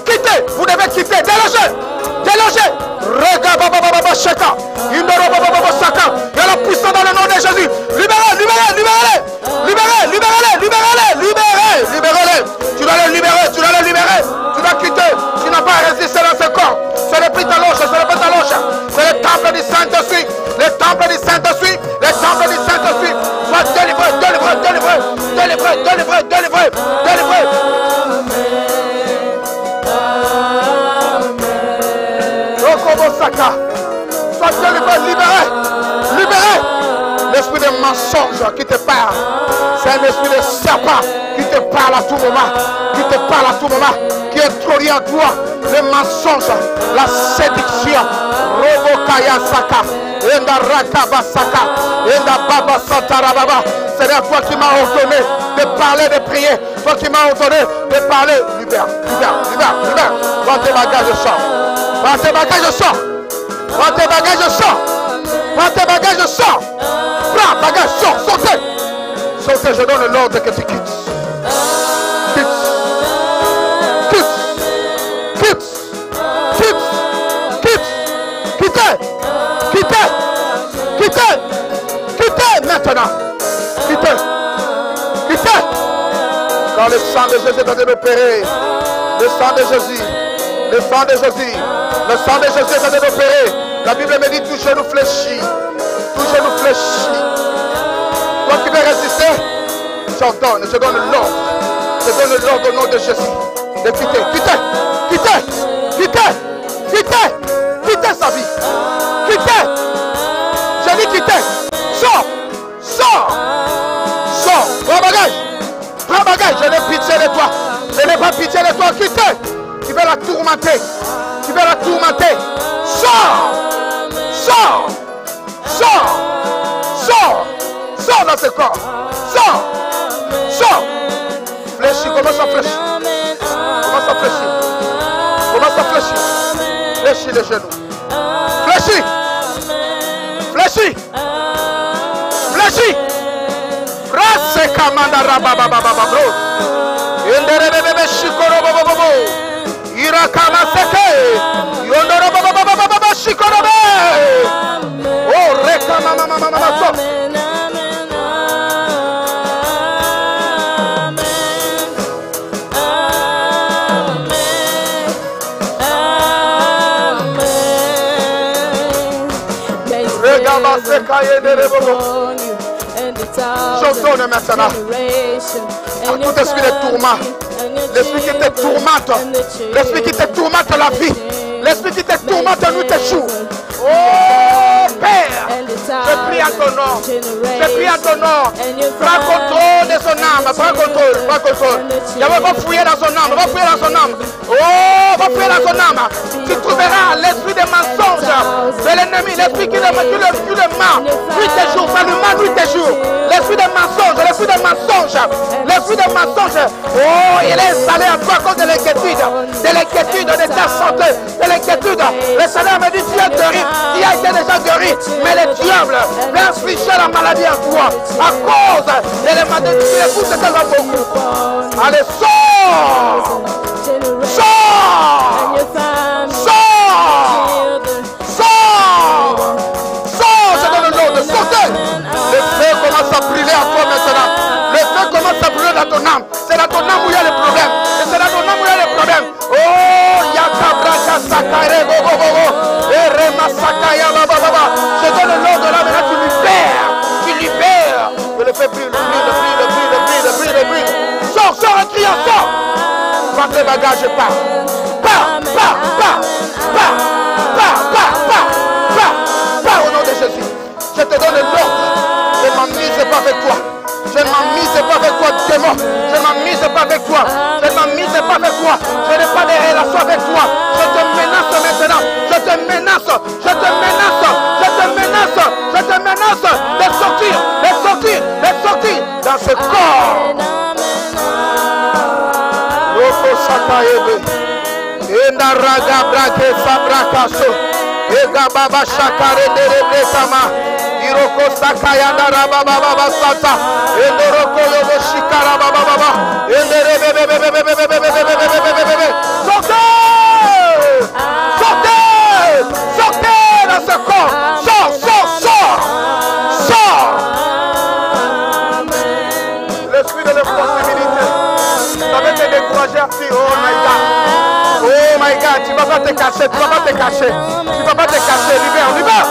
quittez. Vous devez quitter, délogez, délogez. Regarde, baba, baba, chacun. Il n'y aura pas chacun. Il y a la puissance dans le nom de Jésus. Libérez, libérez, libérez. Libérez, libérez, libérez, libérez, libérez. Tu dois le libérer, tu dois le libérer. Tu dois quitter. Tu n'as pas résisté dans ce corps. C'est le prix de l'ange, c'est le prix de l'ange. C'est le temple du Saint-Esprit. Le temple du Saint-Esprit. Le temple du Saint-Esprit. Sois délivré, délivré, délivré. Délivré, délivré, délivré. Délivré. Rokobosaka. Sois délivré, libéré. Libéré. L'esprit de mensonge qui te parle. C'est un esprit de serpent qui te parle à tout moment. Qui te parle à tout moment. Qui est trop lié à toi. Le mensonge, la séduction. Robokaya Saka. Enda Rakaba Saka. Enda Baba Santarababa. C'est la fois qui m'a ordonné de parler, de prier. Toi qui m'a ordonné de parler. Libère, libère, libère, libère. Prends tes bagages, je sors. Prends tes bagages, je sors. Prends tes bagages, je sors. Prends tes bagages, je sors. Prends bagages, sors, sortez. Sortez, je donne l'ordre que tu quittes. Maintenant, quittez, quittez. Quand le sang de Jésus est en train d'opérer, le sang de Jésus, le sang de Jésus, le sang de Jésus est en train d'opérer. La Bible me dit tout genou fléchit, tout genou fléchit. Toi qui veux résister, je donne l'ordre, je donne l'ordre au nom de Jésus. De quitter, quitter, quitter, quitter, quitter, quitter sa vie, quitter. J'ai dit quitter. Sors, sors, sors, prends bagage, je n'ai pitié de toi, je n'ai pas pitié de toi, quitte, tu vas la tourmenter, sors, sors, sors, sors, sors dans ce corps, sors, sors, fléchis, commence à fléchir, fléchis les genoux, fléchis, fléchis. Fléchis. Rasse kamanda rababa baba bro. Indere bebe shikoro baba baba. Ira kama seke. Yondoro baba baba baba shikoro be. Oh reka mama mama mama so. Rega baseka yendere baba. J'ordonne maintenant à tout esprit de tourment, l'esprit qui te tourmente, l'esprit qui te tourmente la vie, l'esprit qui te tourmente nous tes jours. Oh Père, je prie à ton nom, je prie à ton nom. Prends contrôle de son âme, prends contrôle, prends contrôle. J'avais va fouiller dans son âme, va fouiller dans son âme. Oh, va fouiller dans son âme. Tu trouveras l'esprit des mensonges de l'ennemi, l'esprit qui le ment. Nuit et jour, ça le ment nuit et jour. L'esprit des mensonges, l'esprit des mensonges, l'esprit des mensonges. Oh, il est installé à toi à cause de l'inquiétude de ta santé, de l'inquiétude. Le Seigneur me dit, tu es guéri, tu as été déjà guéri, mais le diable vient infliger la maladie à toi à cause de l'élément de l'écoute de tellement beaucoup. Allez, sors, sors, sors, sors, sors, je donne l'ordre, sortez. Le feu commence à brûler à toi maintenant. Le feu commence à brûler dans ton âme. C'est dans ton âme où il y a le problème. C'est dans ton âme où il y a le problème. Oh, Yakabra Kasakare, go go go go. Erema Sakaya, baba baba. Je donne l'ordre là maintenant, tu libères. Tu libères. Je le fais brûler, brûler. Sors, sors, un criant, sors. Prends tes bagages et pars. Pars, pars, pars, pars, pars, pars, pars, pars, pars au nom de Jésus. Je te donne l'ordre. Ne m'ennuie pas avec toi. Je m'amuse pas avec toi, démon. Je m'amuse pas avec toi. Je m'amuse pas avec toi. Je n'ai pas de relation avec toi. Je te menace maintenant. Je te menace. Je te menace. Je te menace. Je te menace de sortir, de sortir, de sortir dans ce corps. Loko Sataebe. Endaraga brake sabrakaso. Ega baba shakare derebe sama. Iroko sakaya daraba baba sata endoroko yobo shikara baba baba endere bebe sortez dans ce corps, sort l'esprit de l'impossibilité. Ça va te décourager ainsi. Oh my god, tu vas pas te cacher, libère, libère-la.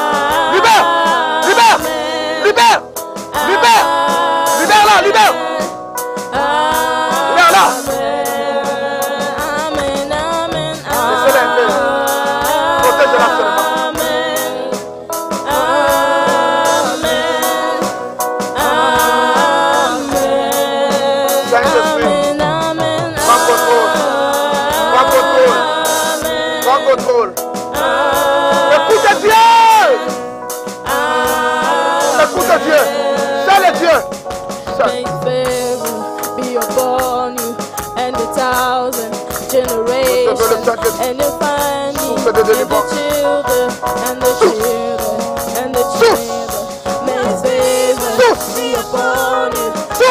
Laissez-la entrer. Protège-la seulement. Saint-Esprit, prends contrôle. Écoute Dieu. And you'll find me and the children and the children and the children. May His favor be upon you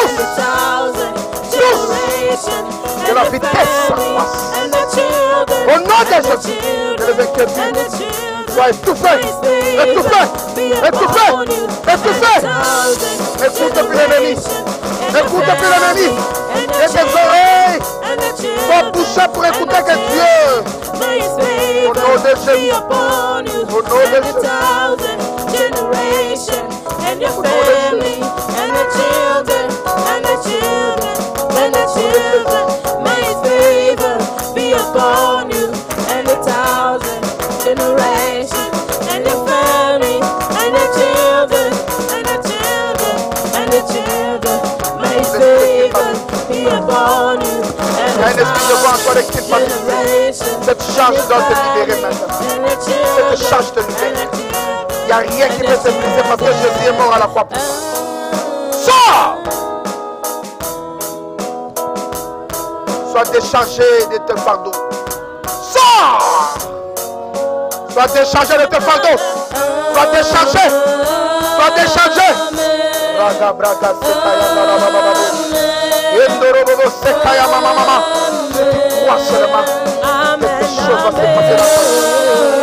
and a thousand generations and the family and the children and the children and the children. Étouffez. N'écoute plus l'ennemi. Et tes oreilles sont bouchées pour écouter que Dieu. Au nom de Jésus. Cette charge doit te libérer maintenant. Cette charge te libère. Il n'y a rien qui peut se briser parce que Jésus est mort à la croix. Sors! Sois déchargé de tes fardeaux. Sors! Sois déchargé de tes fardeaux. Sois déchargé. Braga, quelque chose va se passer là. Si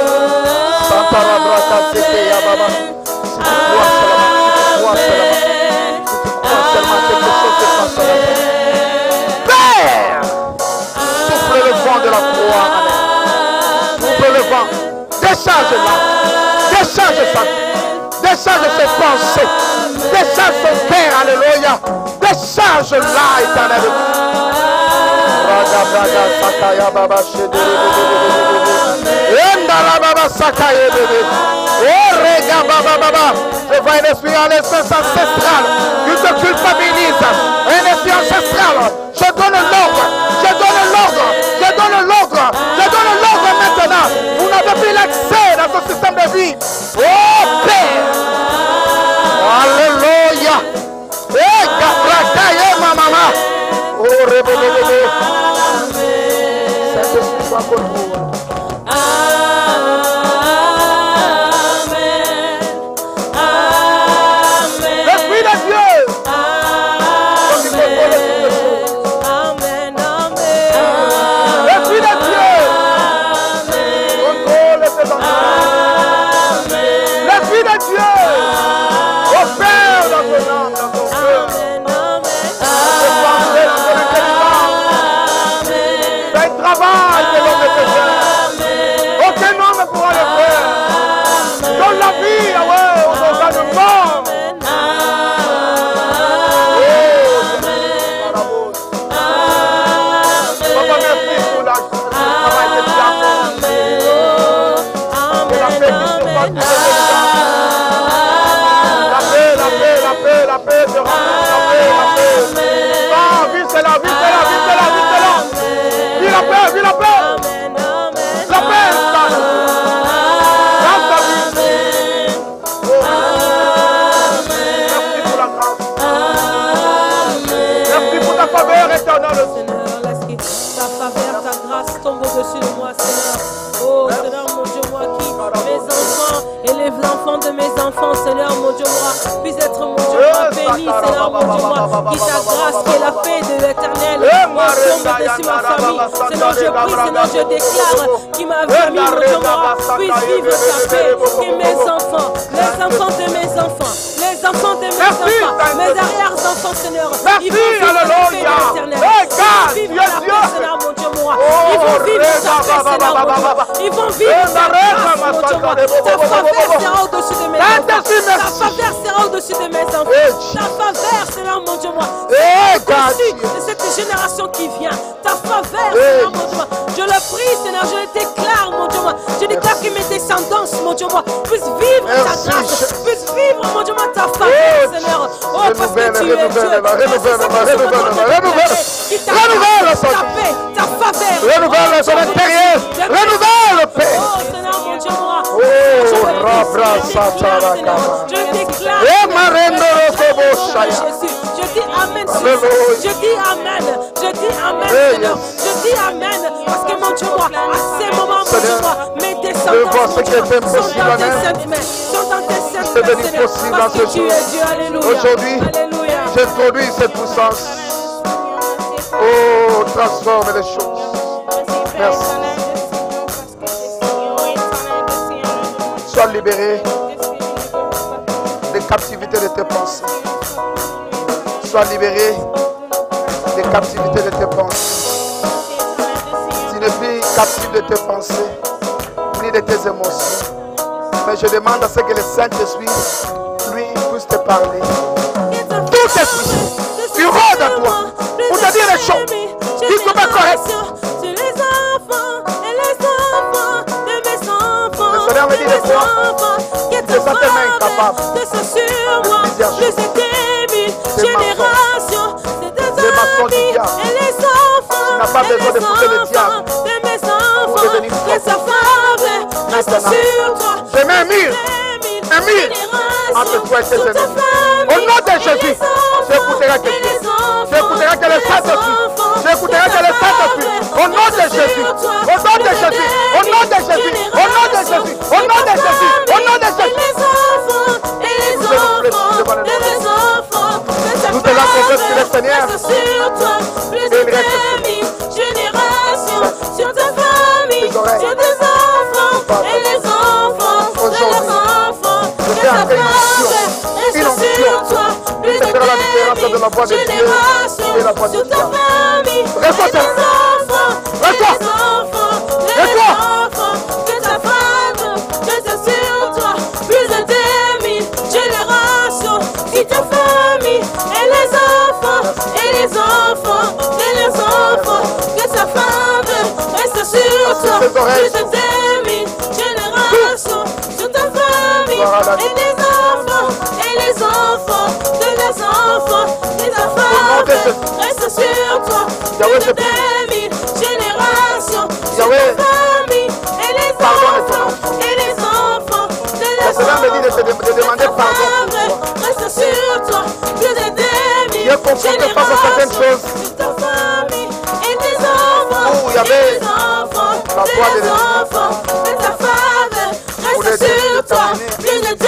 tu crois seulement, quelque chose se passe là. Père, souffle le vent de la croix. Amen. Souffle le vent. Décharge-la. Décharge ça. Décharge ses pensées. Décharge son père. Alléluia. Décharge-la, Éternel. Je vois un esprit ancestral qui te culpabilise. Un esprit ancestral. Je donne l'ordre maintenant. Vous n'avez plus l'accès dans ce système de vie. Oh Père. Alléluia. Amen. L'Esprit de Dieu. Amen. toi, Seigneur. Oh, Seigneur, mon Dieu, moi qui, mes enfants, élève l'enfant de mes enfants, Seigneur, mon Dieu, moi, puisse être, mon Dieu, moi, béni, Seigneur, mon Dieu, moi, qui ta grâce, qui est la paix de l'éternel, moi, tombe dessus ma famille. Seigneur, je prie, Seigneur, je déclare, qui m'a famille, mon Dieu, moi, puisse vivre ta paix, que mes enfants de mes enfants, les enfants de mes enfants, mes arrière-enfants, Seigneur, ils vont vivre la paix de l'éternel, ils vont vivre la paix, Seigneur, mon Dieu, moi, ils vont vivre ta paix, Seigneur, mon Dieu, ils vont vivre ta grâce, mon Dieu, moi, ta faveur sera au-dessus de mes enfants, ta faveur sera au-dessus de mes enfants, ta faveur, Seigneur, mon Dieu, moi, au-dessus de cette génération qui vient, ta faveur, Seigneur, mon Dieu, moi, je le prie, Seigneur, je le déclare, mon Dieu, moi, je déclare que mes descendants, mon Dieu, moi, puissent vivre ta grâce, puissent vivre, mon Dieu, moi, ta faveur, Seigneur, oh, parce que tu es Dieu, ta faveur, renouvelle son expérience, renouvelle paix. Oh Seigneur, mon Dieu, moi, je déclare, je dis amen, je dis amen, je dis amen, Seigneur, je dis amen, parce que mon Dieu, moi, à ces moments, mon Dieu, moi, mes descendants, mon Dieu, sont dans tes saintes mains, Seigneur, parce que tu es Dieu, alléluia. Aujourd'hui, j'introduis cette puissance. Oh, transforme les choses. Merci. Sois libéré des captivités de tes pensées. Sois libéré des captivités de tes pensées. Tu n'es plus captif de tes pensées, ni de tes émotions. Mais je demande à ce que le Saint-Esprit, lui, puisse te parler. Tout esprit, il rôde à toi. Pour te dire les choses, tu te mets correct. Le Seigneur me dit des fois, je sens tellement incapable. C'est ma force. C'est ma force du diable. Tu n'as pas besoin de pousser le diable pour devenir fort. Maintenant, je mets un mur entre toi et tes ennemis. Au nom de Jésus, je pousserai quelqu'un. J'écouterai que le Saint-Esprit, j'écouterai que le Saint-Esprit, au nom de Jésus, au nom de Jésus, au nom de Jésus, au nom de Jésus, au nom de Jésus, au nom de Jésus. Nous te la confesse que le Seigneur et il reste sur ta famille, sur tes enfants et les enfants de leurs enfants, que ta faveur reste sur toi. De la voix de Dieu et la voix de ta famille, que ta femme, que ta sur toi, plus de 2000 générations, si ta famille et les enfants, que ta femme reste sur toi, plus de 2000 générations, sur ta famille et les enfants, et ta femme reste sur toi, plus de 2000 générations, sur ta famille et les enfants de la famille, que ta femme reste sur toi, plus de 2000 générations, sur ta famille et les enfants de la enfants, que ta femme reste sur toi, plus de 2000 générations, sur ta famille et les enfants, que ta faveur reste sur toi, plus de 2000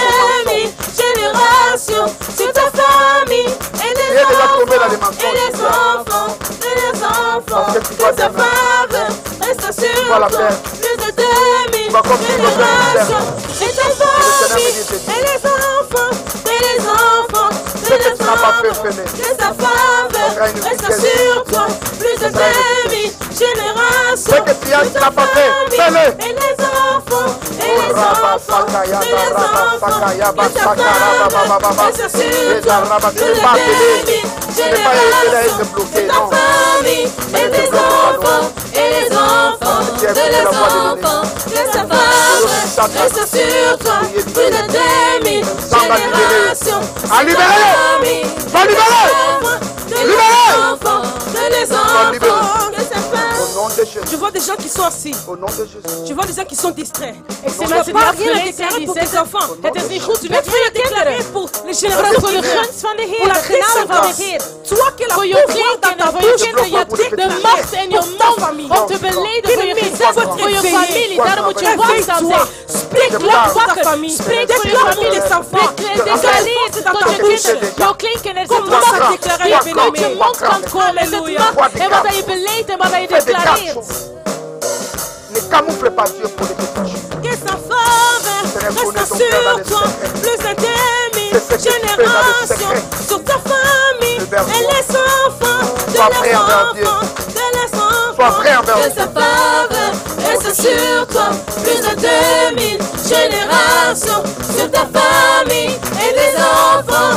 générations, et ta famille et les enfants, que ta faveur reste sur toi, plus de 2000 générations, que ta famille et les enfants, Je vois des gens qui sont assis. Je vois des gens qui sont distraits. Et c'est même pas rien à déclarer pour tes enfants. Tu n'as rien à déclarer pour les générations de jeunes, pour la création de toi qui as la pouvoir dans ta bouche de mort pour ta famille. for your family. That which you want something. Speak love for your family. Speak for your family. Ne camoufle pas Dieu pour les détacher. Que sa femme reste sur toi, plus indemne, génération, sur ta famille, et les enfants, de leurs enfants, que sa femme reste sur toi, plus de 2000 générations, sur ta famille, et les enfants,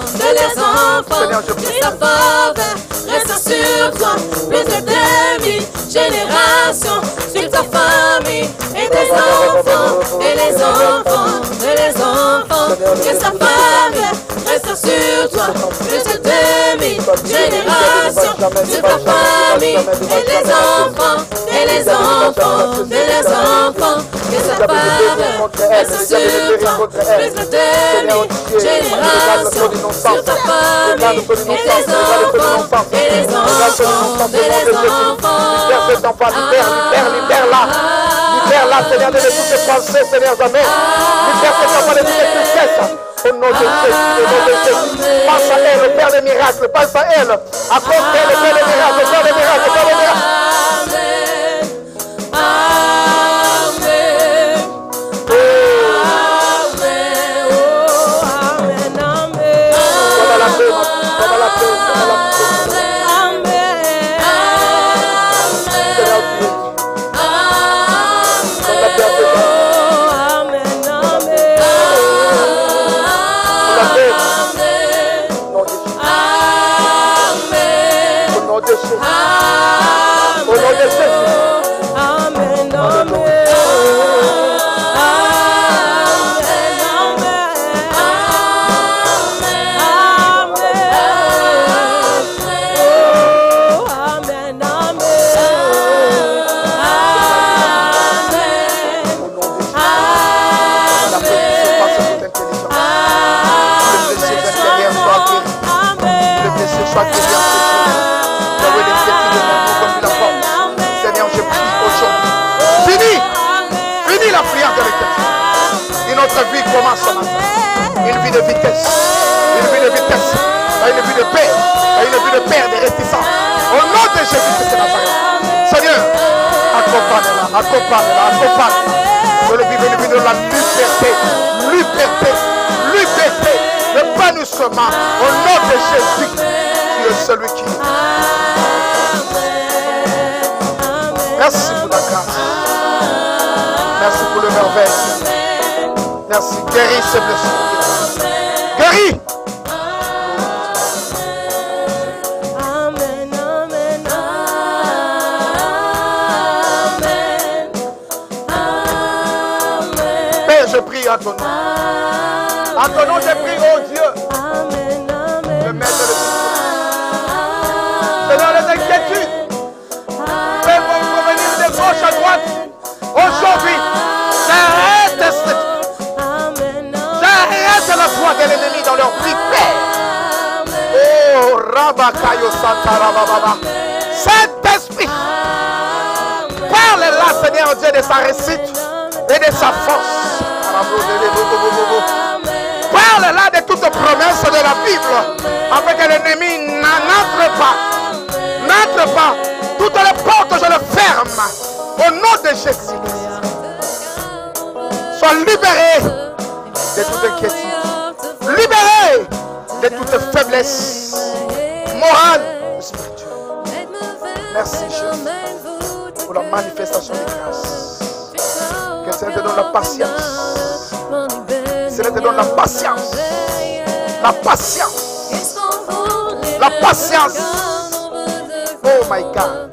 de les enfants, que sa femme reste sur toi, plus de 2000 générations, sur ta famille, et tes enfants, de les enfants, que sa femme reste sur toi, plus de 2000 générations, sur ta famille, et les enfants, de les enfants, que sa femme reste sur toi, plus de 2000 générations, sur ta famille, et les enfants, de les enfants. Cet enfant, libère-la, Seigneur, de toutes ses pensées, Seigneur, jamais. Libère cet enfant de toutes ses tristesses. Au nom de Jésus, passe à elle, Père des miracles, passe à elle, accorde-elle, Père des miracles, Père des miracles, Père des miracles. Amen, amen, amen, amen. Donne la paix, donne la paix, donne la paix. Une vie de vitesse, une vie de paix, une vie de paix et de réticence. Au nom de Jésus de Nazareth, Seigneur, accompagne-la, accompagne-la. Je le vis une vie de la liberté, l'épanouissement. Au nom de Jésus, tu es celui qui. Merci pour la grâce, merci pour le merveille. Merci, guéris ces blessures. Guéris! Amen, amen, amen, amen. Père, je prie en ton nom. En ton nom, je prie, oh Dieu. Amen, amen. Le maître de tout. Seigneur, les inquiétudes. Père, vont provenir de gauche à droite. Aujourd'hui, j'arrête cette. La foi de l'ennemi dans leur vie, Père. Oh, Rabakayo Santarababa. Saint-Esprit, parle-là, Seigneur Dieu, de sa réussite et de sa force. Parle-là de toute promesse de la Bible, afin que l'ennemi n'entre pas. N'entre pas. Toutes les portes, je les ferme. Au nom de Jésus. Sois libéré de toute inquiétude, libéré de toute faiblesse morale, spirituelle. Merci Jésus pour la manifestation de grâce. Que Seigneur te donne la patience. Seigneur te donne la patience. La patience. La patience. Oh my God.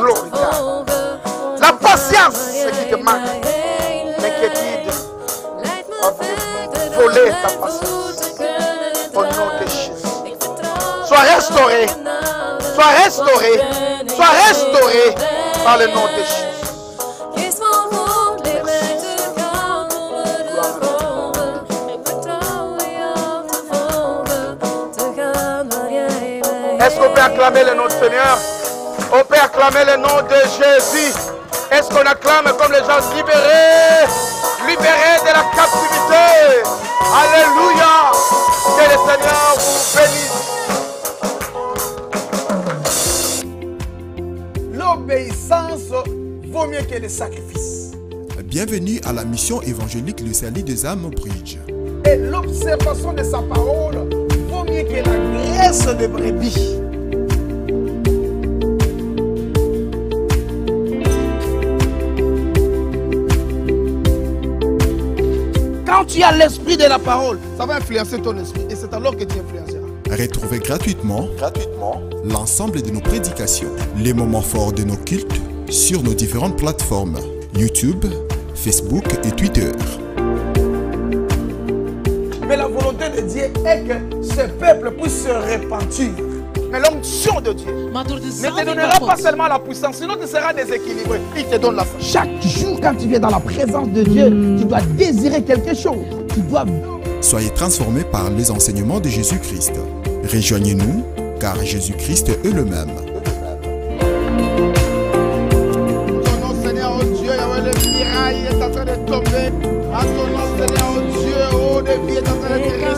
Glory God. La patience, ce qui te manque. L'inquiétude. Voler ta patience au nom de Jésus. Sois restauré, sois restauré, sois restauré par le nom de Jésus. Est-ce qu'on peut acclamer le nom du Seigneur? On peut acclamer le nom de Jésus. Est-ce qu'on acclame comme les gens libérés, libérés de la captivité? Alléluia! Que le Seigneur vous bénisse. L'obéissance vaut mieux que le sacrifice. Bienvenue à la mission évangélique Le Salut des âmes Bridge. Et l'observation de sa parole vaut mieux que la graisse des brebis. Quand tu as l'esprit de la parole, ça va influencer ton esprit et c'est alors que tu influenceras. Retrouvez gratuitement l'ensemble de nos prédications, les moments forts de nos cultes sur nos différentes plateformes YouTube, Facebook et Twitter. Mais la volonté de Dieu est que ce peuple puisse se repentir. Mais l'onction de Dieu ne te donnera pas seulement la puissance, sinon tu seras déséquilibré. Il te donne la foi. Chaque jour, quand tu viens dans la présence de Dieu, tu dois désirer quelque chose. Tu dois... Soyez transformés par les enseignements de Jésus-Christ. Rejoignez-nous, car Jésus-Christ est le même. Ton nom, Seigneur, oh Dieu, le miracle est en train de tomber. À ton nom, Seigneur, oh Dieu, oh, le vie est en train de tirer.